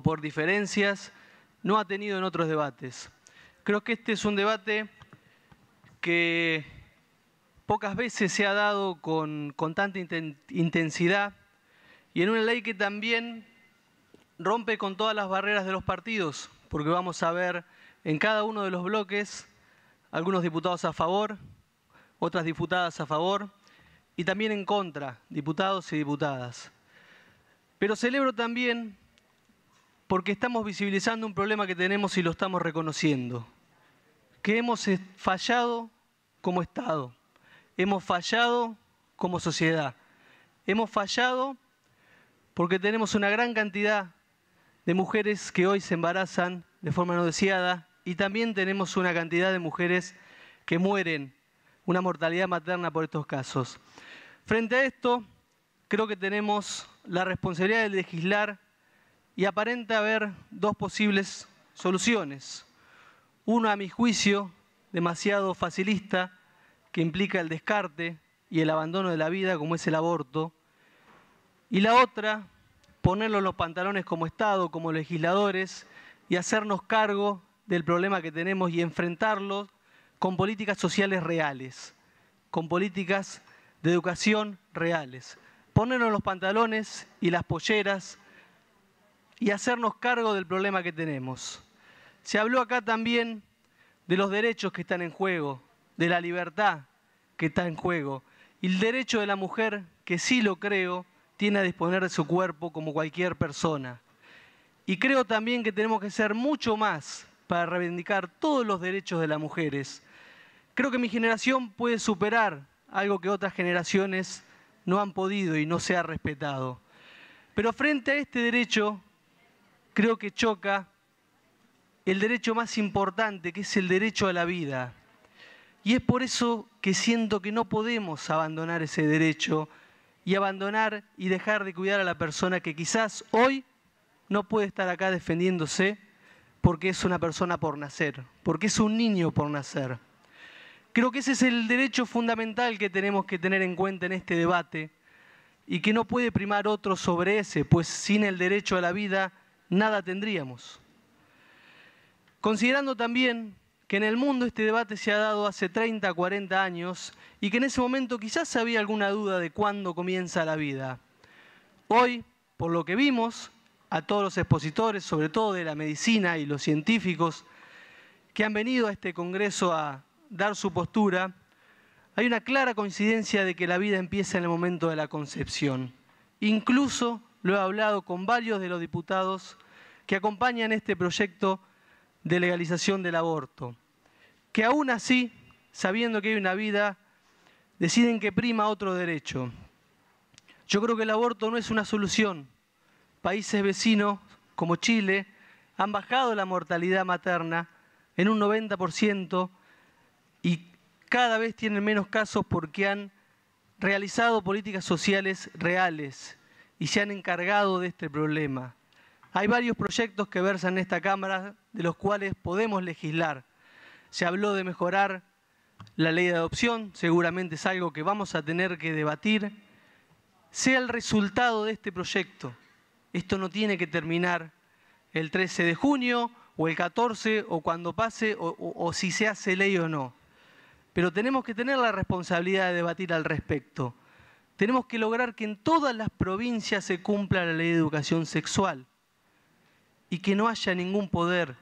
por diferencias, no ha tenido en otros debates. Creo que este es un debate que pocas veces se ha dado con tanta intensidad y en una ley que también rompe con todas las barreras de los partidos, porque vamos a ver en cada uno de los bloques algunos diputados a favor, otras diputadas a favor, y también en contra, diputados y diputadas. Pero celebro también porque estamos visibilizando un problema que tenemos y lo estamos reconociendo, que hemos fallado como Estado, hemos fallado como sociedad, hemos fallado porque tenemos una gran cantidad de mujeres que hoy se embarazan de forma no deseada y también tenemos una cantidad de mujeres que mueren, una mortalidad materna por estos casos. Frente a esto, creo que tenemos la responsabilidad de legislar y aparenta haber dos posibles soluciones. Una, a mi juicio, demasiado facilista, que implica el descarte y el abandono de la vida, como es el aborto. Y la otra, ponerlo en los pantalones como Estado, como legisladores, y hacernos cargo del problema que tenemos y enfrentarlo con políticas sociales reales, con políticas de educación reales. Ponernos los pantalones y las polleras y hacernos cargo del problema que tenemos. Se habló acá también de los derechos que están en juego, de la libertad que está en juego, y el derecho de la mujer, que sí lo creo, tiene a disponer de su cuerpo como cualquier persona. Y creo también que tenemos que hacer mucho más para reivindicar todos los derechos de las mujeres. Creo que mi generación puede superar algo que otras generaciones no han podido y no se ha respetado. Pero frente a este derecho, creo que choca el derecho más importante, que es el derecho a la vida. Y es por eso que siento que no podemos abandonar ese derecho y abandonar y dejar de cuidar a la persona que quizás hoy no puede estar acá defendiéndose porque es una persona por nacer, porque es un niño por nacer. Creo que ese es el derecho fundamental que tenemos que tener en cuenta en este debate y que no puede primar otro sobre ese, pues sin el derecho a la vida nada tendríamos. Considerando también que en el mundo este debate se ha dado hace 30, 40 años y que en ese momento quizás había alguna duda de cuándo comienza la vida. Hoy, por lo que vimos, a todos los expositores, sobre todo de la medicina y los científicos que han venido a este congreso a dar su postura, hay una clara coincidencia de que la vida empieza en el momento de la concepción. Incluso lo he hablado con varios de los diputados que acompañan este proyecto de legalización del aborto, que aún así, sabiendo que hay una vida, deciden que prima otro derecho. Yo creo que el aborto no es una solución. Países vecinos, como Chile, han bajado la mortalidad materna en un 90% y cada vez tienen menos casos porque han realizado políticas sociales reales y se han encargado de este problema. Hay varios proyectos que versan en esta Cámara de los cuales podemos legislar. Se habló de mejorar la ley de adopción, seguramente es algo que vamos a tener que debatir. Sea el resultado de este proyecto. Esto no tiene que terminar el 13 de junio o el 14 o cuando pase o si se hace ley o no. Pero tenemos que tener la responsabilidad de debatir al respecto. Tenemos que lograr que en todas las provincias se cumpla la ley de educación sexual. Y que no haya ningún poder,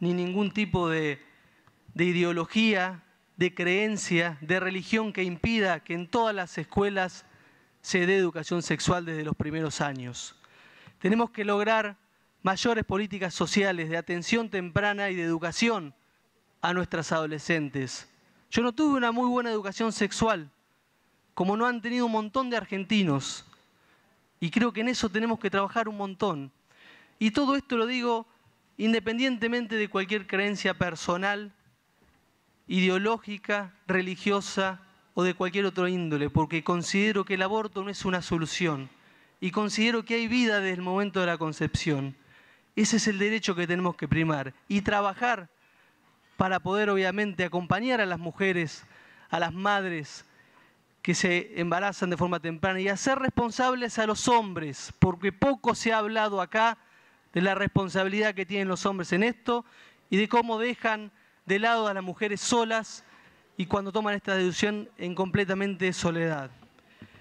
ni ningún tipo de ideología, de creencia, de religión que impida que en todas las escuelas se dé educación sexual desde los primeros años. Tenemos que lograr mayores políticas sociales de atención temprana y de educación a nuestras adolescentes. Yo no tuve una muy buena educación sexual, como no han tenido un montón de argentinos. Y creo que en eso tenemos que trabajar un montón. Y todo esto lo digo independientemente de cualquier creencia personal, ideológica, religiosa o de cualquier otro índole, porque considero que el aborto no es una solución y considero que hay vida desde el momento de la concepción. Ese es el derecho que tenemos que primar y trabajar para poder obviamente acompañar a las mujeres, a las madres que se embarazan de forma temprana y hacer responsables a los hombres, porque poco se ha hablado acá de la responsabilidad que tienen los hombres en esto y de cómo dejan de lado a las mujeres solas y cuando toman esta decisión en completamente soledad.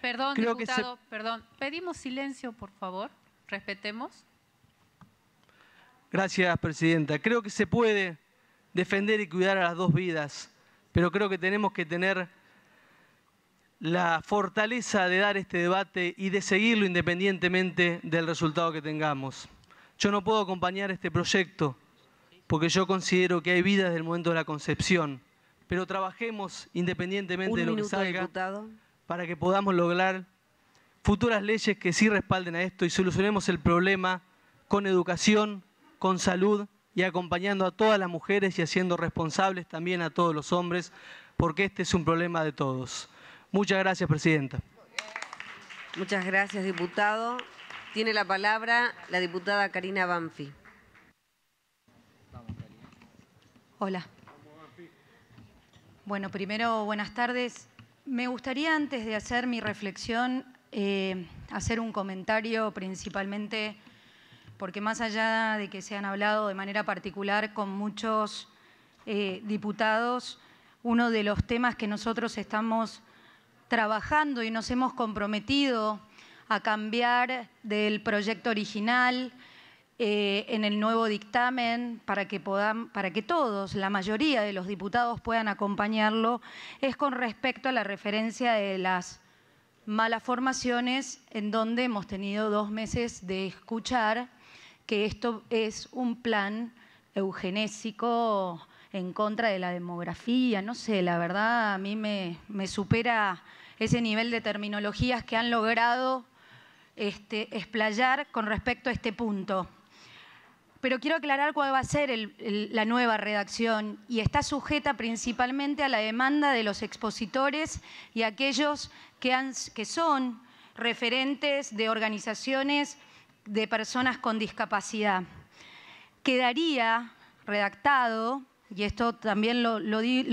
Perdón, creo diputado, perdón. Pedimos silencio, por favor. Respetemos. Gracias, presidenta. Creo que se puede defender y cuidar a las dos vidas, pero creo que tenemos que tener la fortaleza de dar este debate y de seguirlo independientemente del resultado que tengamos. Yo no puedo acompañar este proyecto porque yo considero que hay vida desde el momento de la concepción, pero trabajemos independientemente de lo que salga, diputado, para que podamos lograr futuras leyes que sí respalden a esto y solucionemos el problema con educación, con salud y acompañando a todas las mujeres y haciendo responsables también a todos los hombres, porque este es un problema de todos. Muchas gracias, Presidenta. Muchas gracias, diputado. Tiene la palabra la diputada Karina Banfi. Hola. Bueno, primero, buenas tardes. Me gustaría, antes de hacer mi reflexión, hacer un comentario principalmente, porque más allá de que se han hablado de manera particular con muchos diputados, uno de los temas que nosotros estamos trabajando y nos hemos comprometido a cambiar del proyecto original en el nuevo dictamen para que todos, la mayoría de los diputados puedan acompañarlo, es con respecto a la referencia de las malas formaciones, en donde hemos tenido 2 meses de escuchar que esto es un plan eugenésico en contra de la demografía. No sé, la verdad a mí me supera ese nivel de terminologías que han logrado explayar con respecto a este punto. Pero quiero aclarar cuál va a ser la nueva redacción, y está sujeta principalmente a la demanda de los expositores y aquellos que son referentes de organizaciones de personas con discapacidad. Quedaría redactado, y esto también lo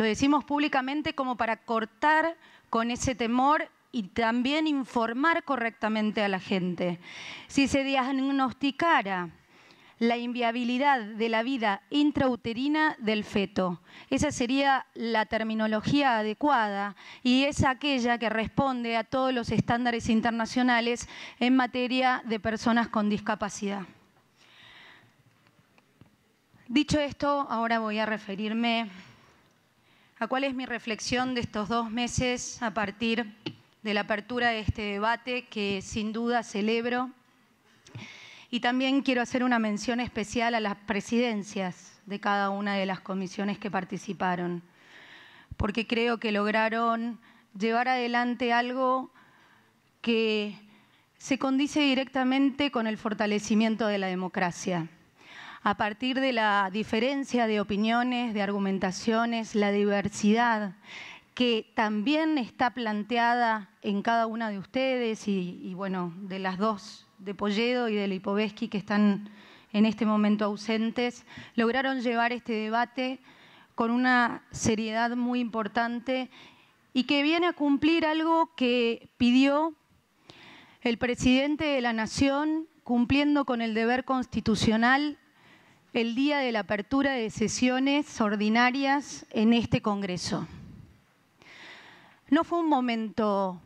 decimos públicamente, como para cortar con ese temor y también informar correctamente a la gente. Si se diagnosticara la inviabilidad de la vida intrauterina del feto. Esa sería la terminología adecuada y es aquella que responde a todos los estándares internacionales en materia de personas con discapacidad. Dicho esto, ahora voy a referirme a cuál es mi reflexión de estos 2 meses a partir de la apertura de este debate, que sin duda celebro. Y también quiero hacer una mención especial a las presidencias de cada una de las comisiones que participaron, porque creo que lograron llevar adelante algo que se condice directamente con el fortalecimiento de la democracia. A partir de la diferencia de opiniones, de argumentaciones, la diversidad que también está planteada en cada una de ustedes y bueno, de las dos de Polledo y de Lipovetsky, que están en este momento ausentes, lograron llevar este debate con una seriedad muy importante y que viene a cumplir algo que pidió el presidente de la Nación, cumpliendo con el deber constitucional el día de la apertura de sesiones ordinarias en este Congreso. No fue un momento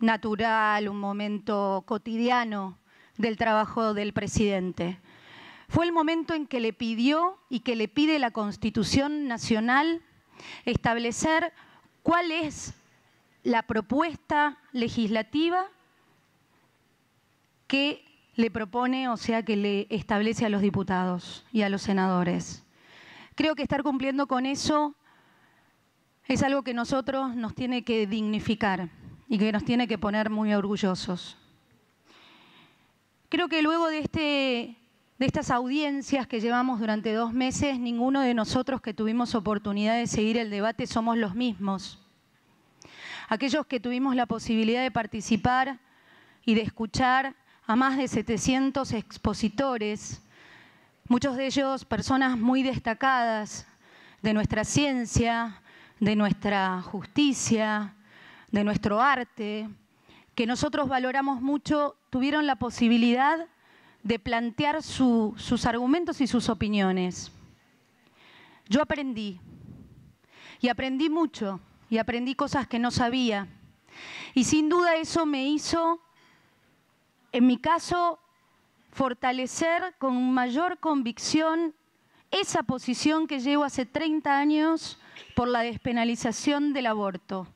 natural, un momento cotidiano del trabajo del presidente. Fue el momento en que le pidió y que le pide la Constitución Nacional establecer cuál es la propuesta legislativa que le propone, o sea, que le establece a los diputados y a los senadores. Creo que estar cumpliendo con eso es algo que nosotros nos tiene que dignificar y que nos tiene que poner muy orgullosos. Creo que luego de estas audiencias que llevamos durante 2 meses, ninguno de nosotros que tuvimos oportunidad de seguir el debate somos los mismos. Aquellos que tuvimos la posibilidad de participar y de escuchar a más de 700 expositores, muchos de ellos personas muy destacadas de nuestra ciencia, de nuestra justicia, de nuestro arte, que nosotros valoramos mucho, tuvieron la posibilidad de plantear sus argumentos y sus opiniones. Yo aprendí mucho, y aprendí cosas que no sabía. Y sin duda eso me hizo, en mi caso, fortalecer con mayor convicción esa posición que llevo hace 30 años por la despenalización del aborto,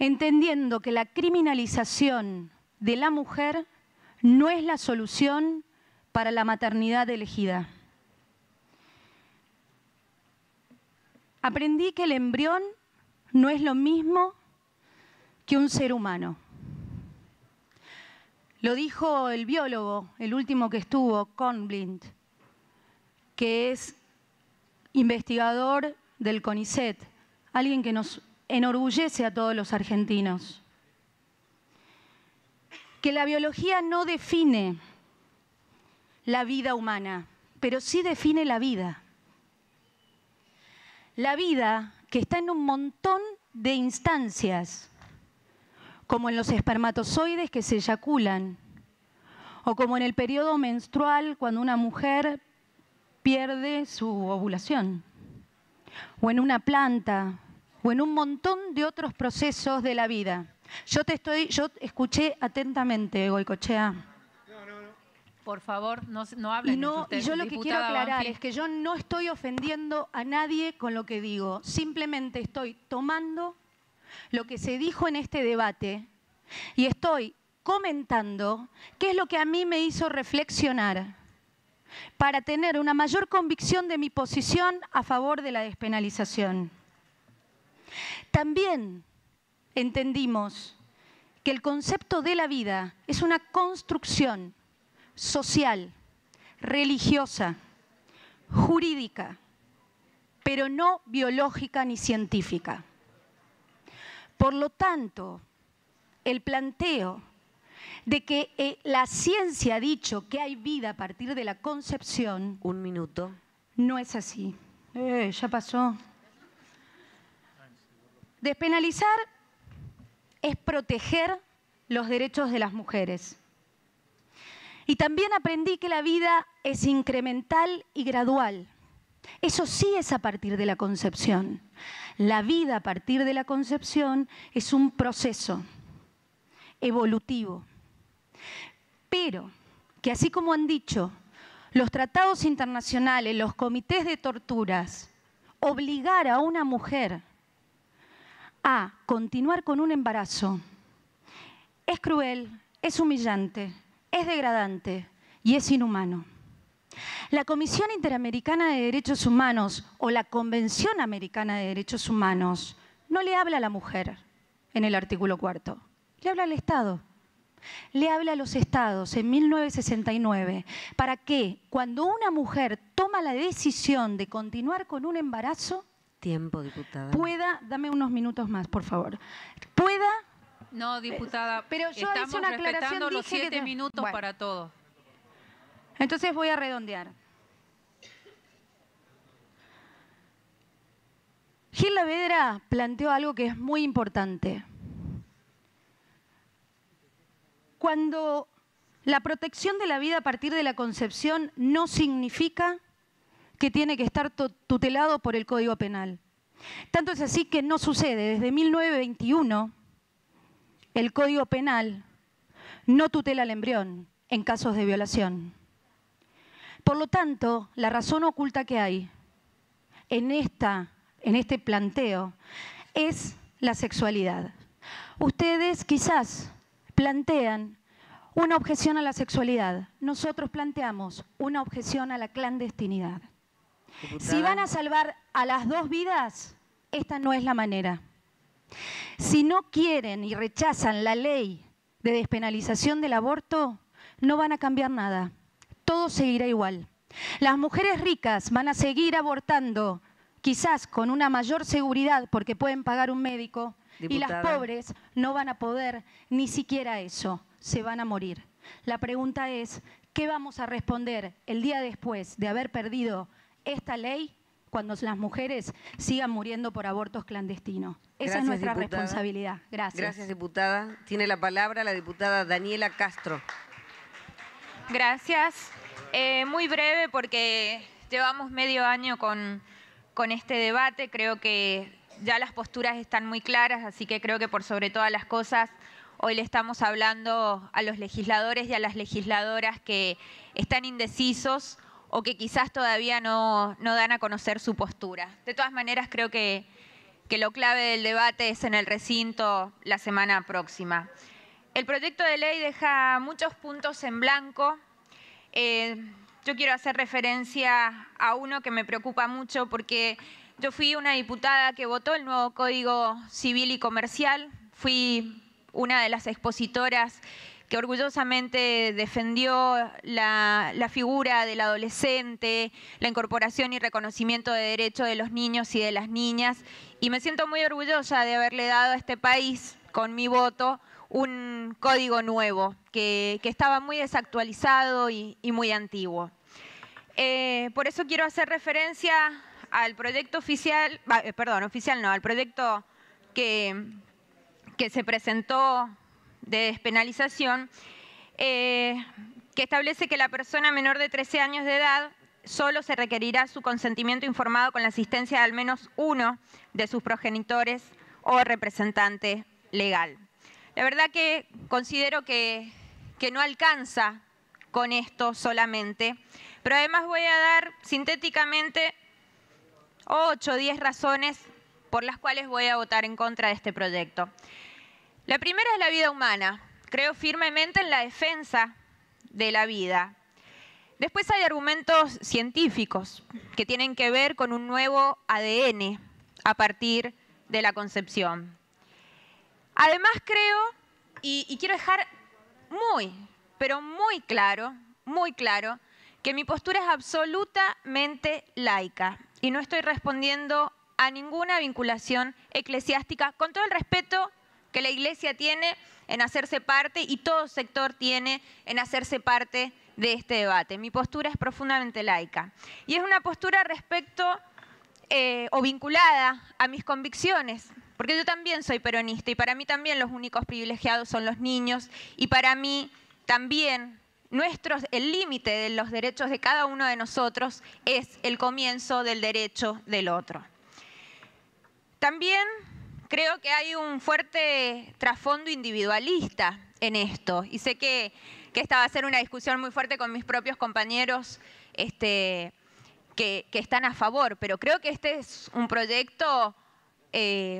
entendiendo que la criminalización de la mujer no es la solución para la maternidad elegida. Aprendí que el embrión no es lo mismo que un ser humano. Lo dijo el biólogo, el último que estuvo, Kornblind, que es investigador del CONICET, alguien que nos enorgullece a todos los argentinos. Que la biología no define la vida humana, pero sí define la vida. La vida que está en un montón de instancias, como en los espermatozoides que se eyaculan, o como en el periodo menstrual cuando una mujer pierde su ovulación, o en una planta, o en un montón de otros procesos de la vida. Yo escuché atentamente, Goicochea. Por favor, no hablen. Y yo lo que quiero aclarar es que yo no estoy ofendiendo a nadie con lo que digo. Simplemente estoy tomando lo que se dijo en este debate y estoy comentando qué es lo que a mí me hizo reflexionar para tener una mayor convicción de mi posición a favor de la despenalización. También entendimos que el concepto de la vida es una construcción social, religiosa, jurídica, pero no biológica ni científica. Por lo tanto, el planteo de que la ciencia ha dicho que hay vida a partir de la concepción... Un minuto. No es así. Ya pasó. Despenalizar es proteger los derechos de las mujeres. Y también aprendí que la vida es incremental y gradual. Eso sí es a partir de la concepción. La vida a partir de la concepción es un proceso evolutivo. Pero que así como han dicho, los tratados internacionales, los comités de torturas, obligar a una mujer a continuar con un embarazo es cruel, es humillante, es degradante y es inhumano. La Comisión Interamericana de Derechos Humanos o la Convención Americana de Derechos Humanos no le habla a la mujer en el artículo 4, le habla al Estado. Le habla a los Estados en 1969 para que cuando una mujer toma la decisión de continuar con un embarazo, tiempo, diputada. Pueda, dame unos minutos más, por favor. Pueda... No, diputada, pero yo estamos una respetando los 7 minutos bueno, para todos. Entonces voy a redondear. Gil Lavedra planteó algo que es muy importante. Cuando la protección de la vida a partir de la concepción no significa que tiene que estar tutelado por el Código Penal. Tanto es así que no sucede. Desde 1921... el Código Penal no tutela al embrión en casos de violación. Por lo tanto, la razón oculta que hay en este planteo es la sexualidad. Ustedes quizás plantean una objeción a la sexualidad. Nosotros planteamos una objeción a la clandestinidad. Diputada. Si van a salvar a las dos vidas, esta no es la manera. Si no quieren y rechazan la ley de despenalización del aborto, no van a cambiar nada. Todo seguirá igual. Las mujeres ricas van a seguir abortando, quizás con una mayor seguridad porque pueden pagar un médico, diputada, y las pobres no van a poder ni siquiera eso, se van a morir. La pregunta es, ¿qué vamos a responder el día después de haber perdido esta ley? Cuando las mujeres sigan muriendo por abortos clandestinos. Esa es nuestra responsabilidad. Gracias. Gracias, diputada. Tiene la palabra la diputada Daniela Castro. Gracias. Muy breve porque llevamos medio año con este debate. Creo que ya las posturas están muy claras, así que creo que por sobre todas las cosas hoy le estamos hablando a los legisladores y a las legisladoras que están indecisos o que quizás todavía no dan a conocer su postura. De todas maneras, creo que lo clave del debate es en el recinto la semana próxima. El proyecto de ley deja muchos puntos en blanco. Yo quiero hacer referencia a uno que me preocupa mucho porque yo fui una diputada que votó el nuevo Código Civil y Comercial, fui una de las expositoras que orgullosamente defendió la figura del adolescente, la incorporación y reconocimiento de derechos de los niños y de las niñas. Y me siento muy orgullosa de haberle dado a este país, con mi voto, un código nuevo, que estaba muy desactualizado y muy antiguo. Por eso quiero hacer referencia al proyecto oficial, perdón, oficial no, al proyecto que se presentó de despenalización, que establece que la persona menor de 13 años de edad solo se requerirá su consentimiento informado con la asistencia de al menos uno de sus progenitores o representante legal. La verdad que considero que no alcanza con esto solamente, pero además voy a dar sintéticamente 8 o 10 razones por las cuales voy a votar en contra de este proyecto. La primera es la vida humana. Creo firmemente en la defensa de la vida. Después hay argumentos científicos que tienen que ver con un nuevo ADN a partir de la concepción. Además creo, y quiero dejar muy, pero muy claro, que mi postura es absolutamente laica y no estoy respondiendo a ninguna vinculación eclesiástica, con todo el respeto que la Iglesia tiene en hacerse parte y todo sector tiene en hacerse parte de este debate. Mi postura es profundamente laica y es una postura respecto o vinculada a mis convicciones, porque yo también soy peronista y para mí también los únicos privilegiados son los niños y para mí también el límite de los derechos de cada uno de nosotros es el comienzo del derecho del otro. También creo que hay un fuerte trasfondo individualista en esto y sé que esta va a ser una discusión muy fuerte con mis propios compañeros que están a favor, pero creo que este es un proyecto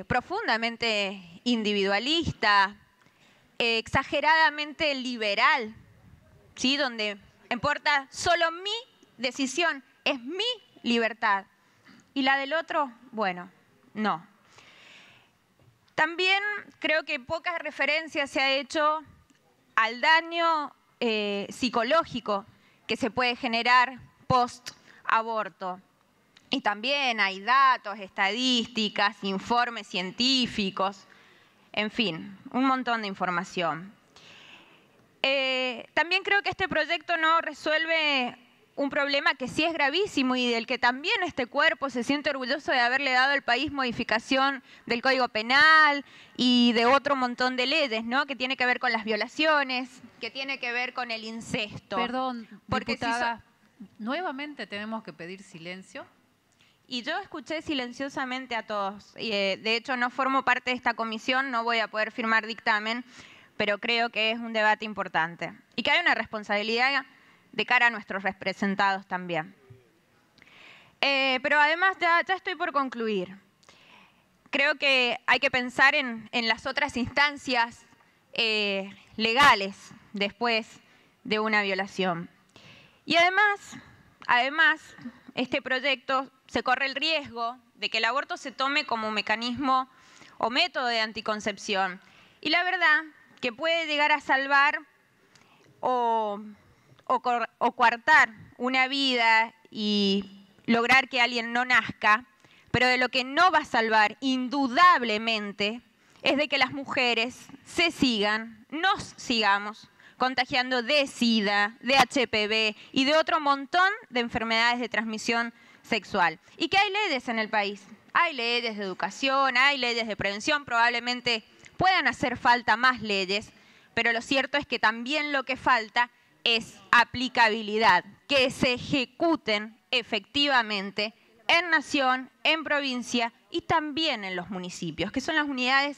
profundamente individualista, exageradamente liberal, ¿sí? Donde importa solo mi decisión, es mi libertad y la del otro, bueno, no. También creo que pocas referencias se ha hecho al daño psicológico que se puede generar post-aborto. Y también hay datos, estadísticas, informes científicos, en fin, un montón de información. También creo que este proyecto no resuelve un problema que sí es gravísimo y del que también este cuerpo se siente orgulloso de haberle dado al país modificación del Código Penal y de otro montón de leyes, ¿no? Que tiene que ver con las violaciones, que tiene que ver con el incesto. Perdón, porque diputada, si nuevamente tenemos que pedir silencio. Y yo escuché silenciosamente a todos. Y, de hecho, no formo parte de esta comisión, no voy a poder firmar dictamen, pero creo que es un debate importante. Y que hay una responsabilidad de cara a nuestros representados también. Pero además ya estoy por concluir. Creo que hay que pensar en las otras instancias legales después de una violación. Y además, este proyecto se corre el riesgo de que el aborto se tome como mecanismo o método de anticoncepción. Y la verdad que puede llegar a salvar o coartar una vida y lograr que alguien no nazca, pero de lo que no va a salvar indudablemente es de que las mujeres se sigan, nos sigamos contagiando de SIDA, de HPV y de otro montón de enfermedades de transmisión sexual. Y que hay leyes en el país, hay leyes de educación, hay leyes de prevención, probablemente puedan hacer falta más leyes, pero lo cierto es que también lo que falta es aplicabilidad, que se ejecuten efectivamente en nación, en provincia y también en los municipios, que son las unidades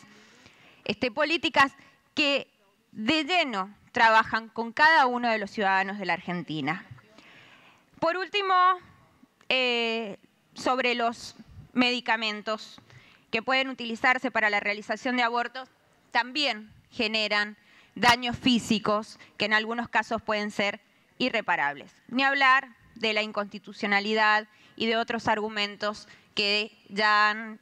políticas que de lleno trabajan con cada uno de los ciudadanos de la Argentina. Por último, sobre los medicamentos que pueden utilizarse para la realización de abortos, también generan daños físicos que en algunos casos pueden ser irreparables. Ni hablar de la inconstitucionalidad y de otros argumentos que ya han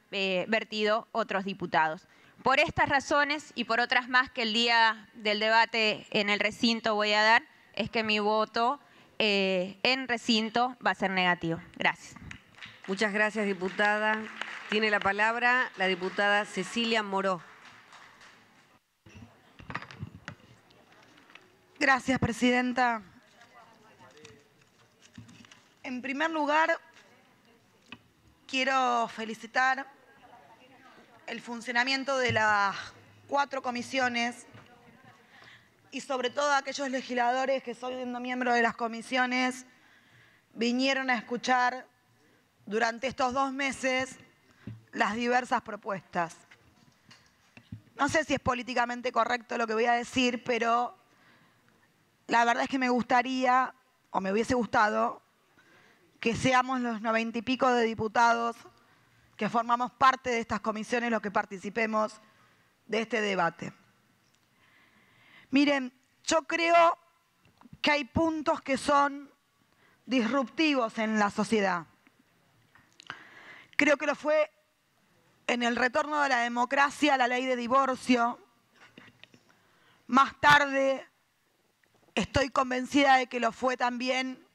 vertido otros diputados. Por estas razones y por otras más que el día del debate en el recinto voy a dar, es que mi voto en recinto va a ser negativo. Gracias. Muchas gracias, diputada. Tiene la palabra la diputada Cecilia Moró. Gracias, presidenta. En primer lugar, quiero felicitar el funcionamiento de las 4 comisiones y sobre todo a aquellos legisladores que, siendo miembros de las comisiones, vinieron a escuchar durante estos 2 meses las diversas propuestas. No sé si es políticamente correcto lo que voy a decir, pero la verdad es que me gustaría, o me hubiese gustado, que seamos los 90 y pico de diputados que formamos parte de estas comisiones los que participemos de este debate. Miren, yo creo que hay puntos que son disruptivos en la sociedad. Creo que lo fue en el retorno de la democracia, la ley de divorcio. Más tarde, estoy convencida de que lo fue también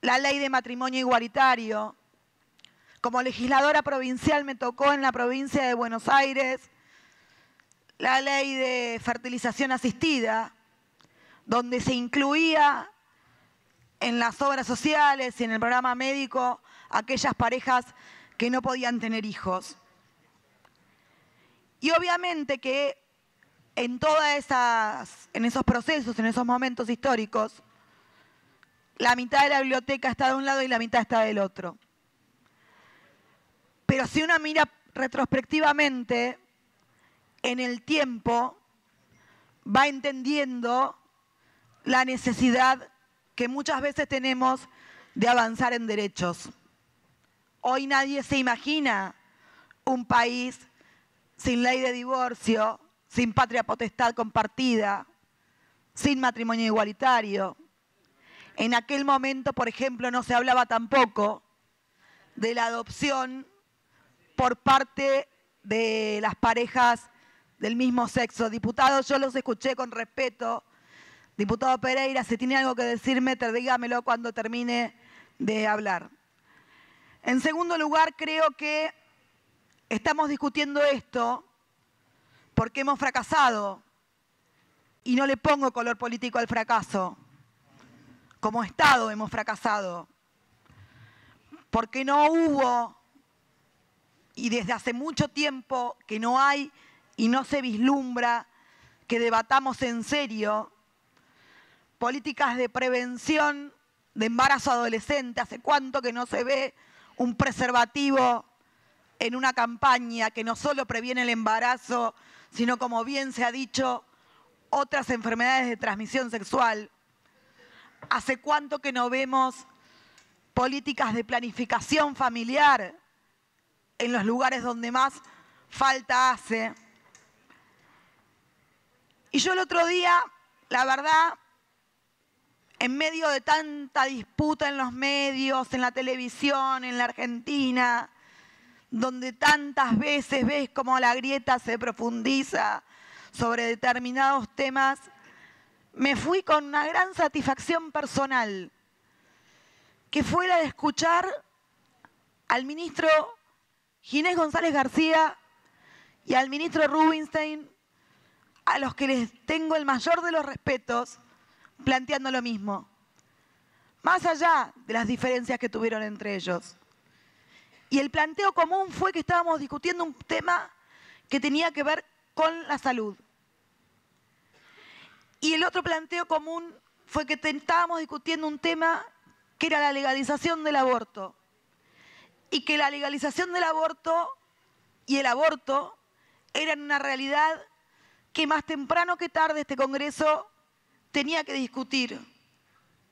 la ley de matrimonio igualitario. Como legisladora provincial me tocó en la provincia de Buenos Aires la ley de fertilización asistida, donde se incluía en las obras sociales y en el programa médico aquellas parejas que no podían tener hijos. Y obviamente que en esos procesos, en esos momentos históricos, la mitad de la biblioteca está de un lado y la mitad está del otro. Pero si uno mira retrospectivamente, en el tiempo, va entendiendo la necesidad que muchas veces tenemos de avanzar en derechos. Hoy nadie se imagina un país sin ley de divorcio, sin patria potestad compartida, sin matrimonio igualitario. En aquel momento, por ejemplo, no se hablaba tampoco de la adopción por parte de las parejas del mismo sexo. Diputados, yo los escuché con respeto. Diputado Pereira, si tiene algo que decirme, dígamelo cuando termine de hablar. En segundo lugar, creo que estamos discutiendo esto porque hemos fracasado y no le pongo color político al fracaso. Como Estado hemos fracasado porque no hubo y desde hace mucho tiempo que no hay y no se vislumbra que debatamos en serio políticas de prevención de embarazo adolescente. Hace cuánto que no se ve un preservativo en una campaña que no solo previene el embarazo, sino, como bien se ha dicho, otras enfermedades de transmisión sexual. Hace cuánto que no vemos políticas de planificación familiar en los lugares donde más falta hace. Y yo el otro día, la verdad, en medio de tanta disputa en los medios, en la televisión, en la Argentina, donde tantas veces ves cómo la grieta se profundiza sobre determinados temas, me fui con una gran satisfacción personal, que fue la de escuchar al ministro Ginés González García y al ministro Rubinstein, a los que les tengo el mayor de los respetos, planteando lo mismo, más allá de las diferencias que tuvieron entre ellos. Y el planteo común fue que estábamos discutiendo un tema que tenía que ver con la salud. Y el otro planteo común fue que estábamos discutiendo un tema que era la legalización del aborto. Y que la legalización del aborto y el aborto eran una realidad que más temprano que tarde este Congreso tenía que discutir.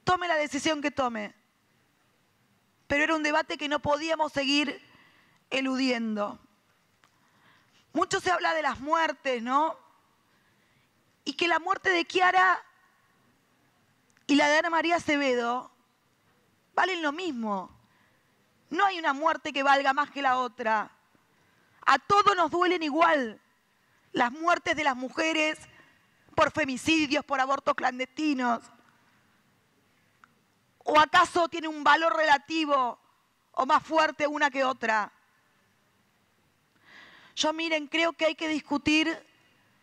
Tome la decisión que tome. Pero era un debate que no podíamos seguir eludiendo. Mucho se habla de las muertes, ¿no? Y que la muerte de Chiara y la de Ana María Acevedo valen lo mismo. No hay una muerte que valga más que la otra. A todos nos duelen igual las muertes de las mujeres por femicidios, por abortos clandestinos. ¿O acaso tiene un valor relativo o más fuerte una que otra? Yo, miren, creo que hay que discutir,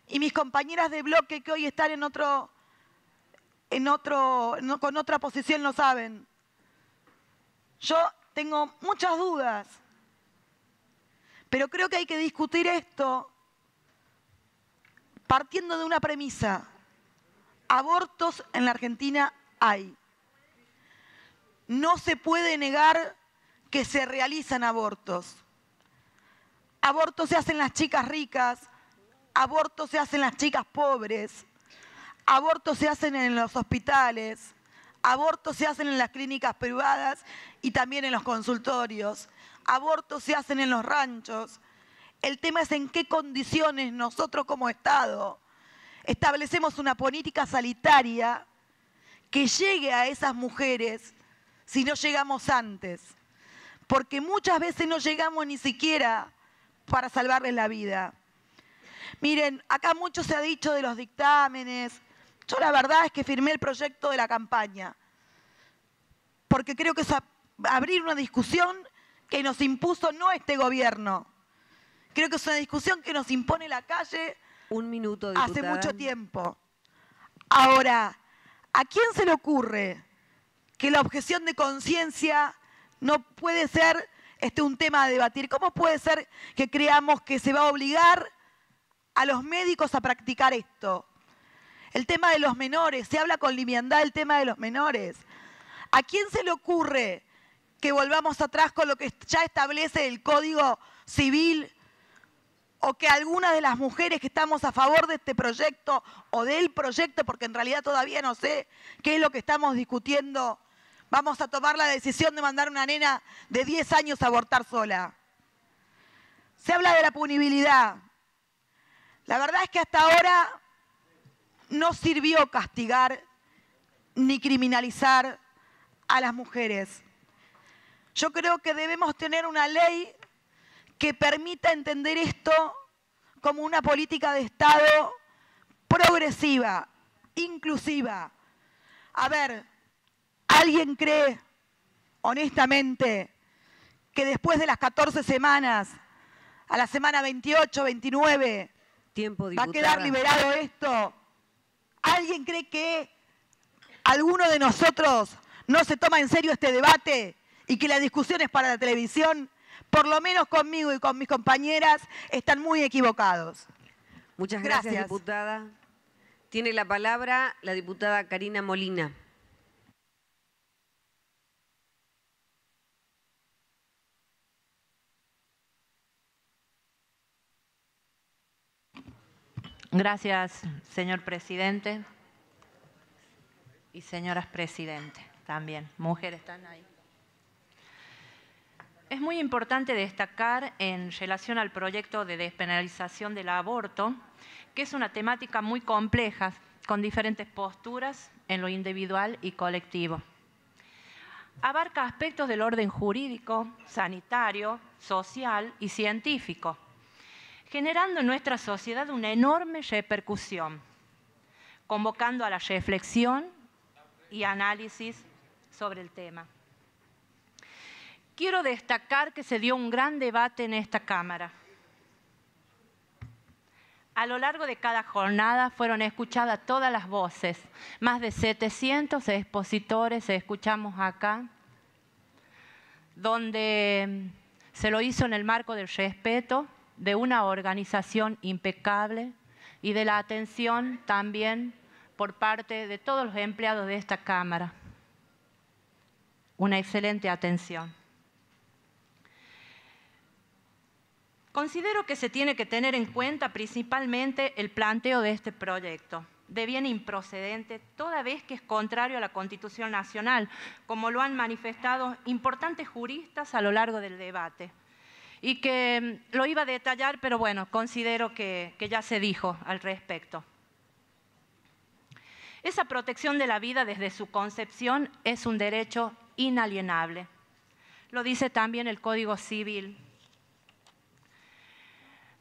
y mis compañeras de bloque que hoy están con otra posición lo saben. Yo tengo muchas dudas, pero creo que hay que discutir esto partiendo de una premisa. Abortos en la Argentina hay. No se puede negar que se realizan abortos. Abortos se hacen las chicas ricas, abortos se hacen las chicas pobres, abortos se hacen en los hospitales, abortos se hacen en las clínicas privadas y también en los consultorios, abortos se hacen en los ranchos. El tema es en qué condiciones nosotros como Estado establecemos una política sanitaria que llegue a esas mujeres si no llegamos antes. Porque muchas veces no llegamos ni siquiera para salvarles la vida. Miren, acá mucho se ha dicho de los dictámenes. Yo la verdad es que firmé el proyecto de la campaña, porque creo que es abrir una discusión que nos impuso no este gobierno. Creo que es una discusión que nos impone la calle. Un minuto, diputada. Hace mucho tiempo. Ahora, ¿a quién se le ocurre que la objeción de conciencia no puede ser un tema a debatir? ¿Cómo puede ser que creamos que se va a obligar a los médicos a practicar esto? El tema de los menores, se habla con liviandad del tema de los menores. ¿A quién se le ocurre que volvamos atrás con lo que ya establece el Código Civil? O que algunas de las mujeres que estamos a favor de este proyecto o del proyecto, porque en realidad todavía no sé qué es lo que estamos discutiendo, vamos a tomar la decisión de mandar a una nena de 10 años a abortar sola. Se habla de la punibilidad. La verdad es que hasta ahora no sirvió castigar ni criminalizar a las mujeres. Yo creo que debemos tener una ley que permita entender esto como una política de Estado progresiva, inclusiva. A ver, ¿alguien cree, honestamente, que después de las 14 semanas, a la semana 28, 29, tiempo, va a quedar liberado esto? ¿Alguien cree que alguno de nosotros no se toma en serio este debate y que la discusión es para la televisión? Por lo menos conmigo y con mis compañeras están muy equivocados. Muchas gracias, diputada. Tiene la palabra la diputada Karina Molina. Gracias, señor presidente y señoras presidentes también. Mujeres están ahí. Es muy importante destacar en relación al proyecto de despenalización del aborto, que es una temática muy compleja, con diferentes posturas en lo individual y colectivo. Abarca aspectos del orden jurídico, sanitario, social y científico, generando en nuestra sociedad una enorme repercusión, convocando a la reflexión y análisis sobre el tema. Quiero destacar que se dio un gran debate en esta Cámara. A lo largo de cada jornada fueron escuchadas todas las voces, más de 700 expositores escuchamos acá, donde se lo hizo en el marco del respeto de una organización impecable y de la atención también por parte de todos los empleados de esta Cámara. Una excelente atención. Considero que se tiene que tener en cuenta principalmente el planteo de este proyecto, de bien improcedente, toda vez que es contrario a la Constitución Nacional, como lo han manifestado importantes juristas a lo largo del debate. Y que lo iba a detallar, pero bueno, considero que ya se dijo al respecto. Esa protección de la vida desde su concepción es un derecho inalienable. Lo dice también el Código Civil.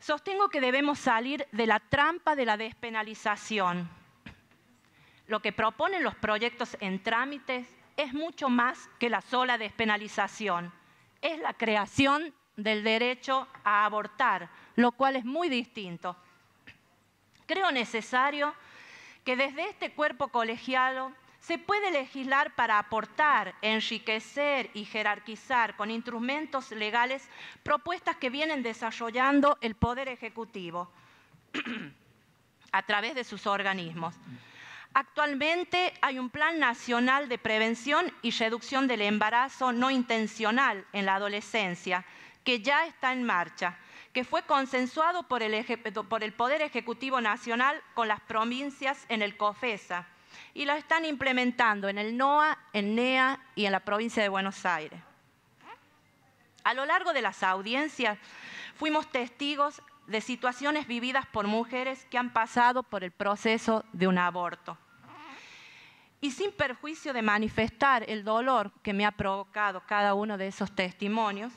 Sostengo que debemos salir de la trampa de la despenalización. Lo que proponen los proyectos en trámites es mucho más que la sola despenalización. Es la creación del derecho a abortar, lo cual es muy distinto. Creo necesario que desde este cuerpo colegiado se puede legislar para aportar, enriquecer y jerarquizar con instrumentos legales propuestas que vienen desarrollando el Poder Ejecutivo a través de sus organismos. Actualmente hay un Plan Nacional de Prevención y Reducción del Embarazo No Intencional en la Adolescencia, que ya está en marcha, que fue consensuado por el Poder Ejecutivo Nacional con las provincias en el COFESA, y la están implementando en el NOA, en NEA y en la provincia de Buenos Aires. A lo largo de las audiencias fuimos testigos de situaciones vividas por mujeres que han pasado por el proceso de un aborto. Y sin perjuicio de manifestar el dolor que me ha provocado cada uno de esos testimonios,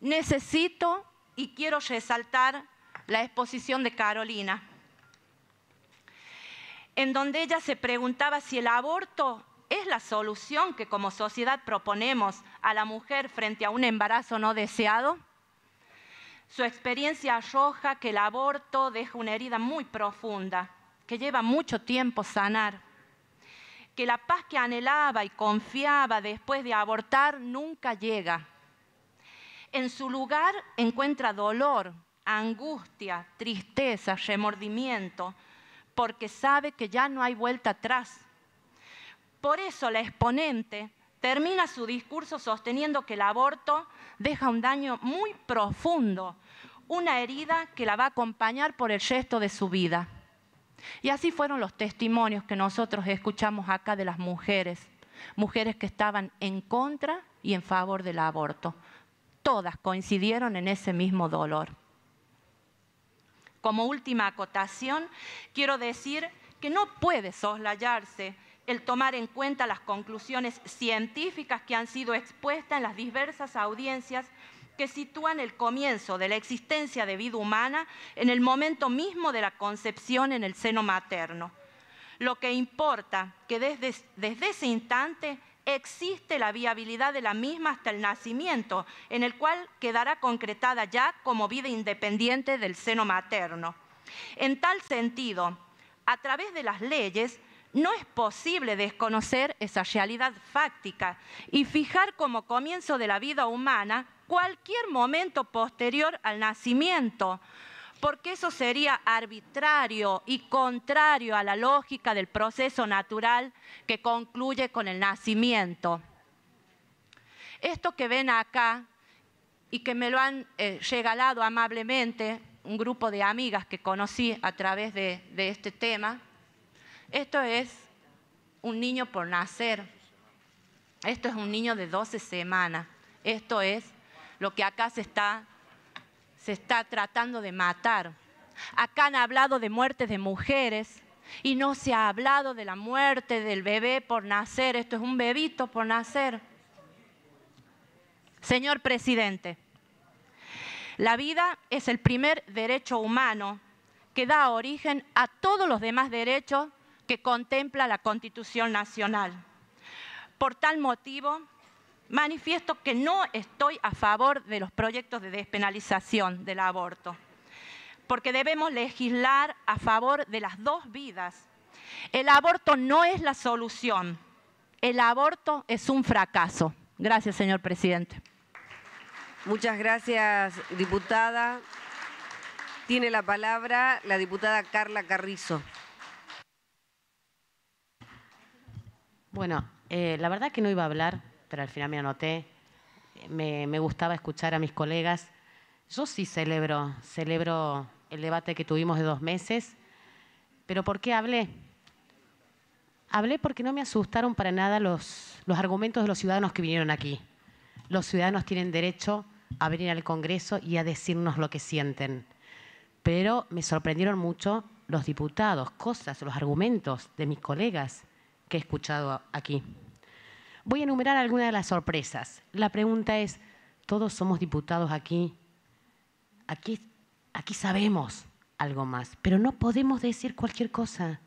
necesito y quiero resaltar la exposición de Carolina, en donde ella se preguntaba si el aborto es la solución que como sociedad proponemos a la mujer frente a un embarazo no deseado. Su experiencia arroja que el aborto deja una herida muy profunda, que lleva mucho tiempo sanar, que la paz que anhelaba y confiaba después de abortar nunca llega. En su lugar encuentra dolor, angustia, tristeza, remordimiento, porque sabe que ya no hay vuelta atrás. Por eso la exponente termina su discurso sosteniendo que el aborto deja un daño muy profundo, una herida que la va a acompañar por el resto de su vida. Y así fueron los testimonios que nosotros escuchamos acá de las mujeres, mujeres que estaban en contra y en favor del aborto. Todas coincidieron en ese mismo dolor. Como última acotación, quiero decir que no puede soslayarse el tomar en cuenta las conclusiones científicas que han sido expuestas en las diversas audiencias que sitúan el comienzo de la existencia de vida humana en el momento mismo de la concepción en el seno materno. Lo que importa es que desde ese instante existe la viabilidad de la misma hasta el nacimiento, en el cual quedará concretada ya como vida independiente del seno materno. En tal sentido, a través de las leyes, no es posible desconocer esa realidad fáctica y fijar como comienzo de la vida humana cualquier momento posterior al nacimiento, porque eso sería arbitrario y contrario a la lógica del proceso natural que concluye con el nacimiento. Esto que ven acá y que me lo han regalado amablemente un grupo de amigas que conocí a través de este tema, esto es un niño por nacer, esto es un niño de 12 semanas, esto es lo que acá se está tratando de matar. Acá han hablado de muertes de mujeres y no se ha hablado de la muerte del bebé por nacer. Esto es un bebito por nacer. Señor Presidente, la vida es el primer derecho humano que da origen a todos los demás derechos que contempla la Constitución Nacional. Por tal motivo, manifiesto que no estoy a favor de los proyectos de despenalización del aborto, porque debemos legislar a favor de las dos vidas. El aborto no es la solución, el aborto es un fracaso. Gracias, señor presidente. Muchas gracias, diputada. Tiene la palabra la diputada Carla Carrizo. Bueno, la verdad que no iba a hablar, pero al final me anoté, me gustaba escuchar a mis colegas. Yo sí celebro el debate que tuvimos de 2 meses, pero ¿por qué hablé? Hablé porque no me asustaron para nada los argumentos de los ciudadanos que vinieron aquí. Los ciudadanos tienen derecho a venir al Congreso y a decirnos lo que sienten, pero me sorprendieron mucho los diputados, los argumentos de mis colegas que he escuchado aquí. Voy a enumerar algunas de las sorpresas. La pregunta es, ¿todos somos diputados aquí? aquí sabemos algo más, pero no podemos decir cualquier cosa.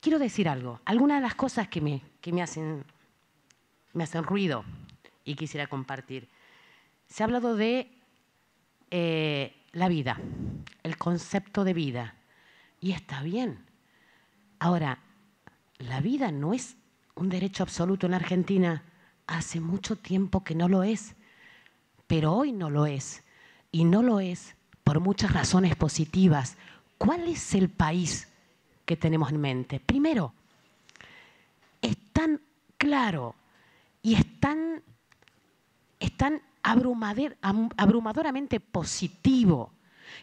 Quiero decir algo, algunas de las cosas que me hacen ruido y quisiera compartir. Se ha hablado de la vida, el concepto de vida, y está bien. Ahora, la vida no es un derecho absoluto en Argentina. Hace mucho tiempo que no lo es, pero hoy no lo es, y no lo es por muchas razones positivas. ¿Cuál es el país que tenemos en mente? Primero, es tan claro y es tan abrumadoramente positivo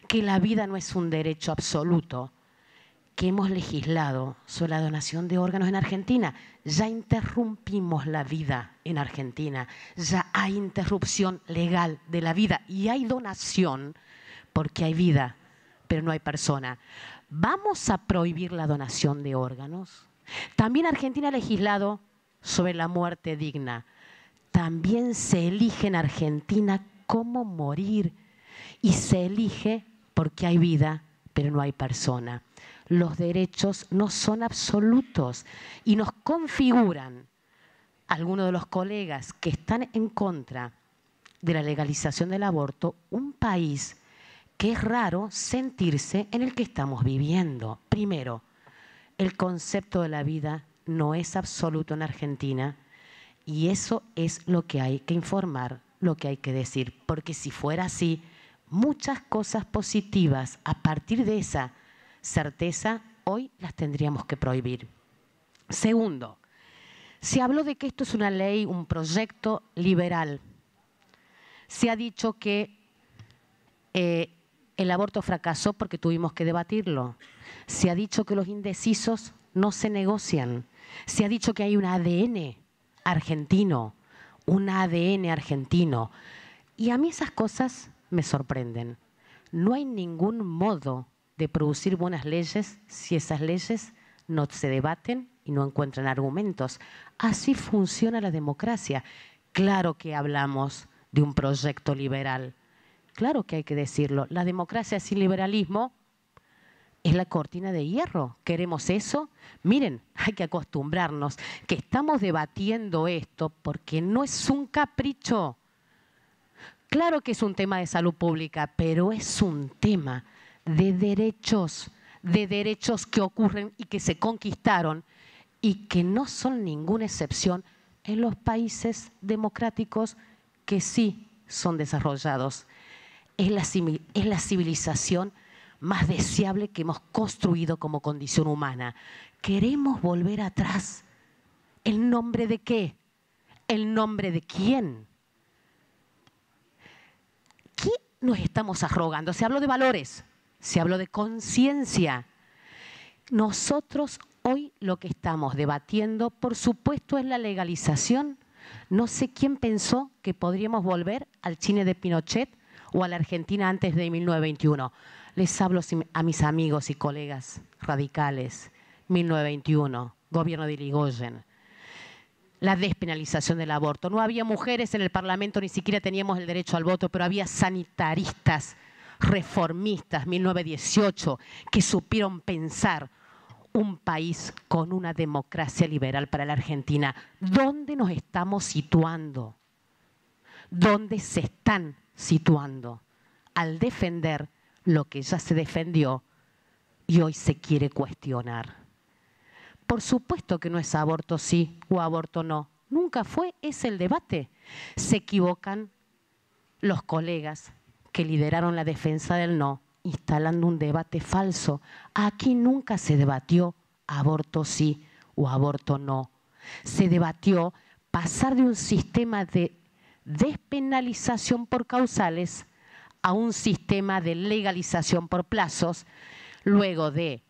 que la vida no es un derecho absoluto, que hemos legislado sobre la donación de órganos en Argentina. Ya interrumpimos la vida en Argentina, ya hay interrupción legal de la vida y hay donación porque hay vida, pero no hay persona. ¿Vamos a prohibir la donación de órganos? También Argentina ha legislado sobre la muerte digna. También se elige en Argentina cómo morir y se elige porque hay vida, pero no hay persona. Los derechos no son absolutos y nos configuran, algunos de los colegas que están en contra de la legalización del aborto, un país que es raro sentirse en el que estamos viviendo. Primero, el concepto de la vida no es absoluto en Argentina y eso es lo que hay que informar, lo que hay que decir, porque si fuera así, muchas cosas positivas a partir de esa certeza hoy las tendríamos que prohibir. Segundo, se habló de que esto es una ley, un proyecto liberal. Se ha dicho que el aborto fracasó porque tuvimos que debatirlo. Se ha dicho que los indecisos no se negocian. Se ha dicho que hay un ADN argentino, un ADN argentino. Y a mí esas cosas me sorprenden. No hay ningún modo de producir buenas leyes si esas leyes no se debaten y no encuentran argumentos. Así funciona la democracia. Claro que hablamos de un proyecto liberal. Claro que hay que decirlo. La democracia sin liberalismo es la cortina de hierro. ¿Queremos eso? Miren, hay que acostumbrarnos que estamos debatiendo esto porque no es un capricho. Claro que es un tema de salud pública, pero es un tema de derechos que ocurren y que se conquistaron y que no son ninguna excepción en los países democráticos que sí son desarrollados. Es la civilización más deseable que hemos construido como condición humana. ¿Queremos volver atrás? ¿En nombre de qué? ¿En nombre de quién? ¿Qué nos estamos arrogando? Se habló de valores. Se habló de conciencia. Nosotros hoy lo que estamos debatiendo, por supuesto, es la legalización. No sé quién pensó que podríamos volver al Chile de Pinochet o a la Argentina antes de 1921. Les hablo a mis amigos y colegas radicales. 1921, gobierno de Irigoyen. La despenalización del aborto. No había mujeres en el Parlamento, ni siquiera teníamos el derecho al voto, pero había sanitaristas reformistas, 1918, que supieron pensar un país con una democracia liberal para la Argentina. ¿Dónde nos estamos situando? ¿Dónde se están situando? Al defender lo que ya se defendió y hoy se quiere cuestionar. Por supuesto que no es aborto sí o aborto no. Nunca fue ese el debate. Se equivocan los colegas que lideraron la defensa del no, instalando un debate falso. Aquí nunca se debatió aborto sí o aborto no. Se debatió pasar de un sistema de despenalización por causales a un sistema de legalización por plazos, luego de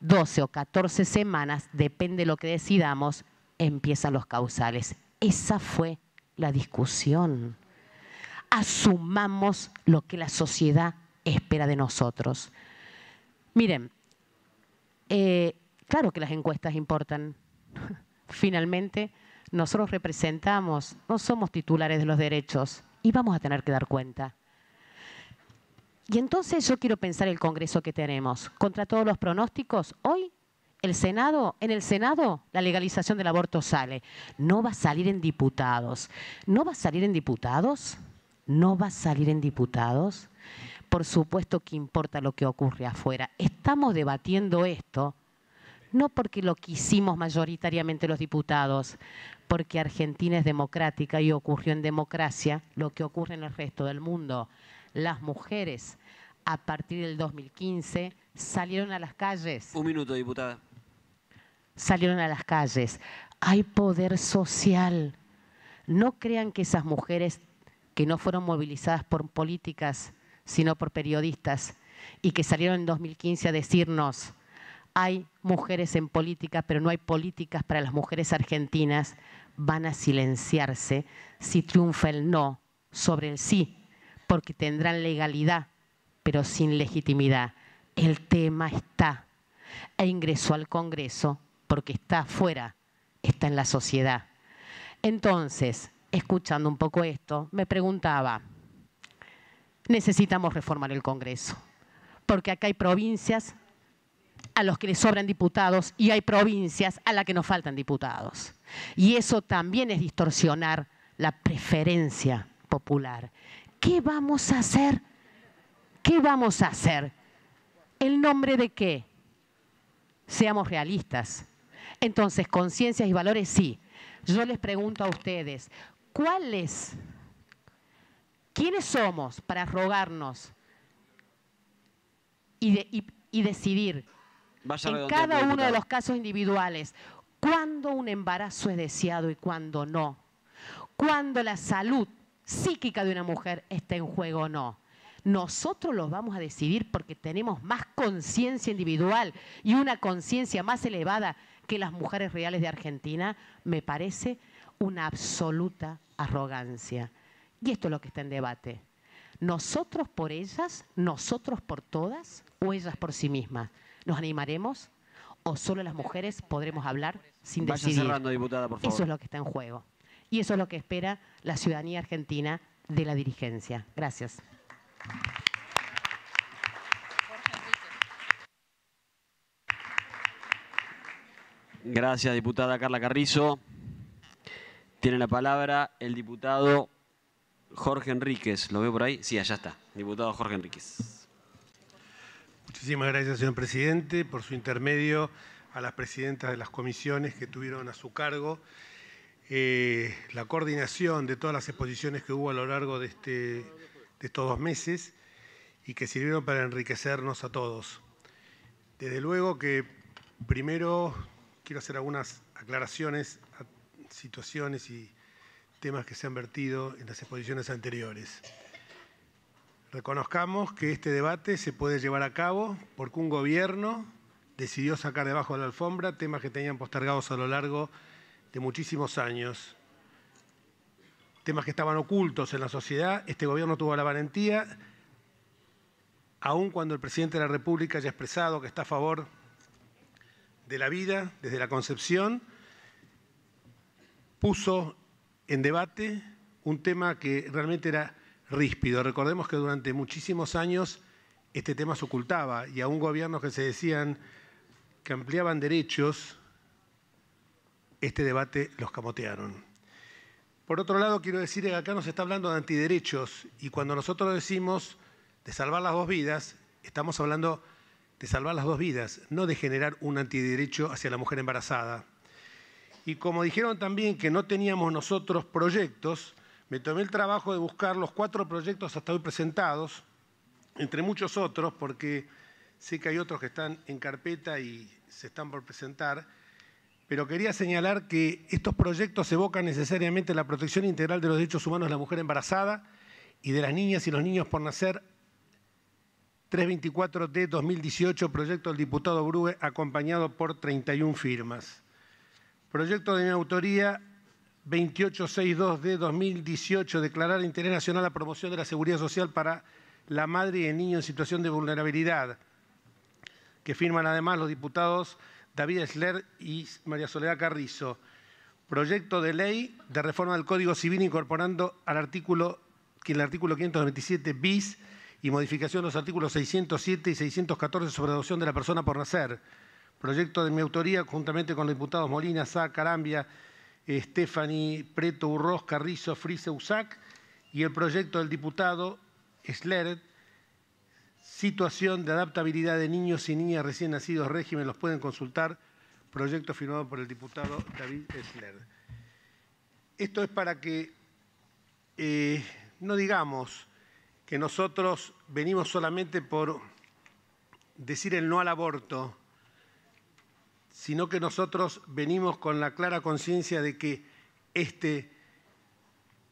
12 o 14 semanas, depende de lo que decidamos, empiezan los causales. Esa fue la discusión. Asumamos lo que la sociedad espera de nosotros. Miren, claro que las encuestas importan. Finalmente, nosotros representamos, no somos titulares de los derechos y vamos a tener que dar cuenta. Y entonces yo quiero pensar el Congreso que tenemos. Contra todos los pronósticos, hoy en el Senado la legalización del aborto sale. No va a salir en diputados. ¿No va a salir en diputados? ¿No va a salir en diputados? Por supuesto que importa lo que ocurre afuera. Estamos debatiendo esto, no porque lo quisimos mayoritariamente los diputados, porque Argentina es democrática y ocurrió en democracia lo que ocurre en el resto del mundo. Las mujeres, a partir del 2015, salieron a las calles. Un minuto, diputada. Salieron a las calles. Hay poder social. No crean que esas mujeres que no fueron movilizadas por políticas, sino por periodistas, y que salieron en 2015 a decirnos, hay mujeres en política, pero no hay políticas para las mujeres argentinas, van a silenciarse si triunfa el no sobre el sí, porque tendrán legalidad, pero sin legitimidad. El tema está, e ingresó al Congreso, porque está afuera, está en la sociedad. Entonces, escuchando un poco esto, me preguntaba, necesitamos reformar el Congreso, porque acá hay provincias a los que les sobran diputados y hay provincias a las que nos faltan diputados. Y eso también es distorsionar la preferencia popular. ¿Qué vamos a hacer? ¿Qué vamos a hacer? ¿En nombre de qué? Seamos realistas. Entonces, conciencias y valores, sí. Yo les pregunto a ustedes, ¿cuáles? ¿Quiénes somos para rogarnos y decidir en cada uno de los casos individuales cuándo un embarazo es deseado y cuándo no? ¿Cuándo la salud psíquica de una mujer está en juego o no? Nosotros los vamos a decidir porque tenemos más conciencia individual y una conciencia más elevada que las mujeres reales de Argentina. Me parece una absoluta arrogancia. Y esto es lo que está en debate. ¿Nosotros por ellas, nosotros por todas o ellas por sí mismas? ¿Nos animaremos o solo las mujeres podremos hablar sin decidir? Vaya cerrando, diputada, por favor. Eso es lo que está en juego. Y eso es lo que espera la ciudadanía argentina de la dirigencia. Gracias. Gracias, diputada Carla Carrizo. Tiene la palabra el diputado Jorge Enríquez, ¿lo veo por ahí? Sí, allá está, diputado Jorge Enríquez. Muchísimas gracias, señor presidente, por su intermedio a las presidentas de las comisiones que tuvieron a su cargo la coordinación de todas las exposiciones que hubo a lo largo de, estos 2 meses y que sirvieron para enriquecernos a todos. Desde luego que primero quiero hacer algunas aclaraciones a situaciones y temas que se han vertido en las exposiciones anteriores. Reconozcamos que este debate se puede llevar a cabo porque un gobierno decidió sacar debajo de la alfombra temas que tenían postergados a lo largo de muchísimos años. Temas que estaban ocultos en la sociedad. Este gobierno tuvo la valentía, aun cuando el presidente de la República haya expresado que está a favor de la vida desde la concepción, puso en debate un tema que realmente era ríspido. Recordemos que durante muchísimos años este tema se ocultaba y a un gobierno que se decían que ampliaban derechos, este debate los camotearon. Por otro lado, quiero decir que acá nos está hablando de antiderechos y cuando nosotros decimos de salvar las 2 vidas, estamos hablando de salvar las 2 vidas, no de generar un antiderecho hacia la mujer embarazada. Y como dijeron también que no teníamos nosotros proyectos, me tomé el trabajo de buscar los 4 proyectos hasta hoy presentados, entre muchos otros, porque sé que hay otros que están en carpeta y se están por presentar, pero quería señalar que estos proyectos evocan necesariamente la protección integral de los derechos humanos de la mujer embarazada y de las niñas y los niños por nacer, 324 de 2018, proyecto del diputado Brügge, acompañado por 31 firmas. Proyecto de mi autoría 2862 de 2018, declarar interés nacional la promoción de la seguridad social para la madre y el niño en situación de vulnerabilidad, que firman además los diputados David Schlereth y María Soledad Carrizo. Proyecto de ley de reforma del Código Civil incorporando al artículo 527 bis y modificación de los artículos 607 y 614 sobre adopción de la persona por nacer. Proyecto de mi autoría, juntamente con los diputados Molina, Sá, Carambia, Estefani, Preto, Urroz, Carrizo, Frisa, Usac, y el proyecto del diputado Schlereth, situación de adaptabilidad de niños y niñas recién nacidos, régimen, los pueden consultar, proyecto firmado por el diputado David Schlereth. Esto es para que no digamos que nosotros venimos solamente por decir el no al aborto, sino que nosotros venimos con la clara conciencia de que este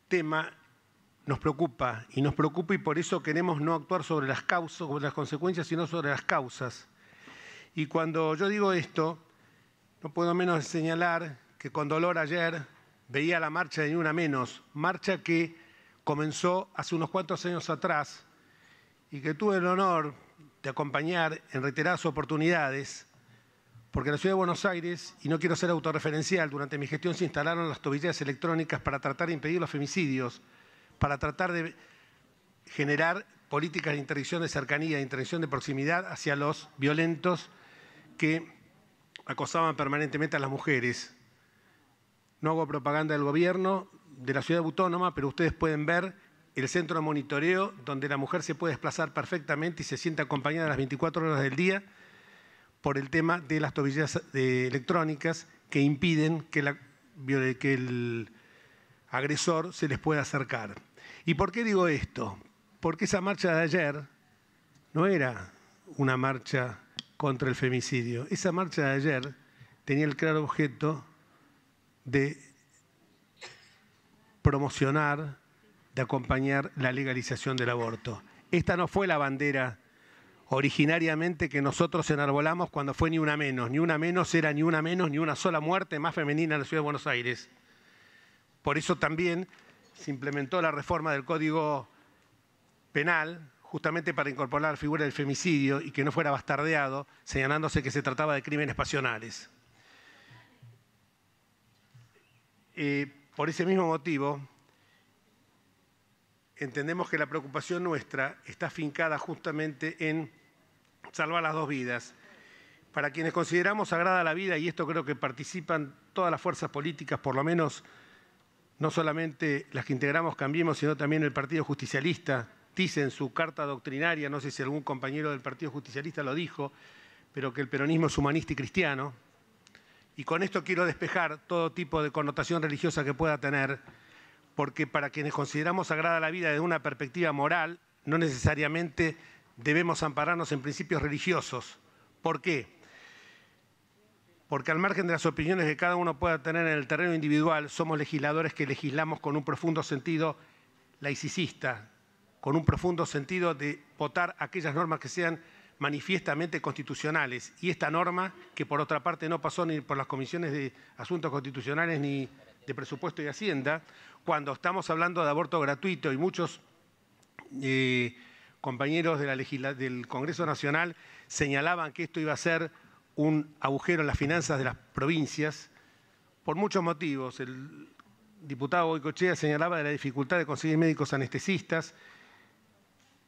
tema nos preocupa y por eso queremos no actuar sobre las causas, sobre las consecuencias, sino sobre las causas. Y cuando yo digo esto, no puedo menos señalar que con dolor ayer veía la marcha de Ni Una Menos, marcha que comenzó hace unos cuantos años atrás y que tuve el honor de acompañar en reiteradas oportunidades, porque en la Ciudad de Buenos Aires, y no quiero ser autorreferencial, durante mi gestión se instalaron las tobilleras electrónicas para tratar de impedir los femicidios, para tratar de generar políticas de interdicción de cercanía, de interdicción de proximidad hacia los violentos que acosaban permanentemente a las mujeres. No hago propaganda del gobierno de la ciudad autónoma, pero ustedes pueden ver el centro de monitoreo donde la mujer se puede desplazar perfectamente y se siente acompañada a las 24 horas del día por el tema de las tobilleras electrónicas que impiden que el agresor se les pueda acercar. ¿Y por qué digo esto? Porque esa marcha de ayer no era una marcha contra el femicidio. Esa marcha de ayer tenía el claro objeto de promocionar, de acompañar la legalización del aborto. Esta no fue la bandera originariamente que nosotros enarbolamos cuando fue Ni Una Menos. Ni Una Menos era Ni Una Menos, ni una sola muerte más femenina en la Ciudad de Buenos Aires. Por eso también se implementó la reforma del Código Penal, justamente para incorporar la figura del femicidio y que no fuera bastardeado, señalándose que se trataba de crímenes pasionales. Por ese mismo motivo, entendemos que la preocupación nuestra está fincada justamente en salvar las dos vidas. Para quienes consideramos sagrada la vida, y esto creo que participan todas las fuerzas políticas, por lo menos no solamente las que integramos Cambiemos, sino también el Partido Justicialista, dice en su carta doctrinaria, no sé si algún compañero del Partido Justicialista lo dijo, pero que el peronismo es humanista y cristiano. Y con esto quiero despejar todo tipo de connotación religiosa que pueda tener, porque para quienes consideramos sagrada la vida desde una perspectiva moral, no necesariamente debemos ampararnos en principios religiosos. ¿Por qué? Porque al margen de las opiniones que cada uno pueda tener en el terreno individual, somos legisladores que legislamos con un profundo sentido laicista, con un profundo sentido de votar aquellas normas que sean manifiestamente constitucionales. Y esta norma, que por otra parte no pasó ni por las comisiones de asuntos constitucionales ni de presupuesto y hacienda, cuando estamos hablando de aborto gratuito y muchos compañeros del Congreso Nacional señalaban que esto iba a ser un agujero en las finanzas de las provincias, por muchos motivos. El diputado Boicochea señalaba de la dificultad de conseguir médicos anestesistas,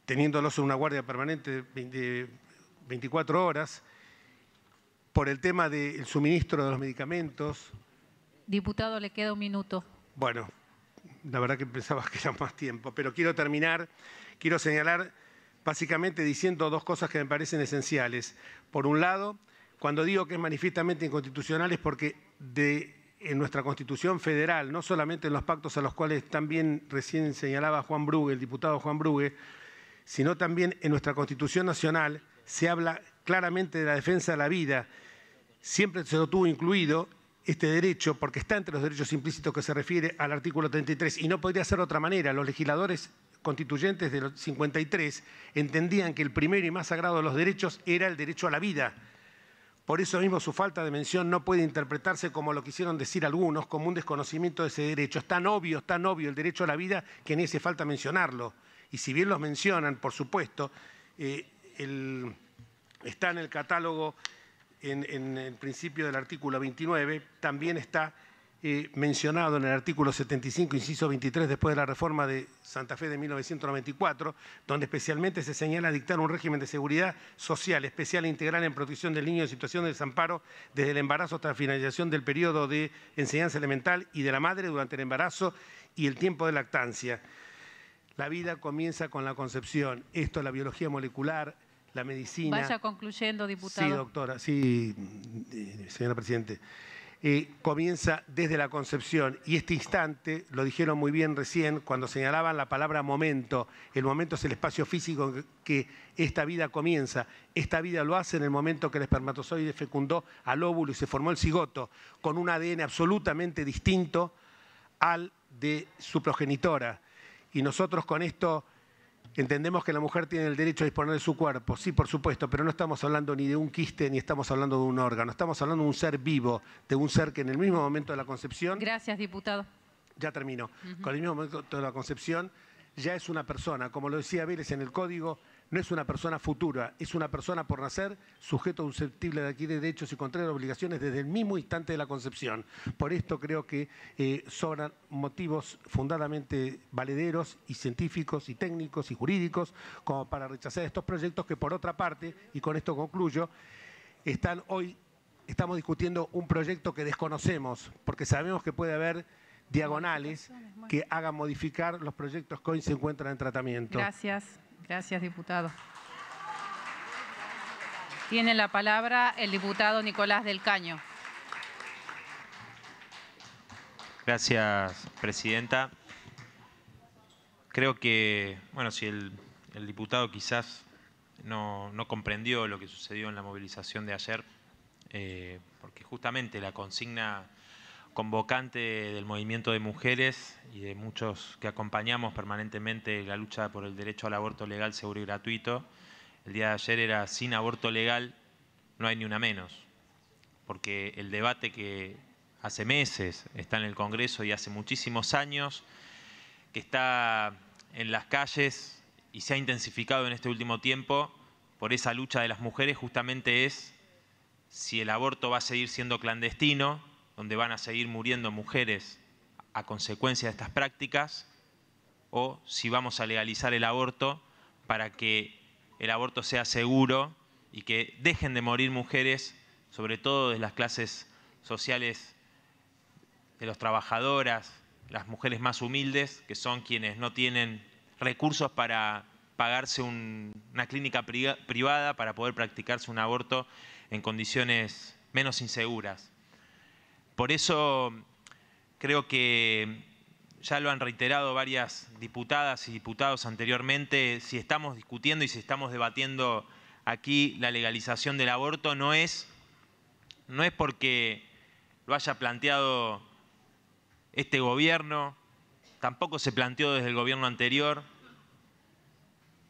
teniéndolos en una guardia permanente de 24 horas, por el tema del suministro de los medicamentos. Diputado, le queda un minuto. Bueno, la verdad que pensaba que era más tiempo, pero quiero terminar, quiero señalar básicamente diciendo dos cosas que me parecen esenciales. Por un lado, cuando digo que es manifiestamente inconstitucional es porque en nuestra Constitución Federal, no solamente en los pactos a los cuales también recién señalaba Juan Brügge, el diputado Juan Brügge, sino también en nuestra Constitución Nacional se habla claramente de la defensa de la vida. Siempre se lo tuvo incluido este derecho porque está entre los derechos implícitos que se refiere al artículo 33 y no podría ser de otra manera. Los legisladores constituyentes del 53 entendían que el primero y más sagrado de los derechos era el derecho a la vida. Por eso mismo su falta de mención no puede interpretarse como lo quisieron decir algunos, como un desconocimiento de ese derecho. Es tan obvio el derecho a la vida que ni hace falta mencionarlo. Y si bien los mencionan, por supuesto, está en el catálogo, en el principio del artículo 29, también está mencionado en el artículo 75, inciso 23, después de la reforma de Santa Fe de 1994, donde especialmente se señala dictar un régimen de seguridad social especial e integral en protección del niño en situación de desamparo desde el embarazo hasta la finalización del periodo de enseñanza elemental y de la madre durante el embarazo y el tiempo de lactancia. La vida comienza con la concepción. Esto es la biología molecular, la medicina. Vaya concluyendo, diputado. Sí, doctora. Sí, señora Presidente. Comienza desde la concepción y este instante, lo dijeron muy bien recién cuando señalaban la palabra momento, el momento es el espacio físico en que esta vida comienza, esta vida lo hace en el momento que el espermatozoide fecundó al óvulo y se formó el cigoto, con un ADN absolutamente distinto al de su progenitora. Y nosotros con esto entendemos que la mujer tiene el derecho a disponer de su cuerpo, sí, por supuesto, pero no estamos hablando ni de un quiste, ni estamos hablando de un órgano, estamos hablando de un ser vivo, de un ser que en el mismo momento de la concepción… Gracias, diputado. Ya termino. Con el mismo momento de la concepción ya es una persona, como lo decía Vélez en el Código, no es una persona futura, es una persona por nacer, sujeto susceptible de adquirir derechos y contraer obligaciones desde el mismo instante de la concepción. Por esto creo que sobran motivos fundadamente valederos y científicos y técnicos y jurídicos como para rechazar estos proyectos que por otra parte, y con esto concluyo, están hoy, estamos discutiendo un proyecto que desconocemos porque sabemos que puede haber diagonales que hagan modificar los proyectos que hoy se encuentran en tratamiento. Gracias. Gracias, diputado. Tiene la palabra el diputado Nicolás del Caño. Gracias, presidenta. Creo que, bueno, si el diputado quizás no comprendió lo que sucedió en la movilización de ayer, porque justamente la consigna convocante del movimiento de mujeres y de muchos que acompañamos permanentemente la lucha por el derecho al aborto legal, seguro y gratuito, el día de ayer era sin aborto legal no hay ni una menos, porque el debate que hace meses está en el Congreso y hace muchísimos años que está en las calles y se ha intensificado en este último tiempo por esa lucha de las mujeres justamente es si el aborto va a seguir siendo clandestino, donde van a seguir muriendo mujeres a consecuencia de estas prácticas, o si vamos a legalizar el aborto para que el aborto sea seguro y que dejen de morir mujeres, sobre todo de las clases sociales de las trabajadoras, las mujeres más humildes, que son quienes no tienen recursos para pagarse una clínica privada para poder practicarse un aborto en condiciones menos inseguras. Por eso creo que ya lo han reiterado varias diputadas y diputados anteriormente, si estamos discutiendo y si estamos debatiendo aquí la legalización del aborto no es porque lo haya planteado este gobierno, tampoco se planteó desde el gobierno anterior,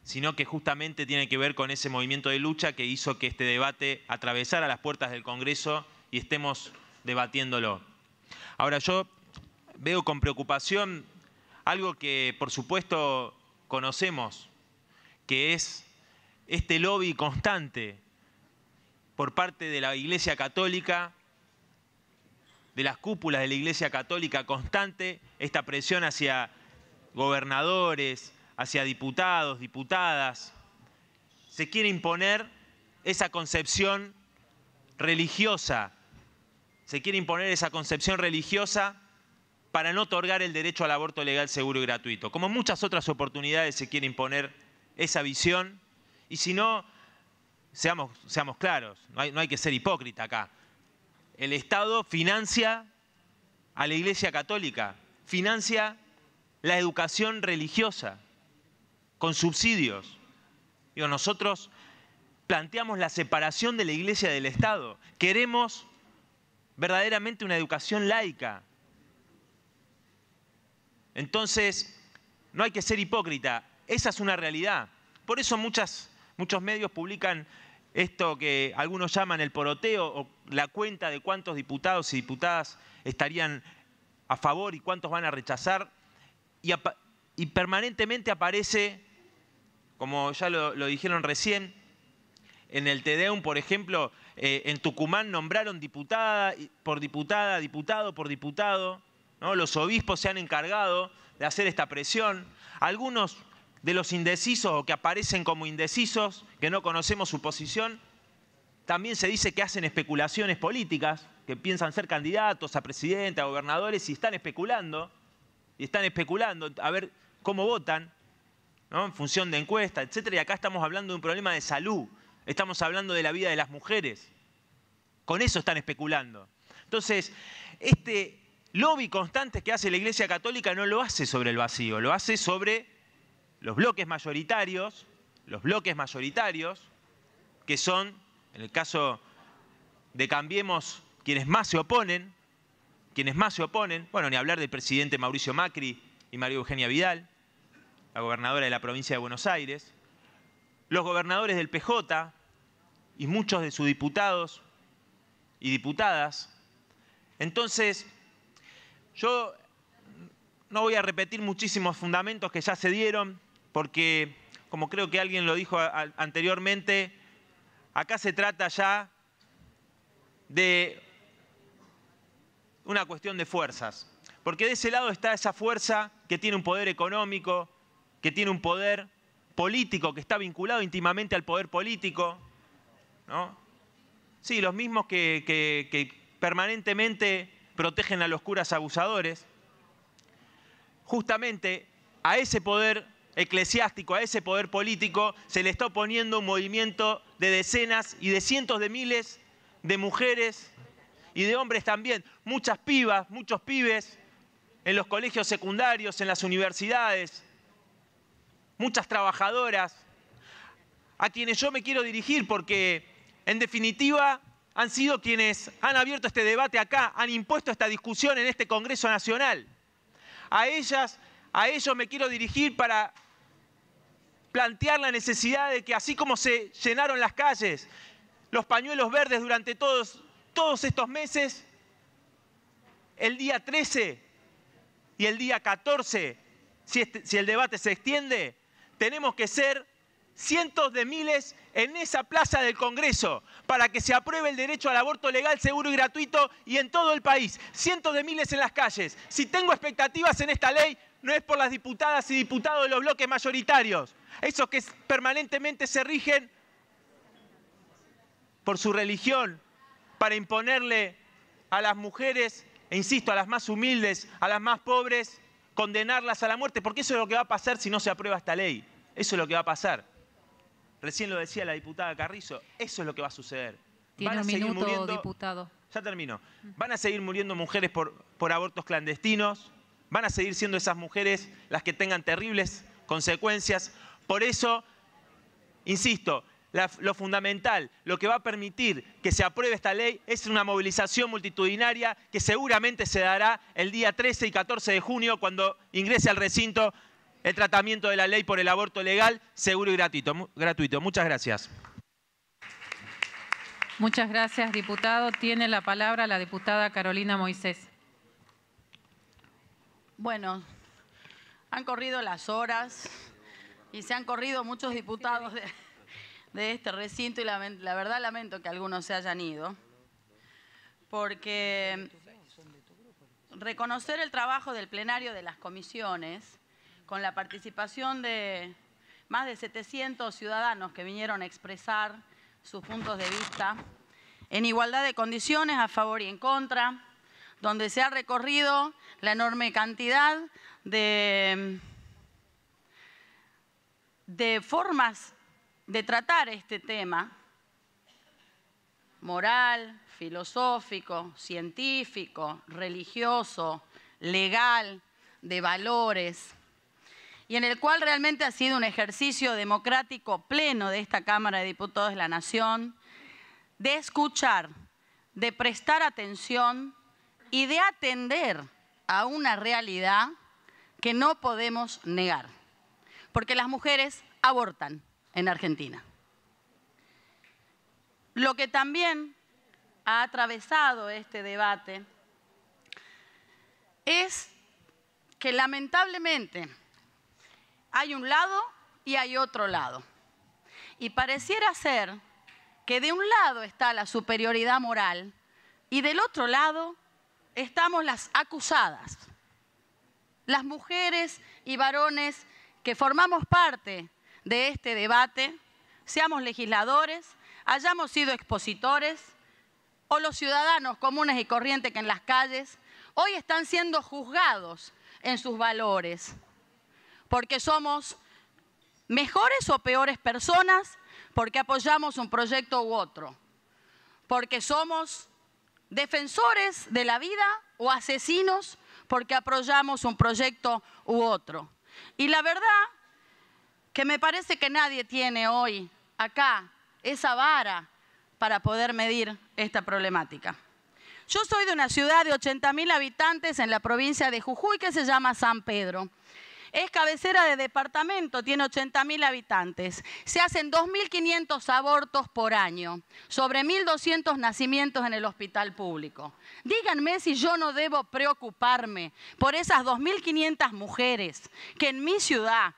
sino que justamente tiene que ver con ese movimiento de lucha que hizo que este debate atravesara las puertas del Congreso y estemos debatiéndolo. Ahora, yo veo con preocupación algo que, por supuesto, conocemos, que es este lobby constante por parte de la Iglesia Católica, de las cúpulas de la Iglesia Católica constante, esta presión hacia gobernadores, hacia diputados, diputadas. Se quiere imponer esa concepción religiosa, se quiere imponer esa concepción religiosa para no otorgar el derecho al aborto legal, seguro y gratuito. Como en muchas otras oportunidades se quiere imponer esa visión y si no, seamos claros, no hay que ser hipócrita acá. El Estado financia a la Iglesia Católica, financia la educación religiosa con subsidios. Digo, nosotros planteamos la separación de la Iglesia del Estado. Queremos verdaderamente una educación laica. Entonces, no hay que ser hipócrita, esa es una realidad. Por eso muchos medios publican esto que algunos llaman el poroteo, o la cuenta de cuántos diputados y diputadas estarían a favor y cuántos van a rechazar, y permanentemente aparece, como ya lo dijeron recién, en el Tedeum, por ejemplo, en Tucumán nombraron diputada por diputada, diputado por diputado, ¿no? Los obispos se han encargado de hacer esta presión. Algunos de los indecisos o que aparecen como indecisos, que no conocemos su posición, también se dice que hacen especulaciones políticas, que piensan ser candidatos a presidente, a gobernadores, y están especulando, a ver cómo votan, ¿no? En función de encuestas, etcétera. Y acá estamos hablando de un problema de salud, estamos hablando de la vida de las mujeres. Con eso están especulando. Entonces, este lobby constante que hace la Iglesia Católica no lo hace sobre el vacío, lo hace sobre los bloques mayoritarios, que son, en el caso de Cambiemos, quienes más se oponen, bueno, ni hablar del presidente Mauricio Macri y María Eugenia Vidal, la gobernadora de la provincia de Buenos Aires, los gobernadores del PJ y muchos de sus diputados y diputadas. Entonces, yo no voy a repetir muchísimos fundamentos que ya se dieron, porque, como creo que alguien lo dijo anteriormente, acá se trata ya de una cuestión de fuerzas, porque de ese lado está esa fuerza que tiene un poder económico, que tiene un poder político, que está vinculado íntimamente al poder político, ¿no? Sí, los mismos que permanentemente protegen a los curas abusadores. Justamente a ese poder eclesiástico, a ese poder político, se le está oponiendo un movimiento de decenas y de cientos de miles de mujeres y de hombres también, muchas pibas, muchos pibes, en los colegios secundarios, en las universidades, muchas trabajadoras, a quienes yo me quiero dirigir porque, en definitiva, han sido quienes han abierto este debate acá, han impuesto esta discusión en este Congreso Nacional. A ellas, a ellos me quiero dirigir para plantear la necesidad de que, así como se llenaron las calles, los pañuelos verdes durante todos estos meses, el día 13 y el día 14, si el debate se extiende, tenemos que ser cientos de miles en esa plaza del Congreso para que se apruebe el derecho al aborto legal, seguro y gratuito y en todo el país. Cientos de miles en las calles. Si tengo expectativas en esta ley, no es por las diputadas y diputados de los bloques mayoritarios, esos que permanentemente se rigen por su religión, para imponerle a las mujeres, e insisto, a las más humildes, a las más pobres, condenarlas a la muerte, porque eso es lo que va a pasar si no se aprueba esta ley. Eso es lo que va a pasar. Recién lo decía la diputada Carrizo, eso es lo que va a suceder. Tiene un minuto, diputado. Ya termino. Van a seguir muriendo mujeres por abortos clandestinos, van a seguir siendo esas mujeres las que tengan terribles consecuencias. Por eso, insisto, lo fundamental, lo que va a permitir que se apruebe esta ley es una movilización multitudinaria que seguramente se dará el día 13 y 14 de junio cuando ingrese al recinto el tratamiento de la ley por el aborto legal, seguro y gratuito. Muchas gracias. Muchas gracias, diputado. Tiene la palabra la diputada Carolina Moisés. Bueno, han corrido las horas y se han corrido muchos diputados de este recinto y la verdad lamento que algunos se hayan ido, porque reconocer el trabajo del plenario de las comisiones con la participación de más de 700 ciudadanos que vinieron a expresar sus puntos de vista en igualdad de condiciones, a favor y en contra, donde se ha recorrido la enorme cantidad de formas de tratar este tema, moral, filosófico, científico, religioso, legal, de valores, y en el cual realmente ha sido un ejercicio democrático pleno de esta Cámara de Diputados de la Nación, de escuchar, de prestar atención y de atender a una realidad que no podemos negar, porque las mujeres abortan en Argentina. Lo que también ha atravesado este debate es que lamentablemente hay un lado y hay otro lado. Y pareciera ser que de un lado está la superioridad moral y del otro lado estamos las acusadas, las mujeres y varones que formamos parte de este debate, seamos legisladores, hayamos sido expositores o los ciudadanos comunes y corrientes que en las calles hoy están siendo juzgados en sus valores, porque somos mejores o peores personas, porque apoyamos un proyecto u otro, porque somos defensores de la vida o asesinos porque apoyamos un proyecto u otro. Y la verdad que me parece que nadie tiene hoy acá esa vara para poder medir esta problemática. Yo soy de una ciudad de 80.000 habitantes en la provincia de Jujuy que se llama San Pedro. Es cabecera de departamento, tiene 80.000 habitantes. Se hacen 2.500 abortos por año, sobre 1.200 nacimientos en el hospital público. Díganme si yo no debo preocuparme por esas 2.500 mujeres que en mi ciudad,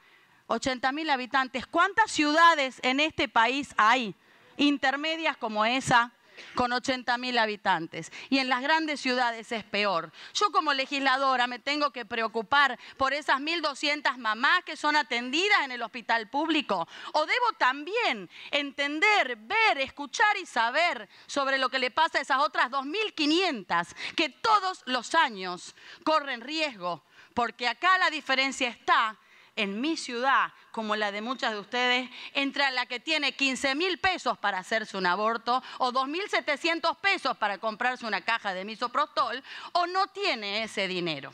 80.000 habitantes, ¿cuántas ciudades en este país hay intermedias como esa? Con 80.000 habitantes. Y en las grandes ciudades es peor. Yo como legisladora me tengo que preocupar por esas 1.200 mamás que son atendidas en el hospital público. O debo también entender, ver, escuchar y saber sobre lo que le pasa a esas otras 2.500 que todos los años corren riesgo. Porque acá la diferencia está en mi ciudad, como la de muchas de ustedes, entre la que tiene 15.000 pesos para hacerse un aborto o 2.700 pesos para comprarse una caja de misoprostol o no tiene ese dinero.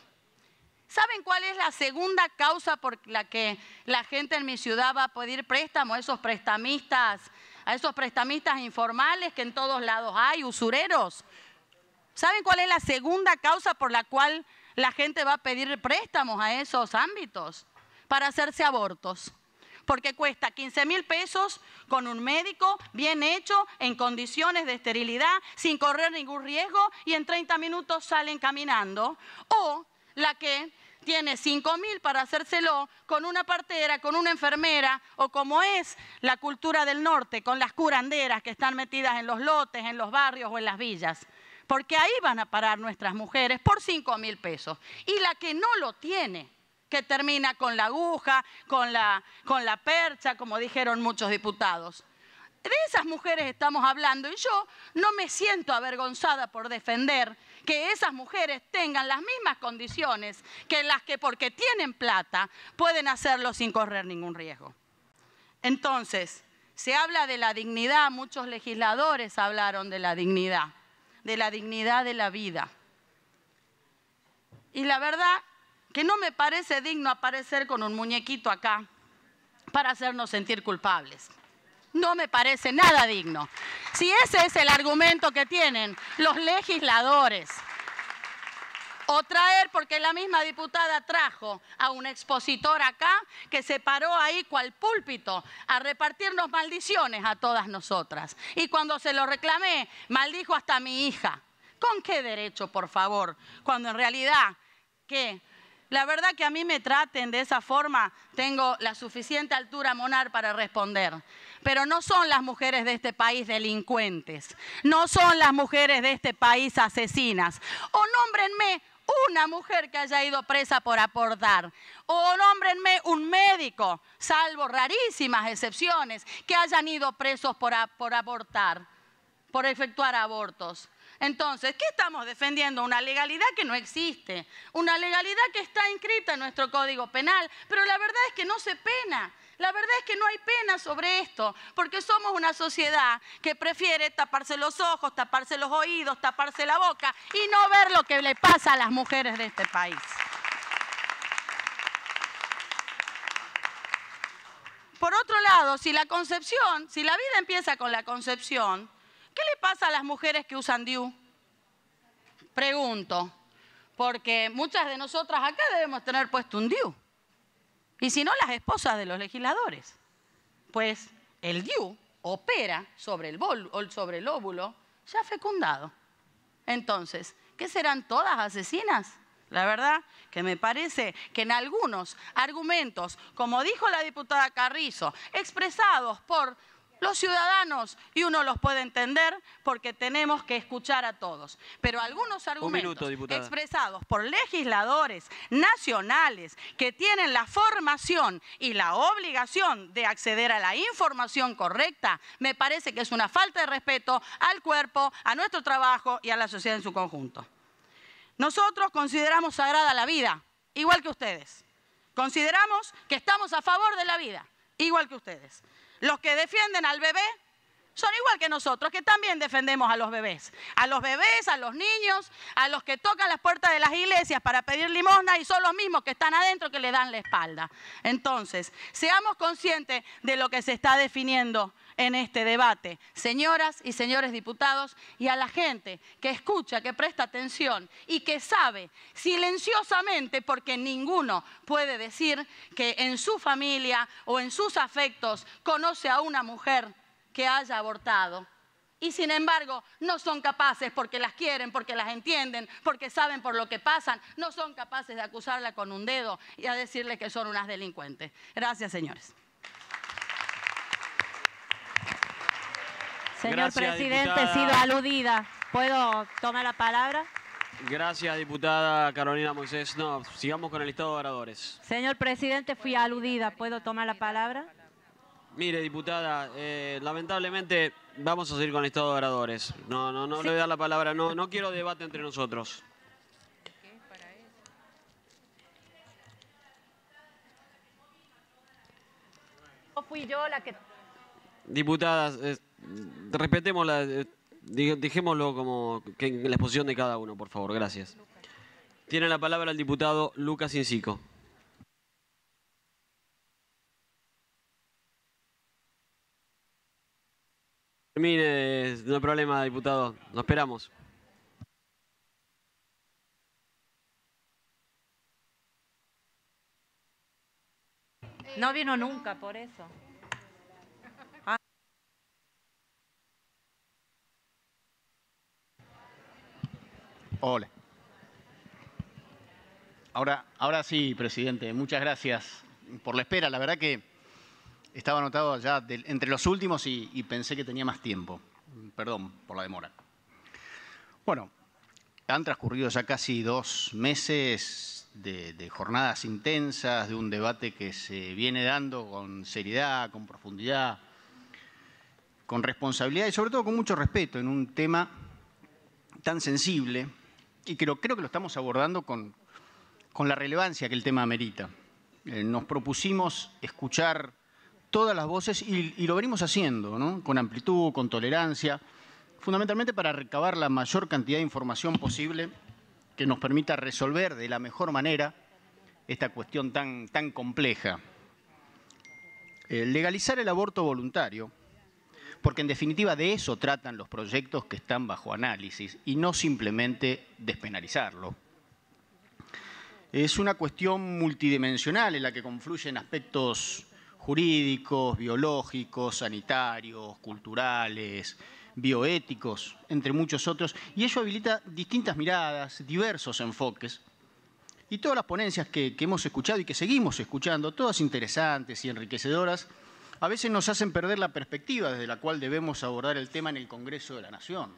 ¿Saben cuál es la segunda causa por la que la gente en mi ciudad va a pedir préstamo a esos prestamistas informales que en todos lados hay, usureros? ¿Saben cuál es la segunda causa por la cual la gente va a pedir préstamos a esos ámbitos? Para hacerse abortos, porque cuesta 15.000 pesos con un médico bien hecho, en condiciones de esterilidad, sin correr ningún riesgo y en 30 minutos salen caminando, o la que tiene 5.000 para hacérselo con una partera, con una enfermera o como es la cultura del norte, con las curanderas que están metidas en los lotes, en los barrios o en las villas. Porque ahí van a parar nuestras mujeres por 5.000 pesos y la que no lo tiene, que termina con la aguja, con la percha, como dijeron muchos diputados. De esas mujeres estamos hablando y yo no me siento avergonzada por defender que esas mujeres tengan las mismas condiciones que las que porque tienen plata pueden hacerlo sin correr ningún riesgo. Entonces, se habla de la dignidad, muchos legisladores hablaron de la dignidad de la vida. Y la verdad que no me parece digno aparecer con un muñequito acá para hacernos sentir culpables. No me parece nada digno. Si ese es el argumento que tienen los legisladores, o traer, porque la misma diputada trajo a un expositor acá que se paró ahí cual púlpito a repartirnos maldiciones a todas nosotras. Y cuando se lo reclamé, maldijo hasta a mi hija. ¿Con qué derecho, por favor? Cuando en realidad, ¿qué? La verdad que a mí me traten de esa forma, tengo la suficiente altura moral para responder. Pero no son las mujeres de este país delincuentes, no son las mujeres de este país asesinas. O nómbrenme una mujer que haya ido presa por abortar, o nómbrenme un médico, salvo rarísimas excepciones, que hayan ido presos por abortar, por efectuar abortos. Entonces, ¿qué estamos defendiendo? Una legalidad que no existe, una legalidad que está inscrita en nuestro Código Penal, pero la verdad es que no se pena, la verdad es que no hay pena sobre esto, porque somos una sociedad que prefiere taparse los ojos, taparse los oídos, taparse la boca y no ver lo que le pasa a las mujeres de este país. Por otro lado, si la vida empieza con la concepción, ¿qué le pasa a las mujeres que usan DIU? Pregunto, porque muchas de nosotras acá debemos tener puesto un DIU. Y si no, las esposas de los legisladores. Pues el DIU opera sobre el óvulo ya fecundado. Entonces, ¿qué serán todas asesinas? La verdad que me parece que en algunos argumentos, como dijo la diputada Carrizo, expresados por los ciudadanos, y uno los puede entender porque tenemos que escuchar a todos. Pero algunos argumentos expresados por legisladores nacionales que tienen la formación y la obligación de acceder a la información correcta, me parece que es una falta de respeto al cuerpo, a nuestro trabajo y a la sociedad en su conjunto. Nosotros consideramos sagrada la vida, igual que ustedes. Consideramos que estamos a favor de la vida, igual que ustedes. Los que defienden al bebé son igual que nosotros, que también defendemos a los bebés. A los bebés, a los niños, a los que tocan las puertas de las iglesias para pedir limosna y son los mismos que están adentro que le dan la espalda. Entonces, seamos conscientes de lo que se está definiendo en este debate, señoras y señores diputados, y a la gente que escucha, que presta atención y que sabe silenciosamente, porque ninguno puede decir que en su familia o en sus afectos conoce a una mujer que haya abortado. Y sin embargo, no son capaces, porque las quieren, porque las entienden, porque saben por lo que pasan, no son capaces de acusarla con un dedo y a decirle que son unas delincuentes. Gracias, señores. Señor presidente, he sido aludida. ¿Puedo tomar la palabra? Gracias, diputada Carolina Moisés. No, sigamos con el listado de oradores. Señor presidente, fui aludida. ¿Puedo tomar la palabra? Mire, diputada, lamentablemente vamos a seguir con el listado de oradores. No, sí. Le voy a dar la palabra. No quiero debate entre nosotros. No fui yo la que... Diputadas, respetémosla, dejémoslo como que en la exposición de cada uno, por favor. Gracias. Tiene la palabra el diputado Lucas Incico. Termine, no hay problema, diputado. Nos esperamos. No vino nunca, por eso. Hola. Ahora sí, presidente, muchas gracias por la espera. La verdad que estaba anotado ya entre los últimos y pensé que tenía más tiempo. Perdón por la demora. Bueno, han transcurrido ya casi 2 meses de jornadas intensas, de un debate que se viene dando con seriedad, con profundidad, con responsabilidad y sobre todo con mucho respeto en un tema tan sensible, y creo que lo estamos abordando con la relevancia que el tema amerita. Nos propusimos escuchar todas las voces y lo venimos haciendo, ¿no? Con amplitud, con tolerancia, fundamentalmente para recabar la mayor cantidad de información posible que nos permita resolver de la mejor manera esta cuestión tan compleja. Legalizar el aborto voluntario, porque en definitiva de eso tratan los proyectos que están bajo análisis y no simplemente despenalizarlo. Es una cuestión multidimensional en la que confluyen aspectos jurídicos, biológicos, sanitarios, culturales, bioéticos, entre muchos otros, y ello habilita distintas miradas, diversos enfoques. Y todas las ponencias que hemos escuchado y que seguimos escuchando, todas interesantes y enriquecedoras, a veces nos hacen perder la perspectiva desde la cual debemos abordar el tema en el Congreso de la Nación.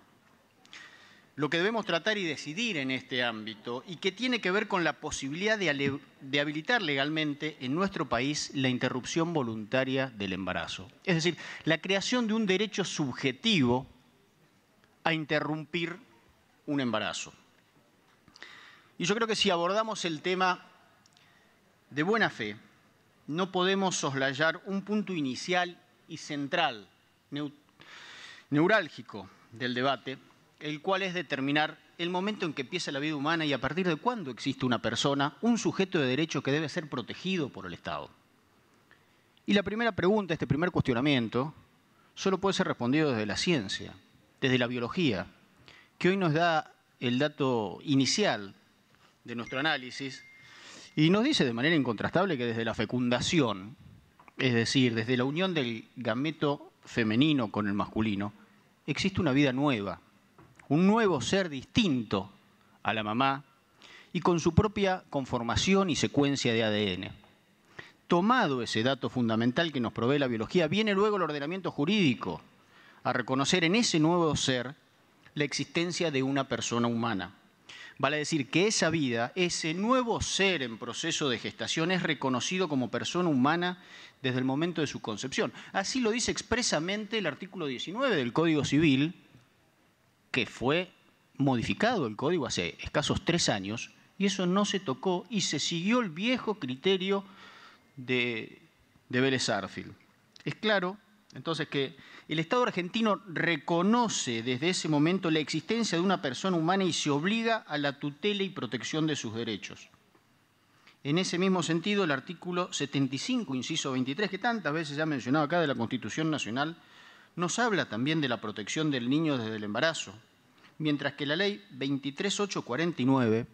Lo que debemos tratar y decidir en este ámbito y que tiene que ver con la posibilidad de habilitar legalmente en nuestro país la interrupción voluntaria del embarazo. Es decir, la creación de un derecho subjetivo a interrumpir un embarazo. Y yo creo que si abordamos el tema de buena fe, no podemos soslayar un punto inicial y central, neurálgico del debate, el cual es determinar el momento en que empieza la vida humana y a partir de cuándo existe una persona, un sujeto de derecho que debe ser protegido por el Estado. Y la primera pregunta, este primer cuestionamiento, solo puede ser respondido desde la ciencia, desde la biología, que hoy nos da el dato inicial de nuestro análisis. Y nos dice de manera incontrastable que desde la fecundación, es decir, desde la unión del gameto femenino con el masculino, existe una vida nueva, un nuevo ser distinto a la mamá y con su propia conformación y secuencia de ADN. tomado ese dato fundamental que nos provee la biología, viene luego el ordenamiento jurídico a reconocer en ese nuevo ser la existencia de una persona humana. Vale decir que esa vida, ese nuevo ser en proceso de gestación, es reconocido como persona humana desde el momento de su concepción. Así lo dice expresamente el artículo 19 del Código Civil, que fue modificado el Código hace escasos 3 años, y eso no se tocó y se siguió el viejo criterio de Vélez Sarsfield. Es claro, entonces, que el Estado argentino reconoce desde ese momento la existencia de una persona humana y se obliga a la tutela y protección de sus derechos. En ese mismo sentido, el artículo 75, inciso 23, que tantas veces se ha mencionado acá, de la Constitución Nacional, nos habla también de la protección del niño desde el embarazo, mientras que la Ley 23.849,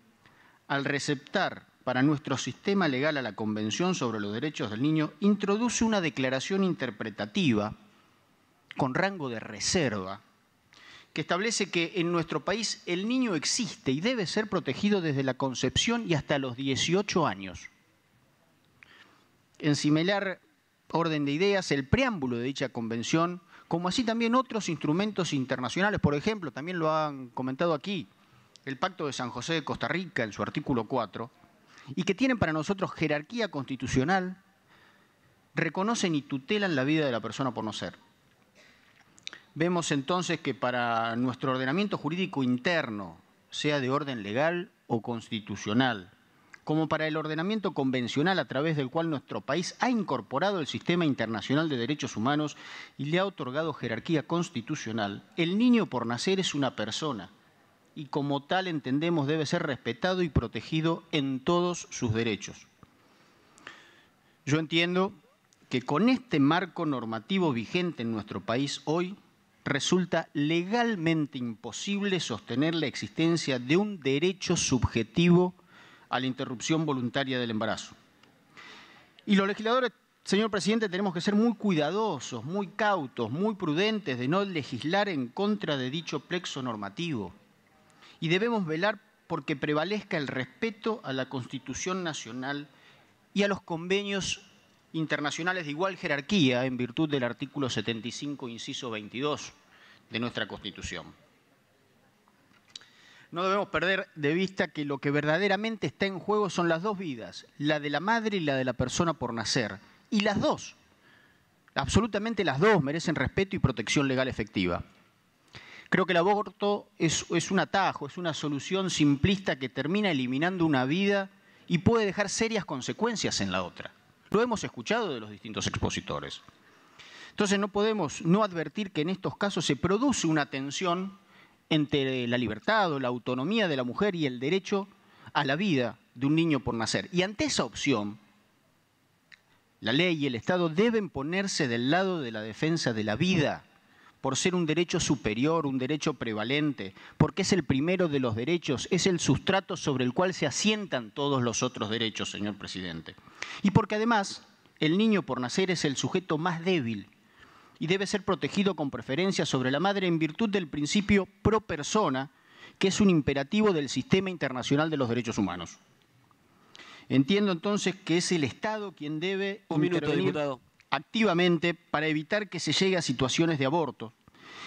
al receptar para nuestro sistema legal a la Convención sobre los Derechos del Niño, introduce una declaración interpretativa con rango de reserva que establece que en nuestro país el niño existe y debe ser protegido desde la concepción y hasta los 18 años. En similar orden de ideas, el preámbulo de dicha convención, como así también otros instrumentos internacionales, por ejemplo, también lo han comentado aquí, el Pacto de San José de Costa Rica en su artículo 4, y que tienen para nosotros jerarquía constitucional, reconocen y tutelan la vida de la persona por no ser. Vemos entonces que para nuestro ordenamiento jurídico interno, sea de orden legal o constitucional, como para el ordenamiento convencional a través del cual nuestro país ha incorporado el sistema internacional de derechos humanos y le ha otorgado jerarquía constitucional, el niño por nacer es una persona, y como tal entendemos debe ser respetado y protegido en todos sus derechos. Yo entiendo que con este marco normativo vigente en nuestro país hoy, resulta legalmente imposible sostener la existencia de un derecho subjetivo a la interrupción voluntaria del embarazo. Y los legisladores, señor presidente, tenemos que ser muy cuidadosos, muy cautos, muy prudentes de no legislar en contra de dicho plexo normativo. Y debemos velar porque prevalezca el respeto a la Constitución Nacional y a los convenios internacionales de igual jerarquía en virtud del artículo 75, inciso 22 de nuestra Constitución. No debemos perder de vista que lo que verdaderamente está en juego son las dos vidas, la de la madre y la de la persona por nacer. Y las dos, absolutamente las dos, merecen respeto y protección legal efectiva. Creo que el aborto es un atajo, es una solución simplista que termina eliminando una vida y puede dejar serias consecuencias en la otra. Lo hemos escuchado de los distintos expositores. Entonces no podemos no advertir que en estos casos se produce una tensión entre la libertad o la autonomía de la mujer y el derecho a la vida de un niño por nacer. Y ante esa opción, la ley y el Estado deben ponerse del lado de la defensa de la vida, por ser un derecho superior, un derecho prevalente, porque es el primero de los derechos, es el sustrato sobre el cual se asientan todos los otros derechos, señor presidente. Y porque además, el niño por nacer es el sujeto más débil y debe ser protegido con preferencia sobre la madre en virtud del principio pro persona, que es un imperativo del sistema internacional de los derechos humanos. Entiendo entonces que es el Estado quien debe intervenir activamente para evitar que se llegue a situaciones de aborto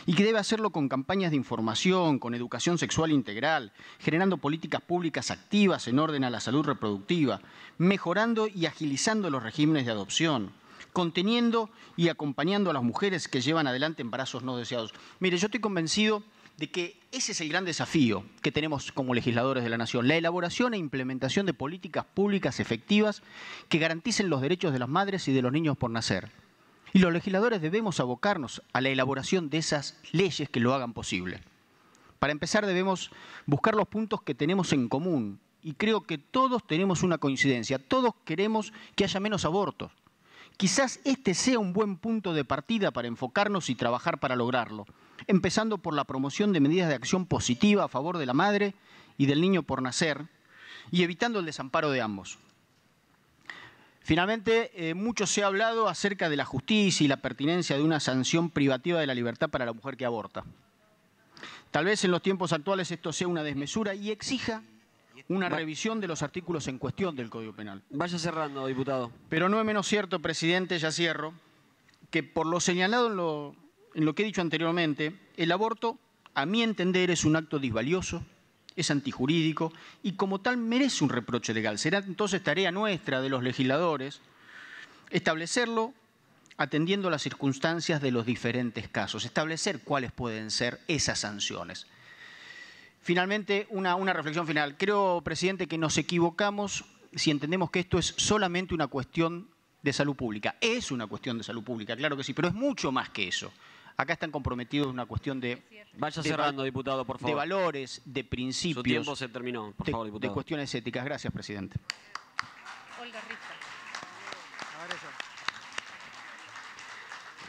y que debe hacerlo con campañas de información, con educación sexual integral, generando políticas públicas activas en orden a la salud reproductiva, mejorando y agilizando los regímenes de adopción, conteniendo y acompañando a las mujeres que llevan adelante embarazos no deseados. Mire, yo estoy convencido de que ese es el gran desafío que tenemos como legisladores de la Nación, la elaboración e implementación de políticas públicas efectivas que garanticen los derechos de las madres y de los niños por nacer. Y los legisladores debemos abocarnos a la elaboración de esas leyes que lo hagan posible. Para empezar, debemos buscar los puntos que tenemos en común, y creo que todos tenemos una coincidencia, todos queremos que haya menos abortos. Quizás este sea un buen punto de partida para enfocarnos y trabajar para lograrlo, empezando por la promoción de medidas de acción positiva a favor de la madre y del niño por nacer, y evitando el desamparo de ambos. Finalmente, mucho se ha hablado acerca de la justicia y la pertinencia de una sanción privativa de la libertad para la mujer que aborta. Tal vez en los tiempos actuales esto sea una desmesura y exija una revisión de los artículos en cuestión del Código Penal. Vaya cerrando, diputado. Pero no es menos cierto, presidente, ya cierro, que por lo señalado en lo que he dicho anteriormente, el aborto, a mi entender, es un acto disvalioso, es antijurídico y como tal merece un reproche legal. Será entonces tarea nuestra, de los legisladores, establecerlo atendiendo las circunstancias de los diferentes casos, establecer cuáles pueden ser esas sanciones. Finalmente, una reflexión final. Creo, presidente, que nos equivocamos si entendemos que esto es solamente una cuestión de salud pública. Es una cuestión de salud pública, claro que sí, pero es mucho más que eso. Acá están comprometidos en una cuestión de... Vaya cerrando, diputado, por favor. De valores, de principios... Su tiempo se terminó, por favor, diputado. De cuestiones éticas. Gracias, presidente. Olga Rista.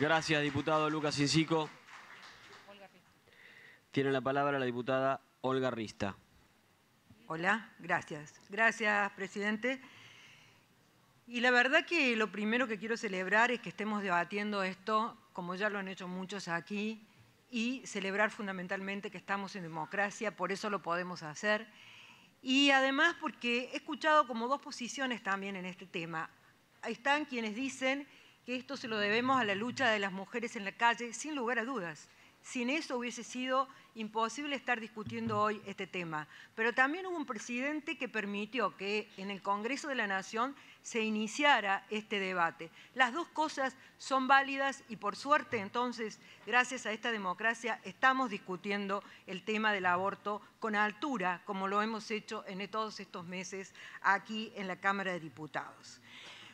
Gracias, diputado Lucas Insico. Tiene la palabra la diputada Olga Rista. Hola, gracias. Gracias, presidente. Y la verdad que lo primero que quiero celebrar es que estemos debatiendo esto, como ya lo han hecho muchos aquí, y celebrar fundamentalmente que estamos en democracia, por eso lo podemos hacer. Y además porque he escuchado como dos posiciones también en este tema. Ahí están quienes dicen que esto se lo debemos a la lucha de las mujeres en la calle, sin lugar a dudas. Sin eso hubiese sido imposible estar discutiendo hoy este tema. Pero también hubo un presidente que permitió que en el Congreso de la Nación se iniciara este debate. Las dos cosas son válidas y por suerte, entonces, gracias a esta democracia, estamos discutiendo el tema del aborto con altura, como lo hemos hecho en todos estos meses aquí en la Cámara de Diputados.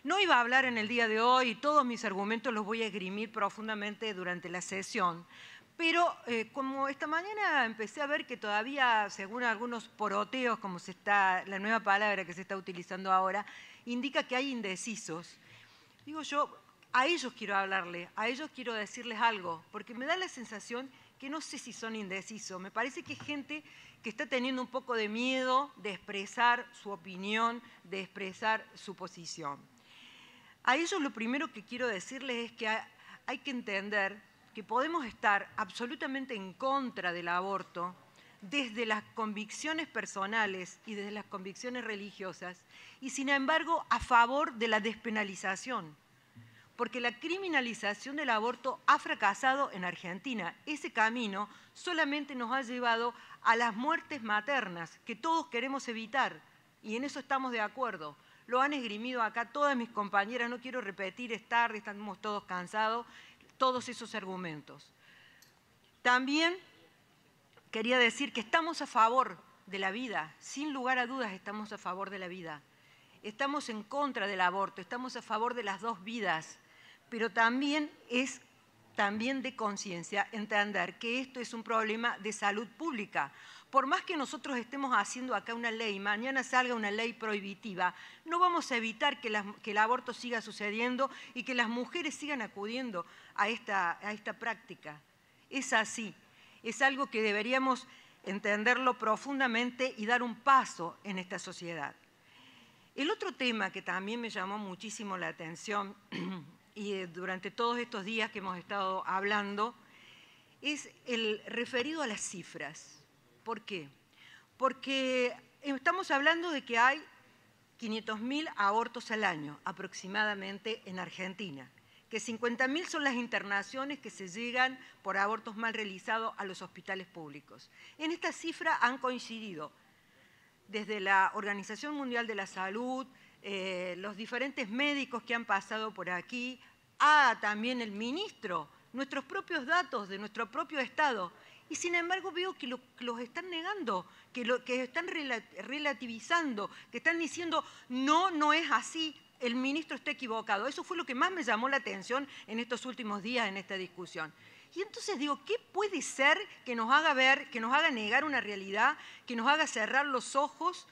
No iba a hablar en el día de hoy, y todos mis argumentos los voy a esgrimir profundamente durante la sesión, pero como esta mañana empecé a ver que todavía, según algunos poroteos, como se está, la nueva palabra que se está utilizando ahora, indica que hay indecisos. Digo yo, a ellos quiero hablarle, a ellos quiero decirles algo, porque me da la sensación que no sé si son indecisos. Me parece que es gente que está teniendo un poco de miedo de expresar su opinión, de expresar su posición. A ellos lo primero que quiero decirles es que hay que entender que podemos estar absolutamente en contra del aborto desde las convicciones personales y desde las convicciones religiosas y, sin embargo, a favor de la despenalización, porque la criminalización del aborto ha fracasado en Argentina. Ese camino solamente nos ha llevado a las muertes maternas que todos queremos evitar y en eso estamos de acuerdo. Lo han esgrimido acá todas mis compañeras, no quiero repetir, es tarde, estamos todos cansados, todos esos argumentos. También quería decir que estamos a favor de la vida, sin lugar a dudas estamos a favor de la vida. Estamos en contra del aborto, estamos a favor de las dos vidas, pero también es de conciencia entender que esto es un problema de salud pública. Por más que nosotros estemos haciendo acá una ley, mañana salga una ley prohibitiva, no vamos a evitar que el aborto siga sucediendo y que las mujeres sigan acudiendo a esta práctica. Es así, es algo que deberíamos entenderlo profundamente y dar un paso en esta sociedad. El otro tema que también me llamó muchísimo la atención y durante todos estos días que hemos estado hablando, es el referido a las cifras. ¿Por qué? Porque estamos hablando de que hay 500.000 abortos al año, aproximadamente, en Argentina, que 50.000 son las internaciones que se llegan por abortos mal realizados a los hospitales públicos. En esta cifra han coincidido desde la Organización Mundial de la Salud, los diferentes médicos que han pasado por aquí, también el ministro, nuestros propios datos de nuestro propio Estado. Y sin embargo veo que los están negando, que están relativizando, que están diciendo no, no es así, el ministro está equivocado. Eso fue lo que más me llamó la atención en estos últimos días en esta discusión. Y entonces digo, ¿qué puede ser que nos haga ver, que nos haga negar una realidad, que nos haga cerrar los ojos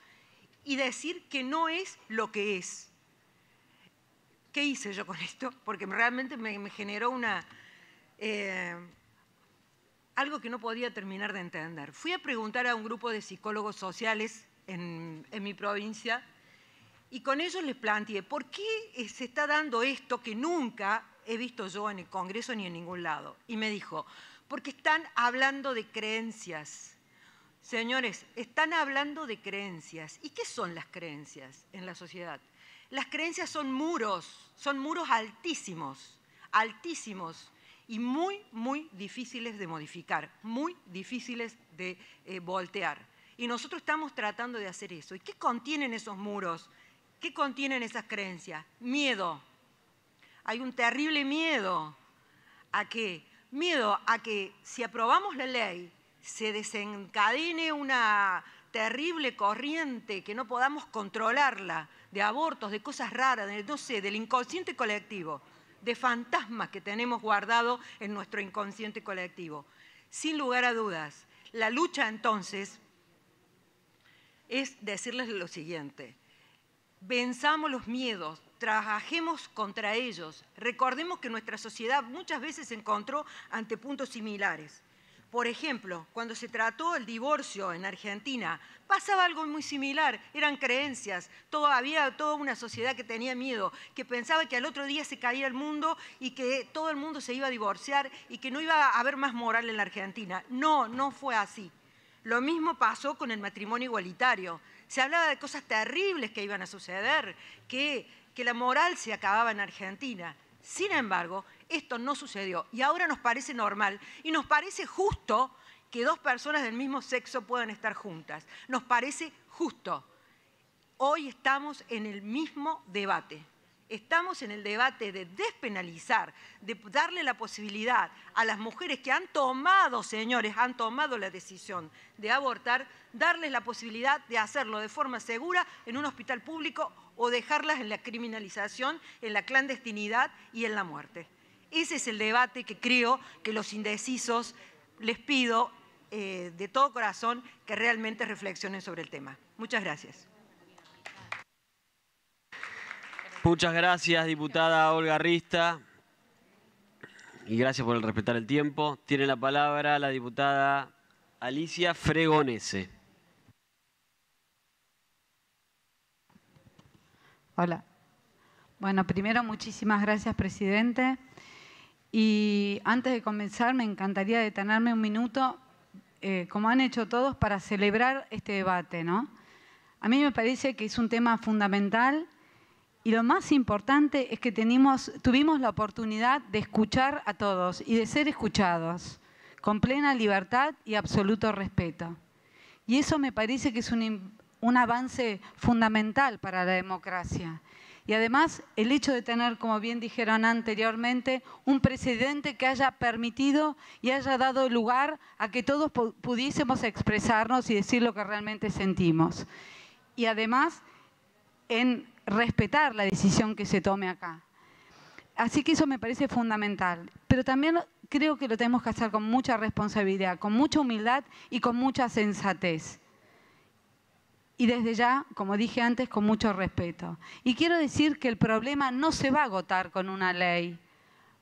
y decir que no es lo que es? ¿Qué hice yo con esto? Porque realmente me generó algo que no podía terminar de entender. Fui a preguntar a un grupo de psicólogos sociales en mi provincia y con ellos les planteé, ¿por qué se está dando esto que nunca he visto yo en el Congreso ni en ningún lado? Y me dijo, porque están hablando de creencias. Señores, están hablando de creencias. ¿Y qué son las creencias en la sociedad? Las creencias son muros altísimos, altísimos y muy, muy difíciles de modificar, muy difíciles de voltear. Y nosotros estamos tratando de hacer eso. ¿Y qué contienen esos muros? ¿Qué contienen esas creencias? Miedo. Hay un terrible miedo. ¿A qué? Miedo a que si aprobamos la ley se desencadene una terrible corriente que no podamos controlarla, de abortos, de cosas raras, de, no sé, del inconsciente colectivo, de fantasmas que tenemos guardado en nuestro inconsciente colectivo. Sin lugar a dudas, la lucha entonces es decirles lo siguiente: venzamos los miedos, trabajemos contra ellos. Recordemos que nuestra sociedad muchas veces se encontró ante puntos similares. Por ejemplo, cuando se trató el divorcio en Argentina, pasaba algo muy similar. Eran creencias. Había toda una sociedad que tenía miedo, que pensaba que al otro día se caía el mundo y que todo el mundo se iba a divorciar y que no iba a haber más moral en la Argentina. No, no fue así. Lo mismo pasó con el matrimonio igualitario. Se hablaba de cosas terribles que iban a suceder, que la moral se acababa en Argentina. Sin embargo, esto no sucedió y ahora nos parece normal y nos parece justo que dos personas del mismo sexo puedan estar juntas. Nos parece justo. Hoy estamos en el mismo debate. Estamos en el debate de despenalizar, de darle la posibilidad a las mujeres que han tomado, señores, han tomado la decisión de abortar, darles la posibilidad de hacerlo de forma segura en un hospital público o dejarlas en la criminalización, en la clandestinidad y en la muerte. Ese es el debate que creo que los indecisos les pido de todo corazón que realmente reflexionen sobre el tema. Muchas gracias. Muchas gracias, diputada Olga Rista, y gracias por el respetar el tiempo. Tiene la palabra la diputada Alicia Fregonese. Hola. Bueno, primero, muchísimas gracias, presidente. Y antes de comenzar, me encantaría detenerme un minuto, como han hecho todos, para celebrar este debate, ¿no? A mí me parece que es un tema fundamental. Y lo más importante es que tuvimos la oportunidad de escuchar a todos y de ser escuchados con plena libertad y absoluto respeto. Y eso me parece que es un avance fundamental para la democracia. Y además el hecho de tener, como bien dijeron anteriormente, un precedente que haya permitido y haya dado lugar a que todos pudiésemos expresarnos y decir lo que realmente sentimos. Y además en respetar la decisión que se tome acá. Así que eso me parece fundamental. Pero también creo que lo tenemos que hacer con mucha responsabilidad, con mucha humildad y con mucha sensatez. Y desde ya, como dije antes, con mucho respeto. Y quiero decir que el problema no se va a agotar con una ley,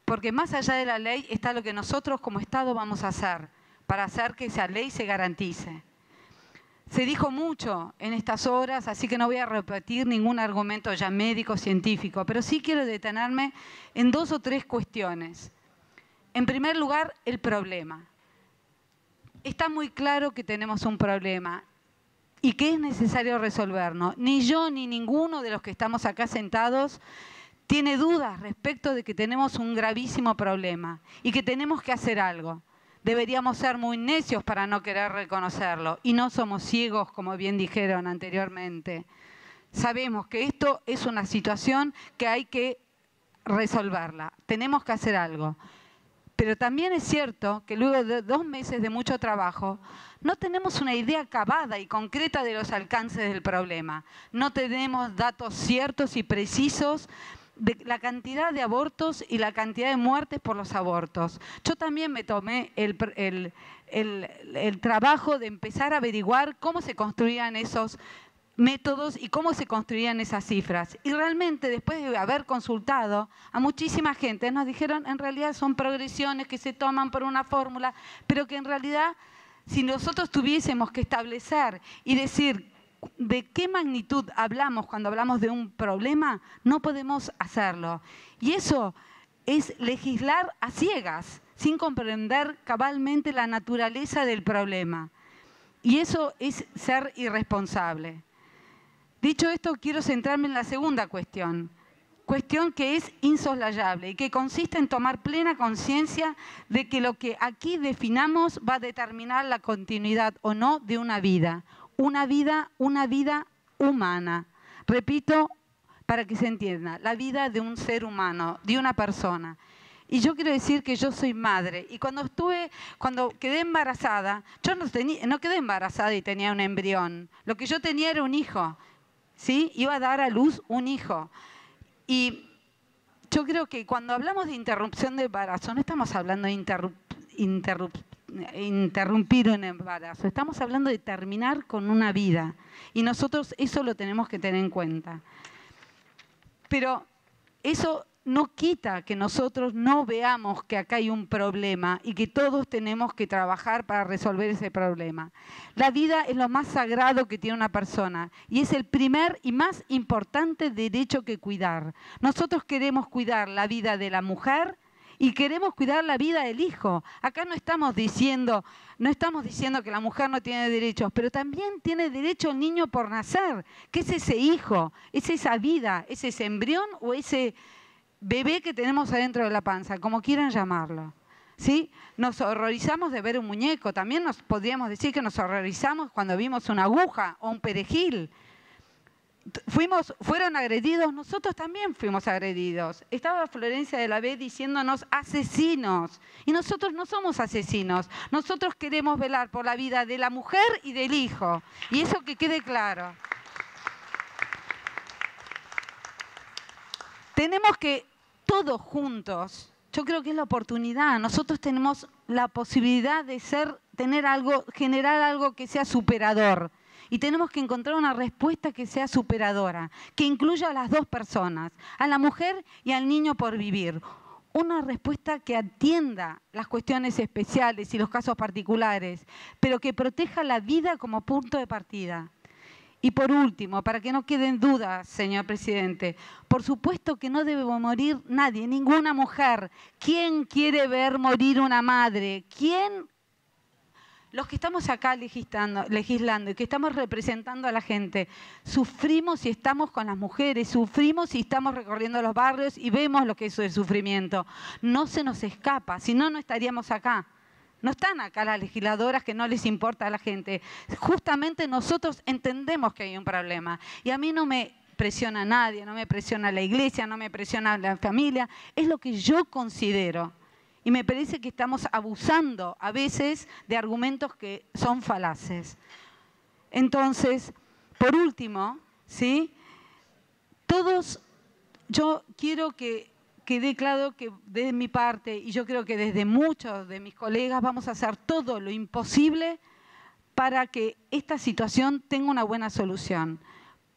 porque más allá de la ley está lo que nosotros como Estado vamos a hacer para hacer que esa ley se garantice. Se dijo mucho en estas horas, así que no voy a repetir ningún argumento ya médico, científico, pero sí quiero detenerme en dos o tres cuestiones. En primer lugar, el problema. Está muy claro que tenemos un problema y que es necesario resolverlo. Ni yo ni ninguno de los que estamos acá sentados tiene dudas respecto de que tenemos un gravísimo problema y que tenemos que hacer algo. Deberíamos ser muy necios para no querer reconocerlo y no somos ciegos, como bien dijeron anteriormente. Sabemos que esto es una situación que hay que resolverla, tenemos que hacer algo. Pero también es cierto que luego de 2 meses de mucho trabajo no tenemos una idea acabada y concreta de los alcances del problema. No tenemos datos ciertos y precisos de la cantidad de abortos y la cantidad de muertes por los abortos. Yo también me tomé el trabajo de empezar a averiguar cómo se construían esos métodos y cómo se construían esas cifras. Y realmente, después de haber consultado a muchísima gente, nos dijeron, en realidad son progresiones que se toman por una fórmula, pero que en realidad, si nosotros tuviésemos que establecer y decir de qué magnitud hablamos cuando hablamos de un problema, no podemos hacerlo. Y eso es legislar a ciegas, sin comprender cabalmente la naturaleza del problema. Y eso es ser irresponsable. Dicho esto, quiero centrarme en la segunda cuestión, cuestión que es insoslayable y que consiste en tomar plena conciencia de que lo que aquí definamos va a determinar la continuidad o no de una vida humana. Repito, para que se entienda, la vida de un ser humano, de una persona. Y yo quiero decir que yo soy madre. Y cuando quedé embarazada, yo no quedé embarazada y tenía un embrión. Lo que yo tenía era un hijo, ¿sí? Iba a dar a luz un hijo. Y yo creo que cuando hablamos de interrupción de embarazo, no estamos hablando de interrumpir un embarazo, estamos hablando de terminar con una vida. Y nosotros eso lo tenemos que tener en cuenta. Pero eso no quita que nosotros no veamos que acá hay un problema y que todos tenemos que trabajar para resolver ese problema. La vida es lo más sagrado que tiene una persona y es el primer y más importante derecho que cuidar. Nosotros queremos cuidar la vida de la mujer y queremos cuidar la vida del hijo. Acá no estamos diciendo que la mujer no tiene derechos, pero también tiene derecho el niño por nacer, que es ese hijo, es esa vida, es ese embrión o ese bebé que tenemos adentro de la panza, como quieran llamarlo, ¿sí? Nos horrorizamos de ver un muñeco, también nos podríamos decir que nos horrorizamos cuando vimos una aguja o un perejil. Fueron agredidos, nosotros también fuimos agredidos. Estaba Florencia de la B diciéndonos asesinos, y nosotros no somos asesinos, nosotros queremos velar por la vida de la mujer y del hijo, y eso que quede claro. Tenemos que todos juntos, yo creo que es la oportunidad, nosotros tenemos la posibilidad de generar algo que sea superador y tenemos que encontrar una respuesta que sea superadora, que incluya a las dos personas, a la mujer y al niño por vivir. Una respuesta que atienda las cuestiones especiales y los casos particulares, pero que proteja la vida como punto de partida. Y por último, para que no queden dudas, señor presidente, por supuesto que no debe morir nadie, ninguna mujer. ¿Quién quiere ver morir una madre? ¿Quién? Los que estamos acá legislando y que estamos representando a la gente, sufrimos y estamos con las mujeres, sufrimos y estamos recorriendo los barrios y vemos lo que es el sufrimiento. No se nos escapa, si no, no estaríamos acá. No están acá las legisladoras que no les importa a la gente. Justamente nosotros entendemos que hay un problema. Y a mí no me presiona nadie, no me presiona la iglesia, no me presiona la familia. Es lo que yo considero. Y me parece que estamos abusando a veces de argumentos que son falaces. Entonces, por último, ¿sí? Todos, yo quiero que quede claro que de mi parte, y yo creo que desde muchos de mis colegas, vamos a hacer todo lo imposible para que esta situación tenga una buena solución.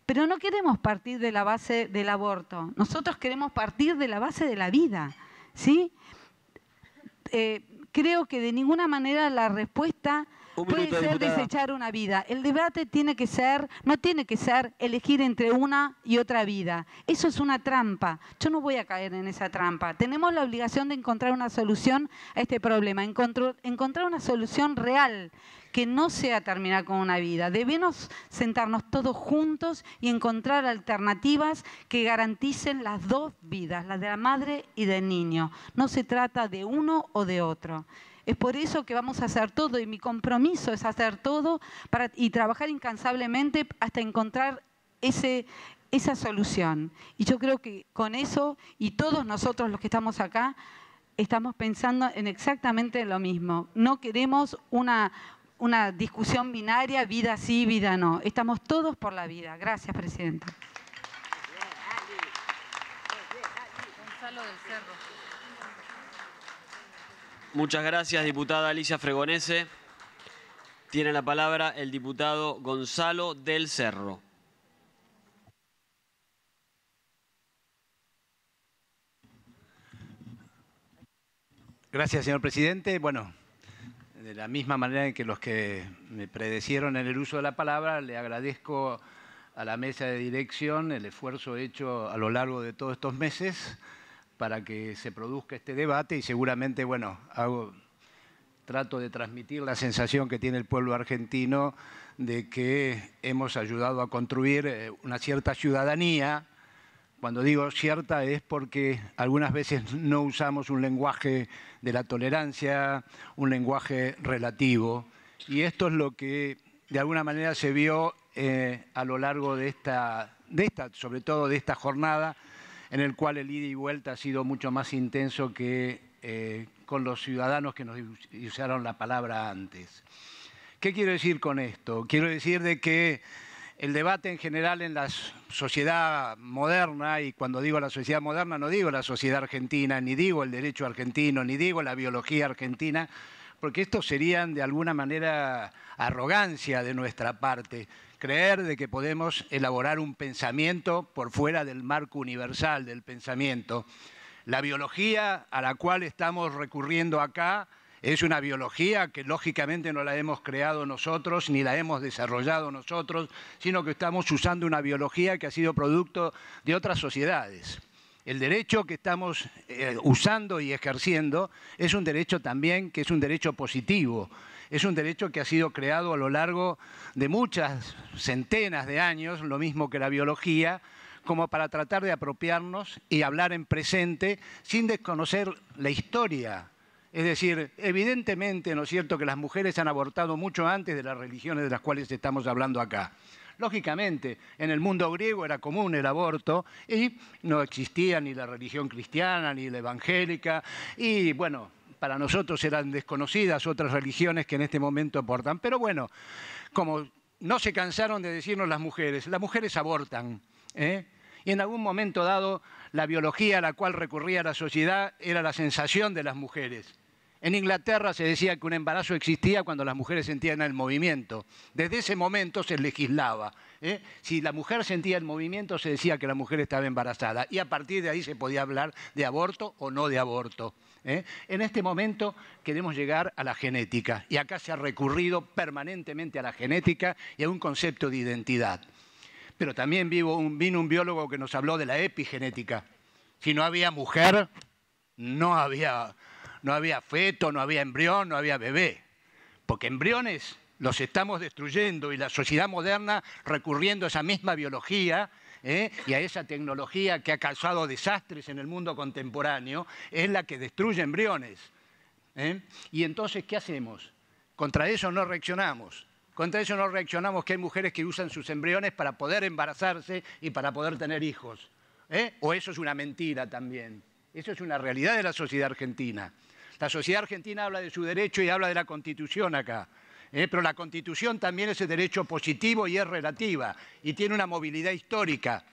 Pero no queremos partir de la base del aborto, nosotros queremos partir de la base de la vida, ¿sí? Creo que de ninguna manera la respuesta puede ser desechar una vida. El debate tiene que ser, no tiene que ser elegir entre una y otra vida. Eso es una trampa. Yo no voy a caer en esa trampa. Tenemos la obligación de encontrar una solución a este problema, encontrar una solución real que no sea terminar con una vida. Debemos sentarnos todos juntos y encontrar alternativas que garanticen las dos vidas, la de la madre y del niño. No se trata de uno o de otro. Es por eso que vamos a hacer todo y mi compromiso es hacer todo y trabajar incansablemente hasta encontrar esa solución. Y yo creo que con eso, y todos nosotros los que estamos acá, estamos pensando en exactamente lo mismo. No queremos una discusión binaria, vida sí, vida no. Estamos todos por la vida. Gracias, Presidenta. Gonzalo del Cerro. Muchas gracias, diputada Alicia Fregonese. Tiene la palabra el diputado Gonzalo del Cerro. Gracias, señor presidente. Bueno, de la misma manera en que los que me predecieron en el uso de la palabra, le agradezco a la mesa de dirección el esfuerzo hecho a lo largo de todos estos meses para que se produzca este debate y seguramente, bueno, trato de transmitir la sensación que tiene el pueblo argentino de que hemos ayudado a construir una cierta ciudadanía. Cuando digo cierta es porque algunas veces no usamos un lenguaje de la tolerancia, un lenguaje relativo. Y esto es lo que de alguna manera se vio a lo largo de esta, sobre todo de esta jornada, en el cual el ida y vuelta ha sido mucho más intenso que con los ciudadanos que nos usaron la palabra antes. ¿Qué quiero decir con esto? Quiero decir de que el debate en general en la sociedad moderna, y cuando digo la sociedad moderna no digo la sociedad argentina, ni digo el derecho argentino, ni digo la biología argentina, porque estos serían de alguna manera arrogancia de nuestra parte, creer de que podemos elaborar un pensamiento por fuera del marco universal del pensamiento. La biología a la cual estamos recurriendo acá es una biología que lógicamente no la hemos creado nosotros ni la hemos desarrollado nosotros, sino que estamos usando una biología que ha sido producto de otras sociedades. El derecho que estamos usando y ejerciendo es un derecho también que es un derecho positivo, es un derecho que ha sido creado a lo largo de muchas centenas de años, lo mismo que la biología, como para tratar de apropiarnos y hablar en presente sin desconocer la historia. Es decir, evidentemente, ¿no es cierto?, que las mujeres han abortado mucho antes de las religiones de las cuales estamos hablando acá. Lógicamente, en el mundo griego era común el aborto y no existía ni la religión cristiana ni la evangélica y, bueno, para nosotros eran desconocidas otras religiones que en este momento aportan. Pero bueno, como no se cansaron de decirnos las mujeres abortan, ¿eh? Y en algún momento dado, la biología a la cual recurría la sociedad era la sensación de las mujeres. En Inglaterra se decía que un embarazo existía cuando las mujeres sentían el movimiento. Desde ese momento se legislaba, ¿eh? Si la mujer sentía el movimiento, se decía que la mujer estaba embarazada. Y a partir de ahí se podía hablar de aborto o no de aborto, ¿eh? En este momento queremos llegar a la genética. Y acá se ha recurrido permanentemente a la genética y a un concepto de identidad. Pero también vino un biólogo que nos habló de la epigenética. Si no había mujer, no había feto, no había embrión, no había bebé. Porque embriones los estamos destruyendo y la sociedad moderna recurriendo a esa misma biología, ¿eh?, y a esa tecnología que ha causado desastres en el mundo contemporáneo, es la que destruye embriones, ¿eh? Y entonces, ¿qué hacemos? Contra eso no reaccionamos. Contra eso no reaccionamos, que hay mujeres que usan sus embriones para poder embarazarse y para poder tener hijos, ¿eh? O eso es una mentira también. Eso es una realidad de la sociedad argentina. La sociedad argentina habla de su derecho y habla de la Constitución acá, ¿eh? Pero la Constitución también es el derecho positivo y es relativa y tiene una movilidad histórica,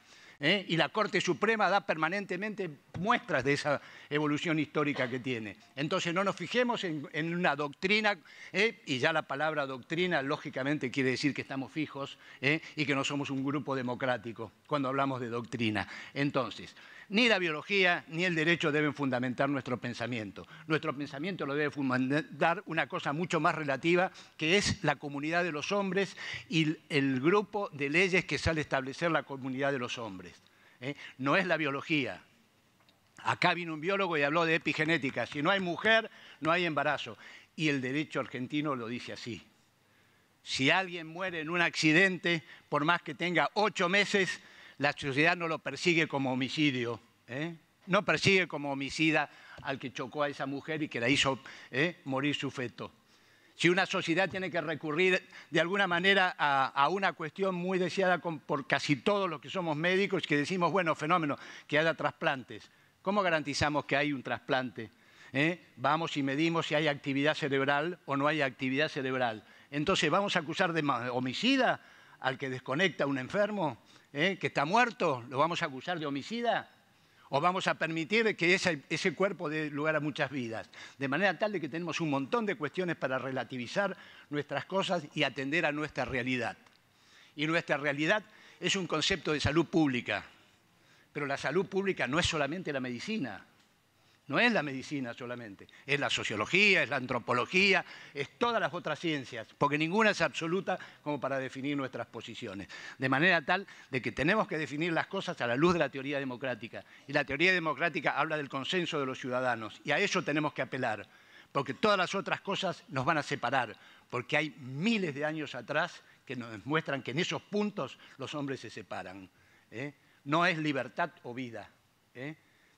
¿eh? Y la Corte Suprema da permanentemente muestras de esa evolución histórica que tiene. Entonces no nos fijemos en una doctrina, y ya la palabra doctrina lógicamente quiere decir que estamos fijos, y que no somos un grupo democrático cuando hablamos de doctrina. Entonces, ni la biología ni el derecho deben fundamentar nuestro pensamiento. Nuestro pensamiento lo debe fundamentar una cosa mucho más relativa, que es la comunidad de los hombres y el grupo de leyes que sale a establecer la comunidad de los hombres, ¿eh? No es la biología. Acá vino un biólogo y habló de epigenética. Si no hay mujer, no hay embarazo. Y el derecho argentino lo dice así. Si alguien muere en un accidente, por más que tenga 8 meses, la sociedad no lo persigue como homicidio, ¿eh? No persigue como homicida al que chocó a esa mujer y que la hizo morir su feto. Si una sociedad tiene que recurrir de alguna manera a una cuestión muy deseada por casi todos los que somos médicos, que decimos, bueno, fenómeno, que haya trasplantes. ¿Cómo garantizamos que hay un trasplante? Vamos y medimos si hay actividad cerebral o no hay actividad cerebral. Entonces, ¿vamos a acusar de homicida al que desconecta a un enfermo? Que está muerto, ¿lo vamos a acusar de homicida? ¿O vamos a permitir que ese cuerpo dé lugar a muchas vidas? De manera tal de que tenemos un montón de cuestiones para relativizar nuestras cosas y atender a nuestra realidad. Y nuestra realidad es un concepto de salud pública. Pero la salud pública no es solamente la medicina. No es la medicina solamente. Es la sociología, es la antropología, es todas las otras ciencias, porque ninguna es absoluta como para definir nuestras posiciones. De manera tal de que tenemos que definir las cosas a la luz de la teoría democrática. Y la teoría democrática habla del consenso de los ciudadanos, y a eso tenemos que apelar. porque todas las otras cosas nos van a separar, porque hay miles de años atrás que nos muestran que en esos puntos los hombres se separan. No es libertad o vida.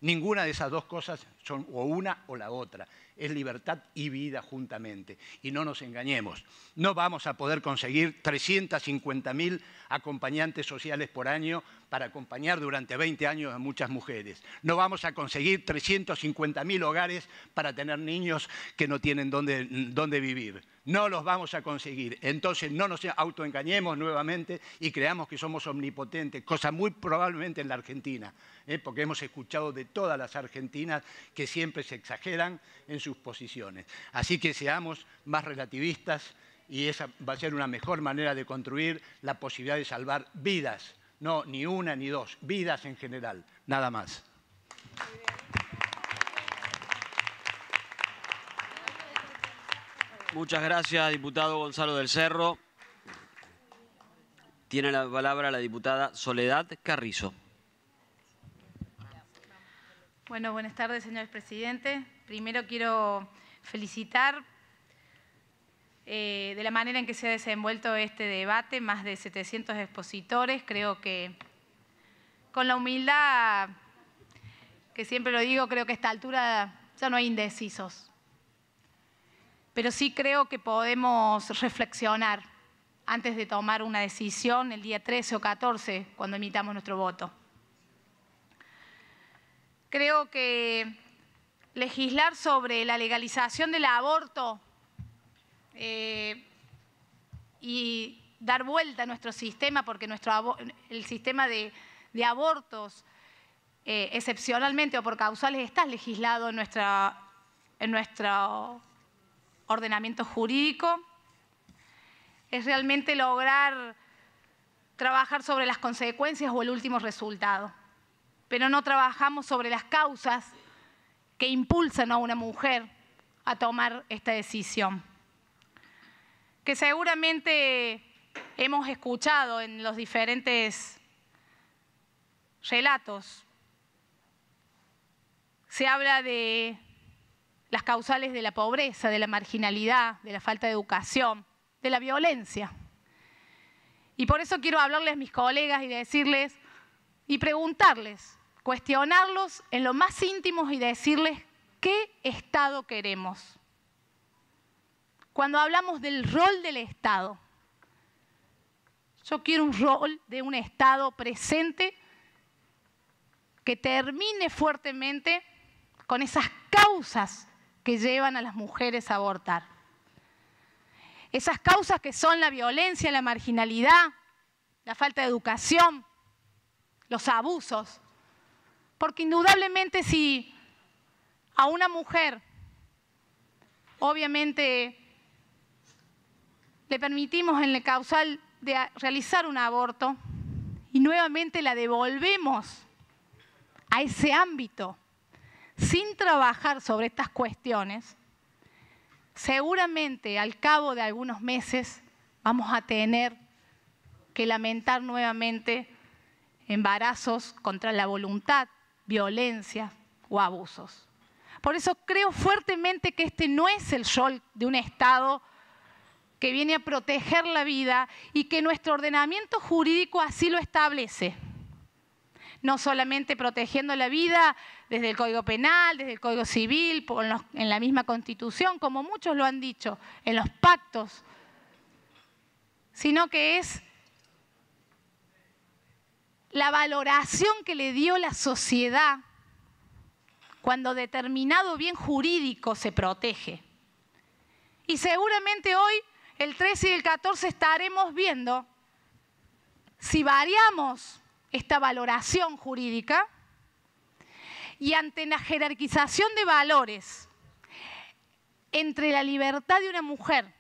Ninguna de esas dos cosas son o una o la otra. Es libertad y vida juntamente. Y no nos engañemos. No vamos a poder conseguir 350.000 acompañantes sociales por año para acompañar durante 20 años a muchas mujeres. No vamos a conseguir 350.000 hogares para tener niños que no tienen dónde vivir. No los vamos a conseguir. Entonces no nos autoengañemos nuevamente y creamos que somos omnipotentes, cosa muy probablemente en la Argentina, porque hemos escuchado de todas las argentinas que siempre se exageran en sus posiciones. Así que seamos más relativistas y esa va a ser una mejor manera de construir la posibilidad de salvar vidas. No, ni una ni dos, vidas en general, nada más. Muchas gracias, diputado Gonzalo del Cerro. Tiene la palabra la diputada Soledad Carrizo. Bueno, buenas tardes, señor presidente. Primero quiero felicitar de la manera en que se ha desenvuelto este debate, más de 700 expositores. Creo que con la humildad, que siempre lo digo, creo que a esta altura ya no hay indecisos. Pero sí creo que podemos reflexionar antes de tomar una decisión el día 13 o 14, cuando emitamos nuestro voto. Creo que legislar sobre la legalización del aborto y dar vuelta a nuestro sistema, porque el sistema de abortos excepcionalmente o por causales está legislado en nuestro ordenamiento jurídico, es realmente lograr trabajar sobre las consecuencias o el último resultado. Pero no trabajamos sobre las causas que impulsan a una mujer a tomar esta decisión. Que seguramente hemos escuchado en los diferentes relatos. Se habla de las causales de la pobreza, de la marginalidad, de la falta de educación, de la violencia. Y por eso quiero hablarles a mis colegas y decirles, y preguntarles, cuestionarlos en lo más íntimo y decirles qué Estado queremos. Cuando hablamos del rol del Estado, yo quiero un rol de un Estado presente que termine fuertemente con esas causas que llevan a las mujeres a abortar. Esas causas que son la violencia, la marginalidad, la falta de educación, los abusos, porque indudablemente si a una mujer obviamente le permitimos en el causal de realizar un aborto y nuevamente la devolvemos a ese ámbito sin trabajar sobre estas cuestiones, seguramente al cabo de algunos meses vamos a tener que lamentar nuevamente embarazos contra la voluntad, violencia o abusos. Por eso creo fuertemente que este no es el rol de un Estado que viene a proteger la vida y que nuestro ordenamiento jurídico así lo establece. No solamente protegiendo la vida desde el Código Penal, desde el Código Civil, en la misma Constitución, como muchos lo han dicho, en los pactos, sino que es la valoración que le dio la sociedad cuando determinado bien jurídico se protege. Y seguramente hoy, el 13 y el 14, estaremos viendo si variamos esta valoración jurídica y ante la jerarquización de valores entre la libertad de una mujer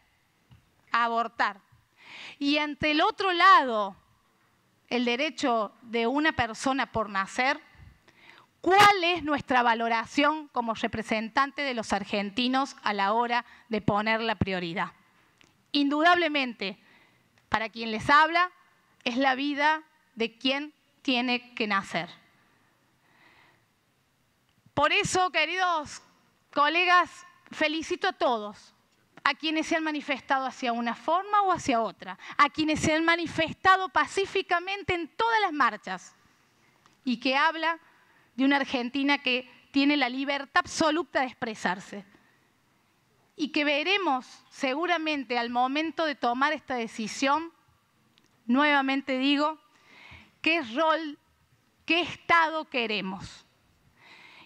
a abortar y ante el otro lado, el derecho de una persona por nacer, ¿cuál es nuestra valoración como representante de los argentinos a la hora de poner la prioridad? Indudablemente, para quien les habla, es la vida de quien tiene que nacer. Por eso, queridos colegas, Felicito a todos, a quienes se han manifestado hacia una forma o hacia otra, a quienes se han manifestado pacíficamente en todas las marchas y que habla de una Argentina que tiene la libertad absoluta de expresarse y que veremos seguramente al momento de tomar esta decisión, nuevamente digo, qué rol, qué Estado queremos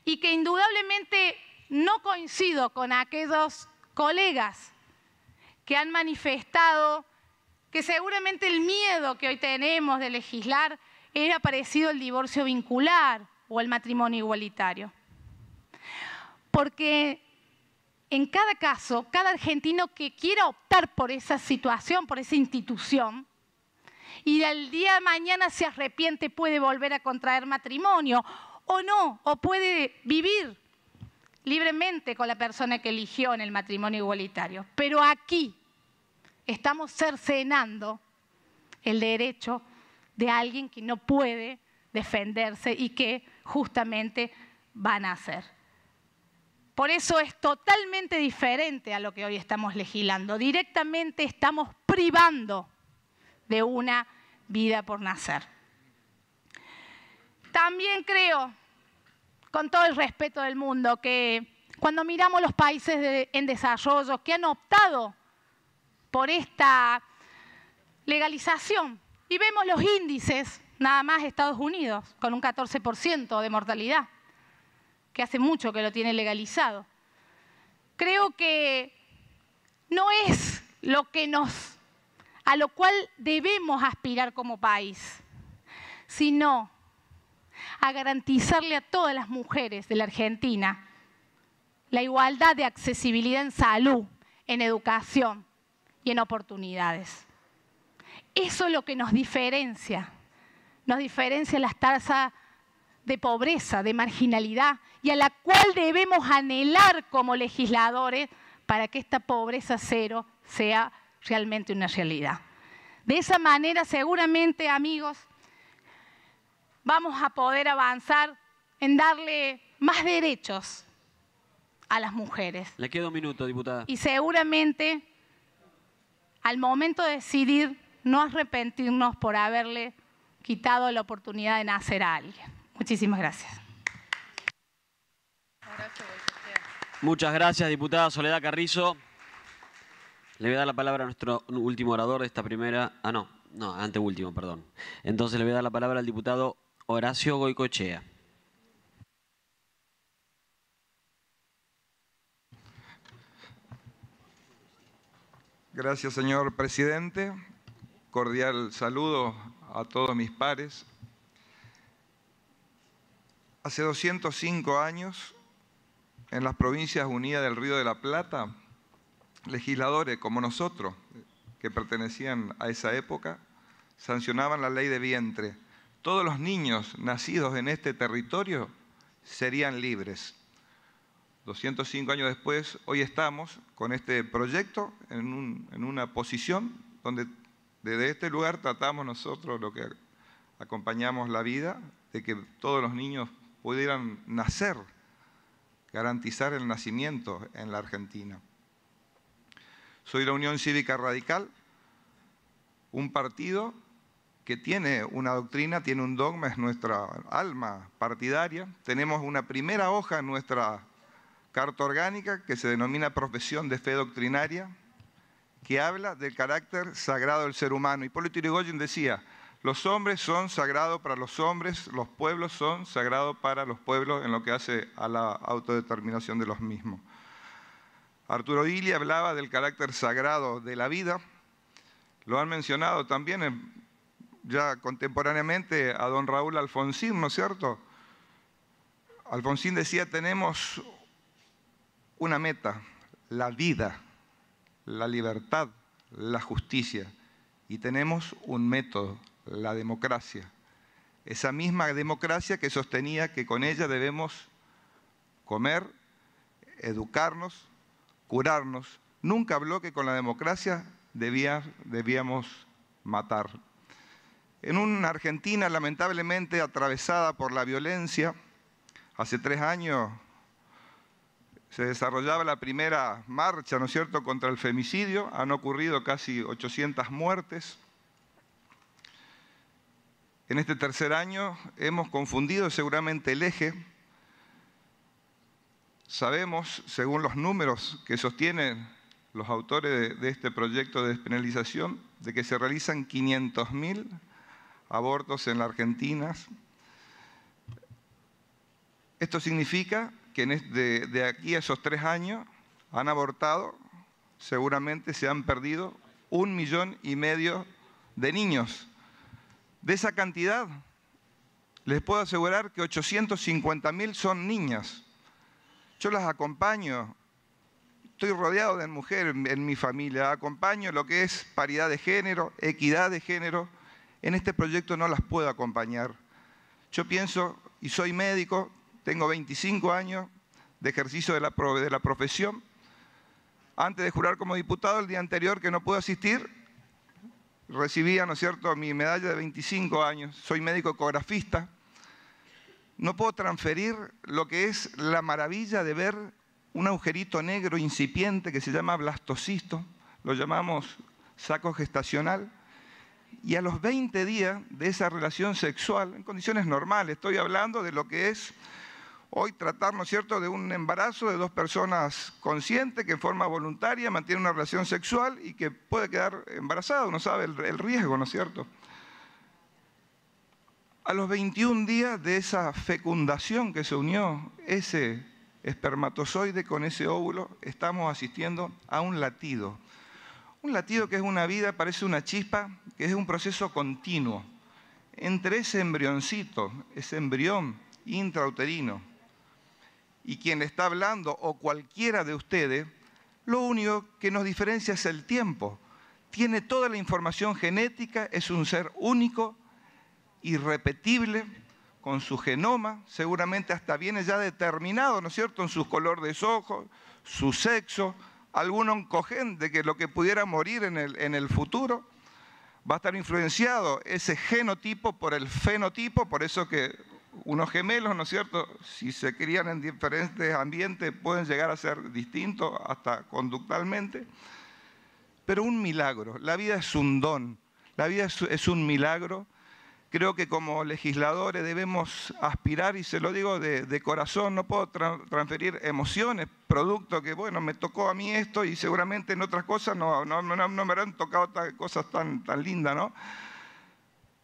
y que indudablemente no coincido con aquellos colegas que han manifestado que seguramente el miedo que hoy tenemos de legislar era parecido al divorcio vincular o al matrimonio igualitario. Porque en cada caso, cada argentino que quiera optar por esa situación, por esa institución, y al día de mañana se arrepiente, puede volver a contraer matrimonio o no, o puede vivir libremente con la persona que eligió en el matrimonio igualitario. Pero aquí estamos cercenando el derecho de alguien que no puede defenderse y que justamente van a hacer. Por eso es totalmente diferente a lo que hoy estamos legislando. Directamente estamos privando de una vida por nacer. También creo, con todo el respeto del mundo, que cuando miramos los países en desarrollo que han optado por esta legalización y vemos los índices, nada más Estados Unidos, con un 14% de mortalidad, que hace mucho que lo tiene legalizado. Creo que no es lo que a lo cual debemos aspirar como país, sino a garantizarle a todas las mujeres de la Argentina la igualdad de accesibilidad en salud, en educación y en oportunidades. Eso es lo que nos diferencia. Nos diferencia las tasas de pobreza, de marginalidad, y a la cual debemos anhelar como legisladores para que esta pobreza cero sea realmente una realidad. De esa manera, seguramente, amigos, vamos a poder avanzar en darle más derechos a las mujeres. Le queda un minuto, diputada. Y seguramente, al momento de decidir, no arrepentirnos por haberle quitado la oportunidad de nacer a alguien. Muchísimas gracias. Muchas gracias, diputada Soledad Carrizo. Le voy a dar la palabra a nuestro último orador de esta primera... Ah, no, anteúltimo, perdón. Entonces le voy a dar la palabra al diputado Horacio Goicoechea. Gracias, señor presidente. Cordial saludo a todos mis pares. Hace 205 años, en las Provincias Unidas del Río de la Plata, legisladores como nosotros, que pertenecían a esa época, sancionaban la ley de vientre. Todos los niños nacidos en este territorio serían libres. 205 años después, hoy estamos con este proyecto en una posición donde desde este lugar tratamos nosotros, lo que acompañamos la vida, de que todos los niños pudieran nacer, garantizar el nacimiento en la Argentina. Soy la Unión Cívica Radical, un partido que tiene una doctrina, tiene un dogma, es nuestra alma partidaria. Tenemos una primera hoja en nuestra carta orgánica que se denomina Profesión de Fe Doctrinaria, que habla del carácter sagrado del ser humano. Hipólito Yrigoyen decía, los hombres son sagrados para los hombres, los pueblos son sagrados para los pueblos en lo que hace a la autodeterminación de los mismos. Arturo Illia hablaba del carácter sagrado de la vida. Lo han mencionado también ya contemporáneamente a don Raúl Alfonsín, ¿no es cierto? Alfonsín decía, tenemos una meta, la vida, la libertad, la justicia. Y tenemos un método, la democracia. Esa misma democracia que sostenía que con ella debemos comer, educarnos, curarnos. Nunca habló que con la democracia debíamos matar. En una Argentina lamentablemente atravesada por la violencia, hace 3 años se desarrollaba la primera marcha, ¿no es cierto?, contra el femicidio. Han ocurrido casi 800 muertes. En este tercer año hemos confundido seguramente el eje. Sabemos, según los números que sostienen los autores de este proyecto de despenalización, de que se realizan 500.000 abortos en la Argentina. Esto significa que de aquí a esos 3 años han abortado, seguramente se han perdido 1,5 millones de niños. De esa cantidad, les puedo asegurar que 850.000 son niñas. Yo las acompaño, estoy rodeado de mujeres en mi familia, acompaño lo que es paridad de género, equidad de género. En este proyecto no las puedo acompañar. Yo pienso, y soy médico, tengo 25 años de ejercicio de la profesión. Antes de jurar como diputado, el día anterior que no pude asistir, recibía, ¿no es cierto?, mi medalla de 25 años. Soy médico ecografista. No puedo transferir lo que es la maravilla de ver un agujerito negro incipiente que se llama blastocisto, lo llamamos saco gestacional, y a los 20 días de esa relación sexual, en condiciones normales, estoy hablando de lo que es hoy tratar, ¿no es cierto?, de un embarazo de 2 personas conscientes que en forma voluntaria mantienen una relación sexual y que puede quedar embarazada, uno sabe el riesgo, ¿no es cierto? A los 21 días de esa fecundación que se unió ese espermatozoide con ese óvulo, estamos asistiendo a un latido. Un latido que es una vida, parece una chispa, que es un proceso continuo. Entre ese embrioncito, ese embrión intrauterino, y quien le está hablando, o cualquiera de ustedes, lo único que nos diferencia es el tiempo. Tiene toda la información genética, es un ser único, irrepetible, con su genoma, seguramente hasta viene ya determinado, ¿no es cierto?, en su color de ojos, su sexo, algún oncogen de que lo que pudiera morir en el futuro, va a estar influenciado ese genotipo por el fenotipo, por eso que unos gemelos, ¿no es cierto?, si se crían en diferentes ambientes pueden llegar a ser distintos hasta conductualmente, pero un milagro. La vida es un don, la vida es un milagro. Creo que como legisladores debemos aspirar, y se lo digo de corazón, no puedo transferir emociones, producto que, bueno, me tocó a mí esto y seguramente en otras cosas no me habrán tocado cosas tan lindas, ¿no?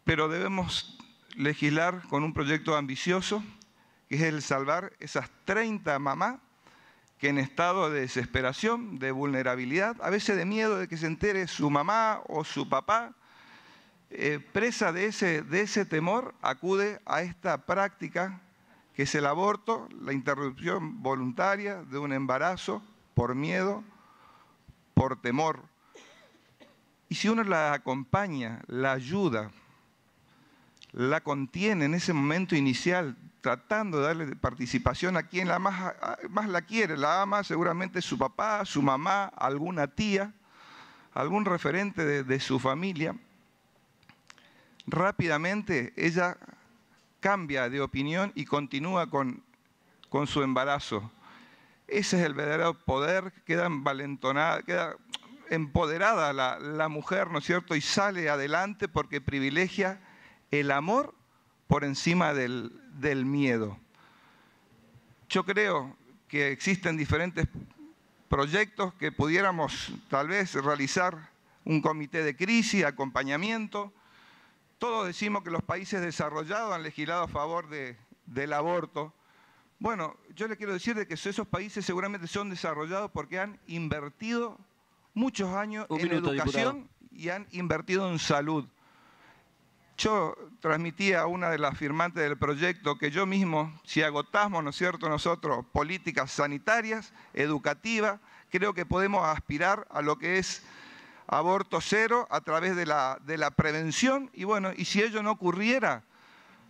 Pero debemos legislar con un proyecto ambicioso, que es el salvar esas 30 mamás que en estado de desesperación, de vulnerabilidad, a veces de miedo de que se entere su mamá o su papá, presa de ese temor, acude a esta práctica que es el aborto, la interrupción voluntaria de un embarazo por miedo, por temor. Y si uno la acompaña, la ayuda, la contiene en ese momento inicial, tratando de darle participación a quien la más la quiere, la ama, seguramente su papá, su mamá, alguna tía, algún referente de su familia, rápidamente ella cambia de opinión y continúa con su embarazo. Ese es el verdadero poder, queda empoderada la mujer, ¿no es cierto?, y sale adelante porque privilegia el amor por encima del miedo. Yo creo que existen diferentes proyectos que pudiéramos tal vez realizar, un comité de crisis, acompañamiento. Todos decimos que los países desarrollados han legislado a favor del aborto. Bueno, yo le quiero decir de que esos países seguramente son desarrollados porque han invertido muchos años en educación y han invertido en salud. Yo transmití a una de las firmantes del proyecto que yo mismo, si agotamos, ¿no es cierto?, nosotros políticas sanitarias, educativas, creo que podemos aspirar a lo que es aborto cero a través de la prevención, y bueno, y si ello no ocurriera,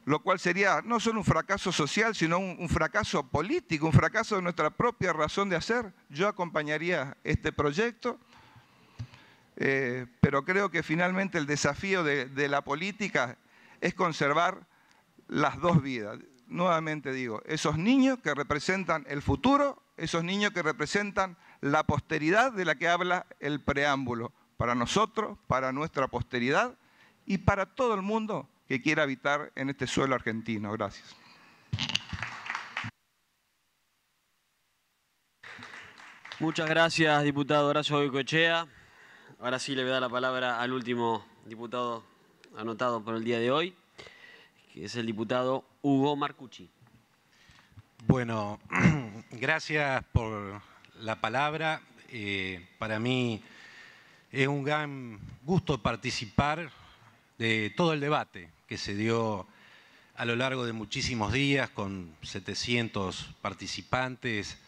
lo cual sería no solo un fracaso social, sino un fracaso político, un fracaso de nuestra propia razón de hacer, yo acompañaría este proyecto, pero creo que finalmente el desafío de la política es conservar las 2 vidas. Nuevamente digo, esos niños que representan el futuro esos niños que representan la posteridad de la que habla el preámbulo, para nosotros, para nuestra posteridad y para todo el mundo que quiera habitar en este suelo argentino. Gracias. Muchas gracias, diputado Horacio Goicoechea. Ahora sí le voy a dar la palabra al último diputado anotado por el día de hoy, que es el diputado Hugo Marcucci. Bueno, gracias por la palabra. Para mí es un gran gusto participar de todo el debate que se dio a lo largo de muchísimos días con 700 participantes,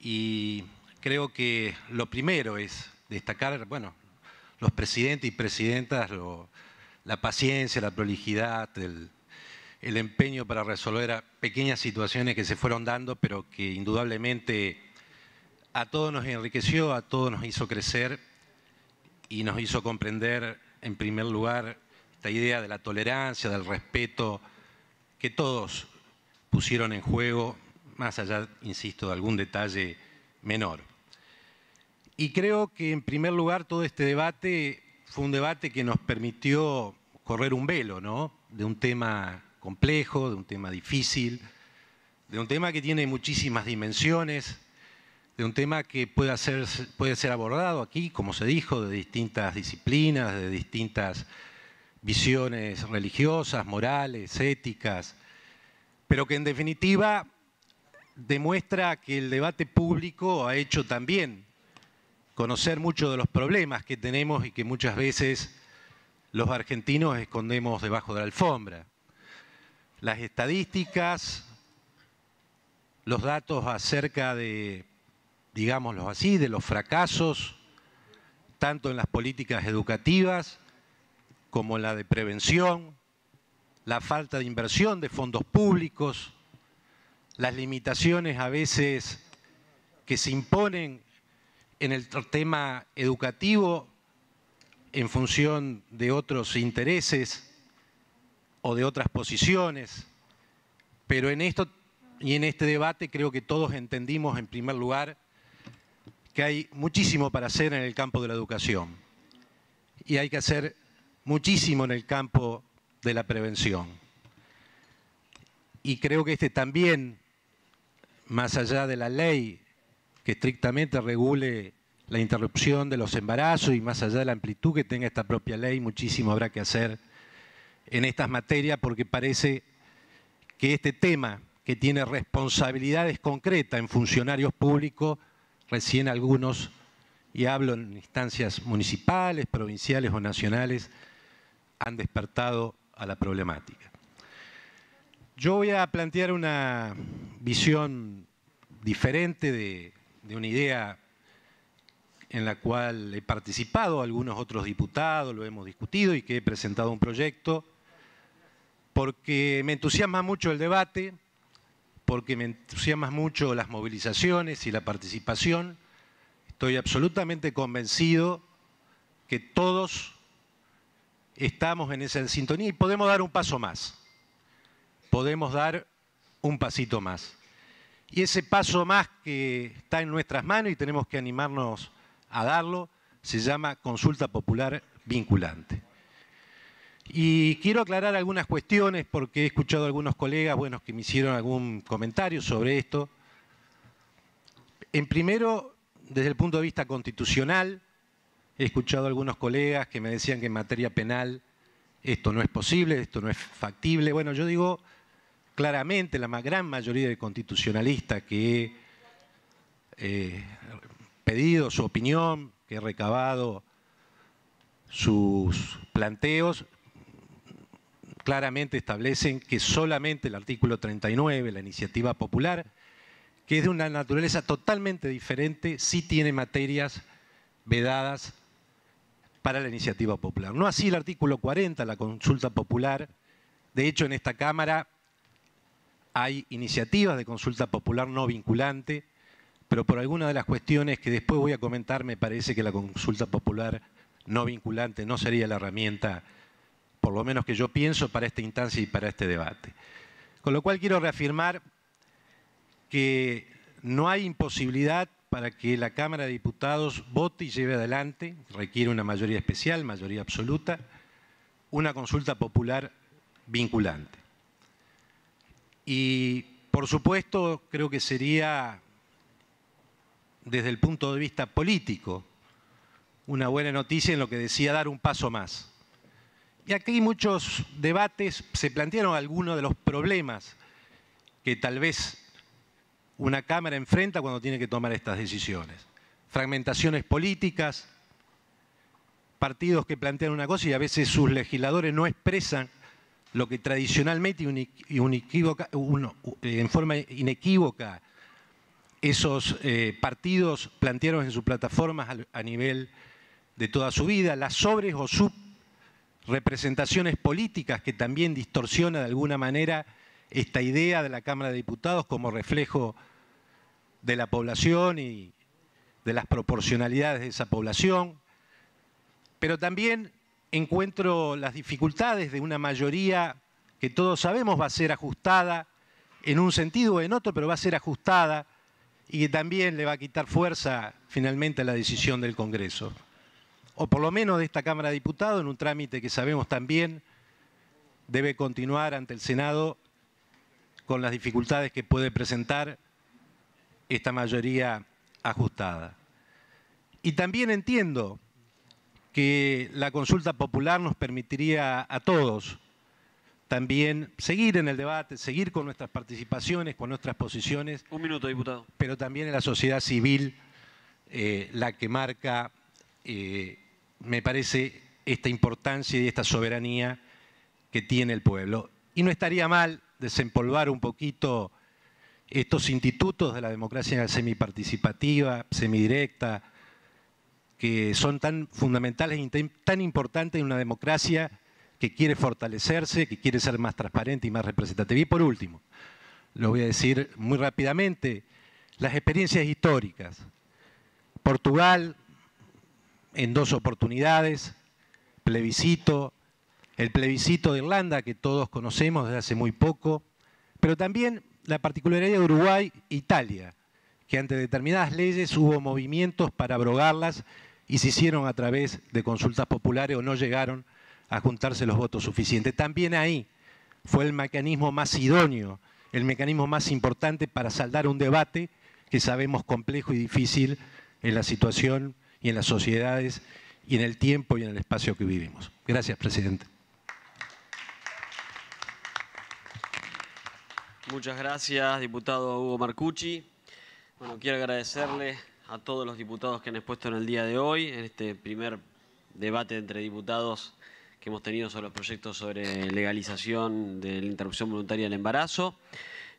y creo que lo primero es destacar, bueno, los presidentes y presidentas, la paciencia, la prolijidad, el empeño para resolver pequeñas situaciones que se fueron dando, pero que indudablemente a todos nos enriqueció, a todos nos hizo crecer y nos hizo comprender, en primer lugar, esta idea de la tolerancia, del respeto que todos pusieron en juego, más allá, insisto, de algún detalle menor. Y creo que, en primer lugar, todo este debate fue un debate que nos permitió correr un velo, ¿no?, de un tema complejo, de un tema difícil, de un tema que tiene muchísimas dimensiones, de un tema que puede ser abordado aquí, como se dijo, de distintas disciplinas, de distintas visiones religiosas, morales, éticas, pero que en definitiva demuestra que el debate público ha hecho también conocer muchos de los problemas que tenemos y que muchas veces los argentinos escondemos debajo de la alfombra. Las estadísticas, los datos acerca de, digámoslo así, de los fracasos, tanto en las políticas educativas como en la de prevención, la falta de inversión de fondos públicos, las limitaciones a veces que se imponen en el tema educativo en función de otros intereses o de otras posiciones, pero en esto y en este debate creo que todos entendimos, en primer lugar, que hay muchísimo para hacer en el campo de la educación y hay que hacer muchísimo en el campo de la prevención. Y creo que este también, más allá de la ley que estrictamente regule la interrupción de los embarazos y más allá de la amplitud que tenga esta propia ley, muchísimo habrá que hacer en estas materias, porque parece que este tema, que tiene responsabilidades concretas en funcionarios públicos, recién algunos, y hablo en instancias municipales, provinciales o nacionales, han despertado a la problemática. Yo voy a plantear una visión diferente de una idea en la cual he participado, algunos otros diputados lo hemos discutido y que he presentado un proyecto, porque me entusiasma mucho el debate, porque me entusiasman mucho las movilizaciones y la participación. Estoy absolutamente convencido que todos estamos en esa sintonía y podemos dar un paso más, podemos dar un pasito más. Y ese paso más que está en nuestras manos y tenemos que animarnos a darlo, se llama consulta popular vinculante. Y quiero aclarar algunas cuestiones porque he escuchado a algunos colegas buenos que me hicieron algún comentario sobre esto. En primero, desde el punto de vista constitucional, he escuchado a algunos colegas que me decían que en materia penal esto no es posible, esto no es factible. Bueno, yo digo claramente, la gran mayoría de constitucionalistas que he pedido su opinión, que he recabado sus planteos, claramente establecen que solamente el artículo 39, la iniciativa popular, que es de una naturaleza totalmente diferente, sí tiene materias vedadas para la iniciativa popular. No así el artículo 40, la consulta popular. De hecho, en esta Cámara hay iniciativas de consulta popular no vinculante, pero por alguna de las cuestiones que después voy a comentar, me parece que la consulta popular no vinculante no sería la herramienta, por lo menos que yo pienso, para esta instancia y para este debate. Con lo cual quiero reafirmar que No hay imposibilidad para que la Cámara de Diputados vote y lleve adelante, requiere una mayoría especial, mayoría absoluta, una consulta popular vinculante. Y, por supuesto, creo que sería, desde el punto de vista político, una buena noticia en lo que decía dar un paso más. Y aquí hay muchos debates, se plantearon algunos de los problemas que tal vez una Cámara enfrenta cuando tiene que tomar estas decisiones. Fragmentaciones políticas, partidos que plantean una cosa y a veces sus legisladores no expresan lo que tradicionalmente en forma inequívoca esos partidos plantearon en sus plataformas a nivel de toda su vida, las sobres o subrepresentaciones políticas que también distorsiona de alguna manera esta idea de la Cámara de Diputados como reflejo de la población y de las proporcionalidades de esa población. Pero también encuentro las dificultades de una mayoría que todos sabemos va a ser ajustada en un sentido o en otro, pero va a ser ajustada y que también le va a quitar fuerza finalmente a la decisión del Congreso. O por lo menos de esta Cámara de Diputados en un trámite que sabemos también debe continuar ante el Senado con las dificultades que puede presentar esta mayoría ajustada. Y también entiendo que la consulta popular nos permitiría a todos también seguir en el debate, seguir con nuestras participaciones, con nuestras posiciones. Un minuto, diputado. Pero también en la sociedad civil, la que marca, me parece, esta importancia y esta soberanía que tiene el pueblo. Y no estaría mal desempolvar un poquito estos institutos de la democracia semiparticipativa, semidirecta, que son tan fundamentales y tan importantes en una democracia que quiere fortalecerse, que quiere ser más transparente y más representativa. Y por último, lo voy a decir muy rápidamente, las experiencias históricas. Portugal, en dos oportunidades, plebiscito, el plebiscito de Irlanda, que todos conocemos desde hace muy poco, pero también la particularidad de Uruguay e Italia, que ante determinadas leyes hubo movimientos para abrogarlas y se hicieron a través de consultas populares o no llegaron a juntarse los votos suficientes. También ahí fue el mecanismo más idóneo, el mecanismo más importante para saldar un debate que sabemos complejo y difícil en la situación y en las sociedades y en el tiempo y en el espacio que vivimos. Gracias, presidente. Muchas gracias, diputado Hugo Marcucci. Bueno, quiero agradecerle a todos los diputados que han expuesto en el día de hoy, en este primer debate entre diputados que hemos tenido sobre los proyectos sobre legalización de la interrupción voluntaria del embarazo.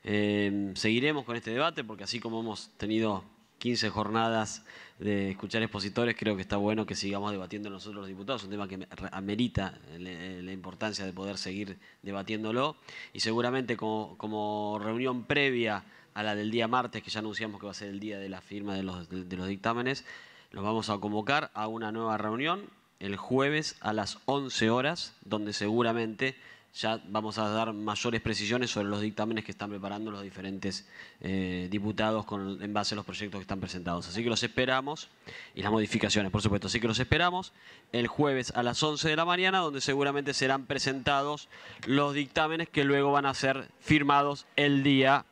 Seguiremos con este debate porque así como hemos tenido 15 jornadas de escuchar expositores, creo que está bueno que sigamos debatiendo nosotros los diputados, un tema que amerita la importancia de poder seguir debatiéndolo y seguramente como reunión previa a la del día martes, que ya anunciamos que va a ser el día de la firma de los dictámenes, los vamos a convocar a una nueva reunión el jueves a las 11 horas, donde seguramente ya vamos a dar mayores precisiones sobre los dictámenes que están preparando los diferentes diputados en base a los proyectos que están presentados. Así que los esperamos, y las modificaciones, por supuesto. Así que los esperamos el jueves a las 11 de la mañana, donde seguramente serán presentados los dictámenes que luego van a ser firmados el día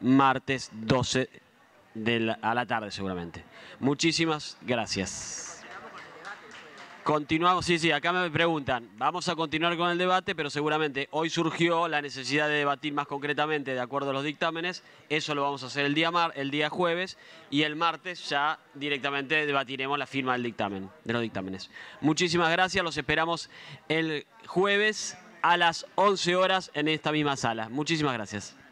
martes 12 a la tarde seguramente. Muchísimas gracias. Continuamos, sí, acá me preguntan, vamos a continuar con el debate, pero seguramente hoy surgió la necesidad de debatir más concretamente de acuerdo a los dictámenes, eso lo vamos a hacer el día jueves y el martes ya directamente debatiremos la firma del dictamen, de los dictámenes. Muchísimas gracias, los esperamos el jueves a las 11 horas en esta misma sala. Muchísimas gracias.